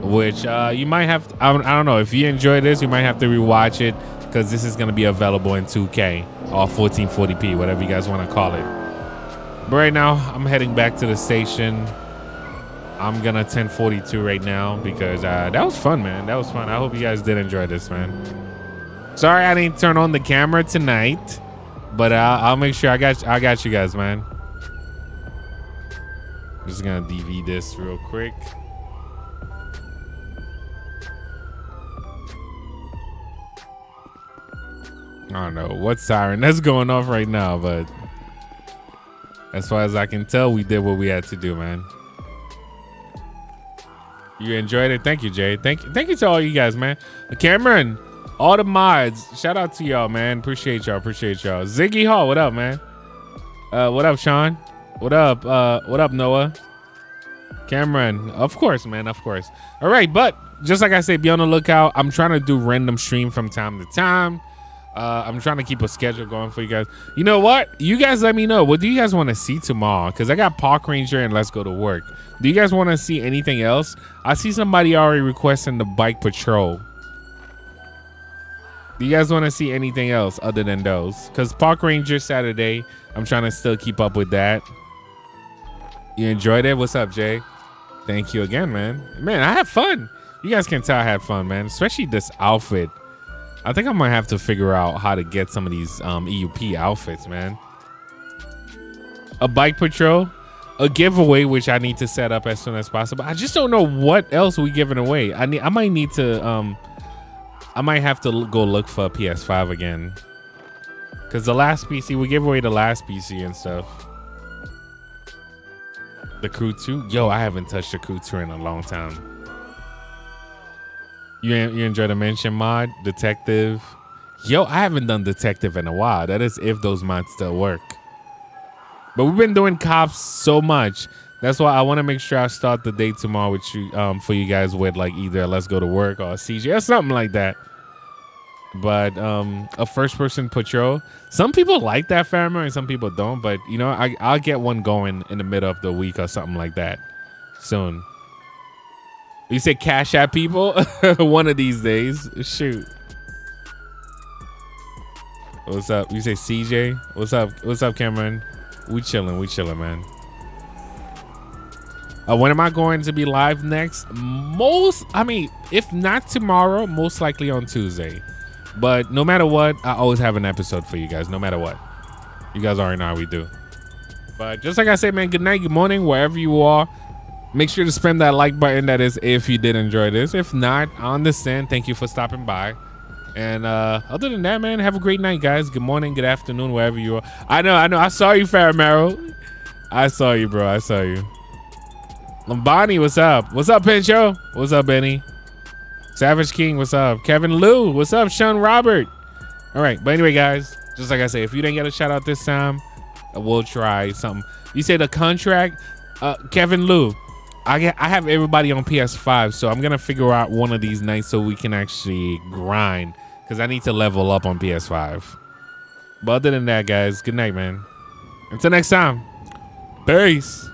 which uh, you might have to, I, I don't know. If you enjoy this, you might have to rewatch it because this is going to be available in two K or fourteen forty p, whatever you guys want to call it. But right now, I'm heading back to the station. I'm going to ten forty-two right now because uh, that was fun, man. That was fun. I hope you guys did enjoy this, man. Sorry I didn't turn on the camera tonight, but uh, I'll make sure I got I got you guys, man. I'm just gonna D V this real quick. I don't know what siren that's going off right now, but as far as I can tell, we did what we had to do, man. You enjoyed it, thank you, Jay. Thank you, thank you to all you guys, man. Cameron. All the mods, shout out to y'all, man. Appreciate y'all, appreciate y'all. Ziggy Hall, what up, man? Uh, what up, Sean? What up, uh, what up, Noah? Cameron, of course, man, of course. All right, but just like I said, be on the lookout. I'm trying to do random stream from time to time. Uh, I'm trying to keep a schedule going for you guys. You know what? You guys let me know. What do you guys want to see tomorrow? Because I got Park Ranger and Let's Go to Work. Do you guys want to see anything else? I see somebody already requesting the Bike Patrol. Do you guys want to see anything else other than those? Because Park Ranger Saturday, I'm trying to still keep up with that. You enjoyed it? What's up, Jay? Thank you again, man. Man, I had fun. You guys can tell I had fun, man. Especially this outfit. I think I might have to figure out how to get some of these um, E U P outfits, man. A bike patrol, a giveaway, which I need to set up as soon as possible. I just don't know what else we giving away. I need, I might need to, um, I might have to go look for a P S five again. Cause the last P C, we gave away the last P C and stuff. The crew two, yo, I haven't touched the crew two in a long time. You, you enjoy the mansion mod, detective. Yo, I haven't done detective in a while. That is if those mods still work. But we've been doing cops so much. That's why I want to make sure I start the day tomorrow with you, um, for you guys with like either Let's Go to Work or Siege or something like that. But um, a first-person patrol. Some people like that, Farmer, and some people don't. But you know, I, I'll get one going in the middle of the week or something like that soon. You say cash at people one of these days. Shoot. What's up? You say C J? What's up? What's up, Cameron? We chilling. We chilling, man. Uh, when am I going to be live next? Most, I mean, if not tomorrow, most likely on Tuesday. But no matter what, I always have an episode for you guys. No matter what. You guys already know how we do. But just like I said, man, good night, good morning, wherever you are. Make sure to spam that like button. That is if you did enjoy this. If not, I understand. Thank you for stopping by. And uh, other than that, man, have a great night, guys. Good morning, good afternoon, wherever you are. I know, I know. I saw you, Faramaro. I saw you, bro. I saw you. Lombani, what's up? What's up, Pincho? What's up, Benny? Savage King, what's up? Kevin Lou, what's up? Sean Robert. All right. But anyway, guys, just like I said, if you didn't get a shout out this time, we'll try something. You say the contract? Uh, Kevin Lou. I I have everybody on P S five, so I'm gonna figure out one of these nights so we can actually grind, because I need to level up on P S five. But other than that, guys, good night, man. Until next time, peace.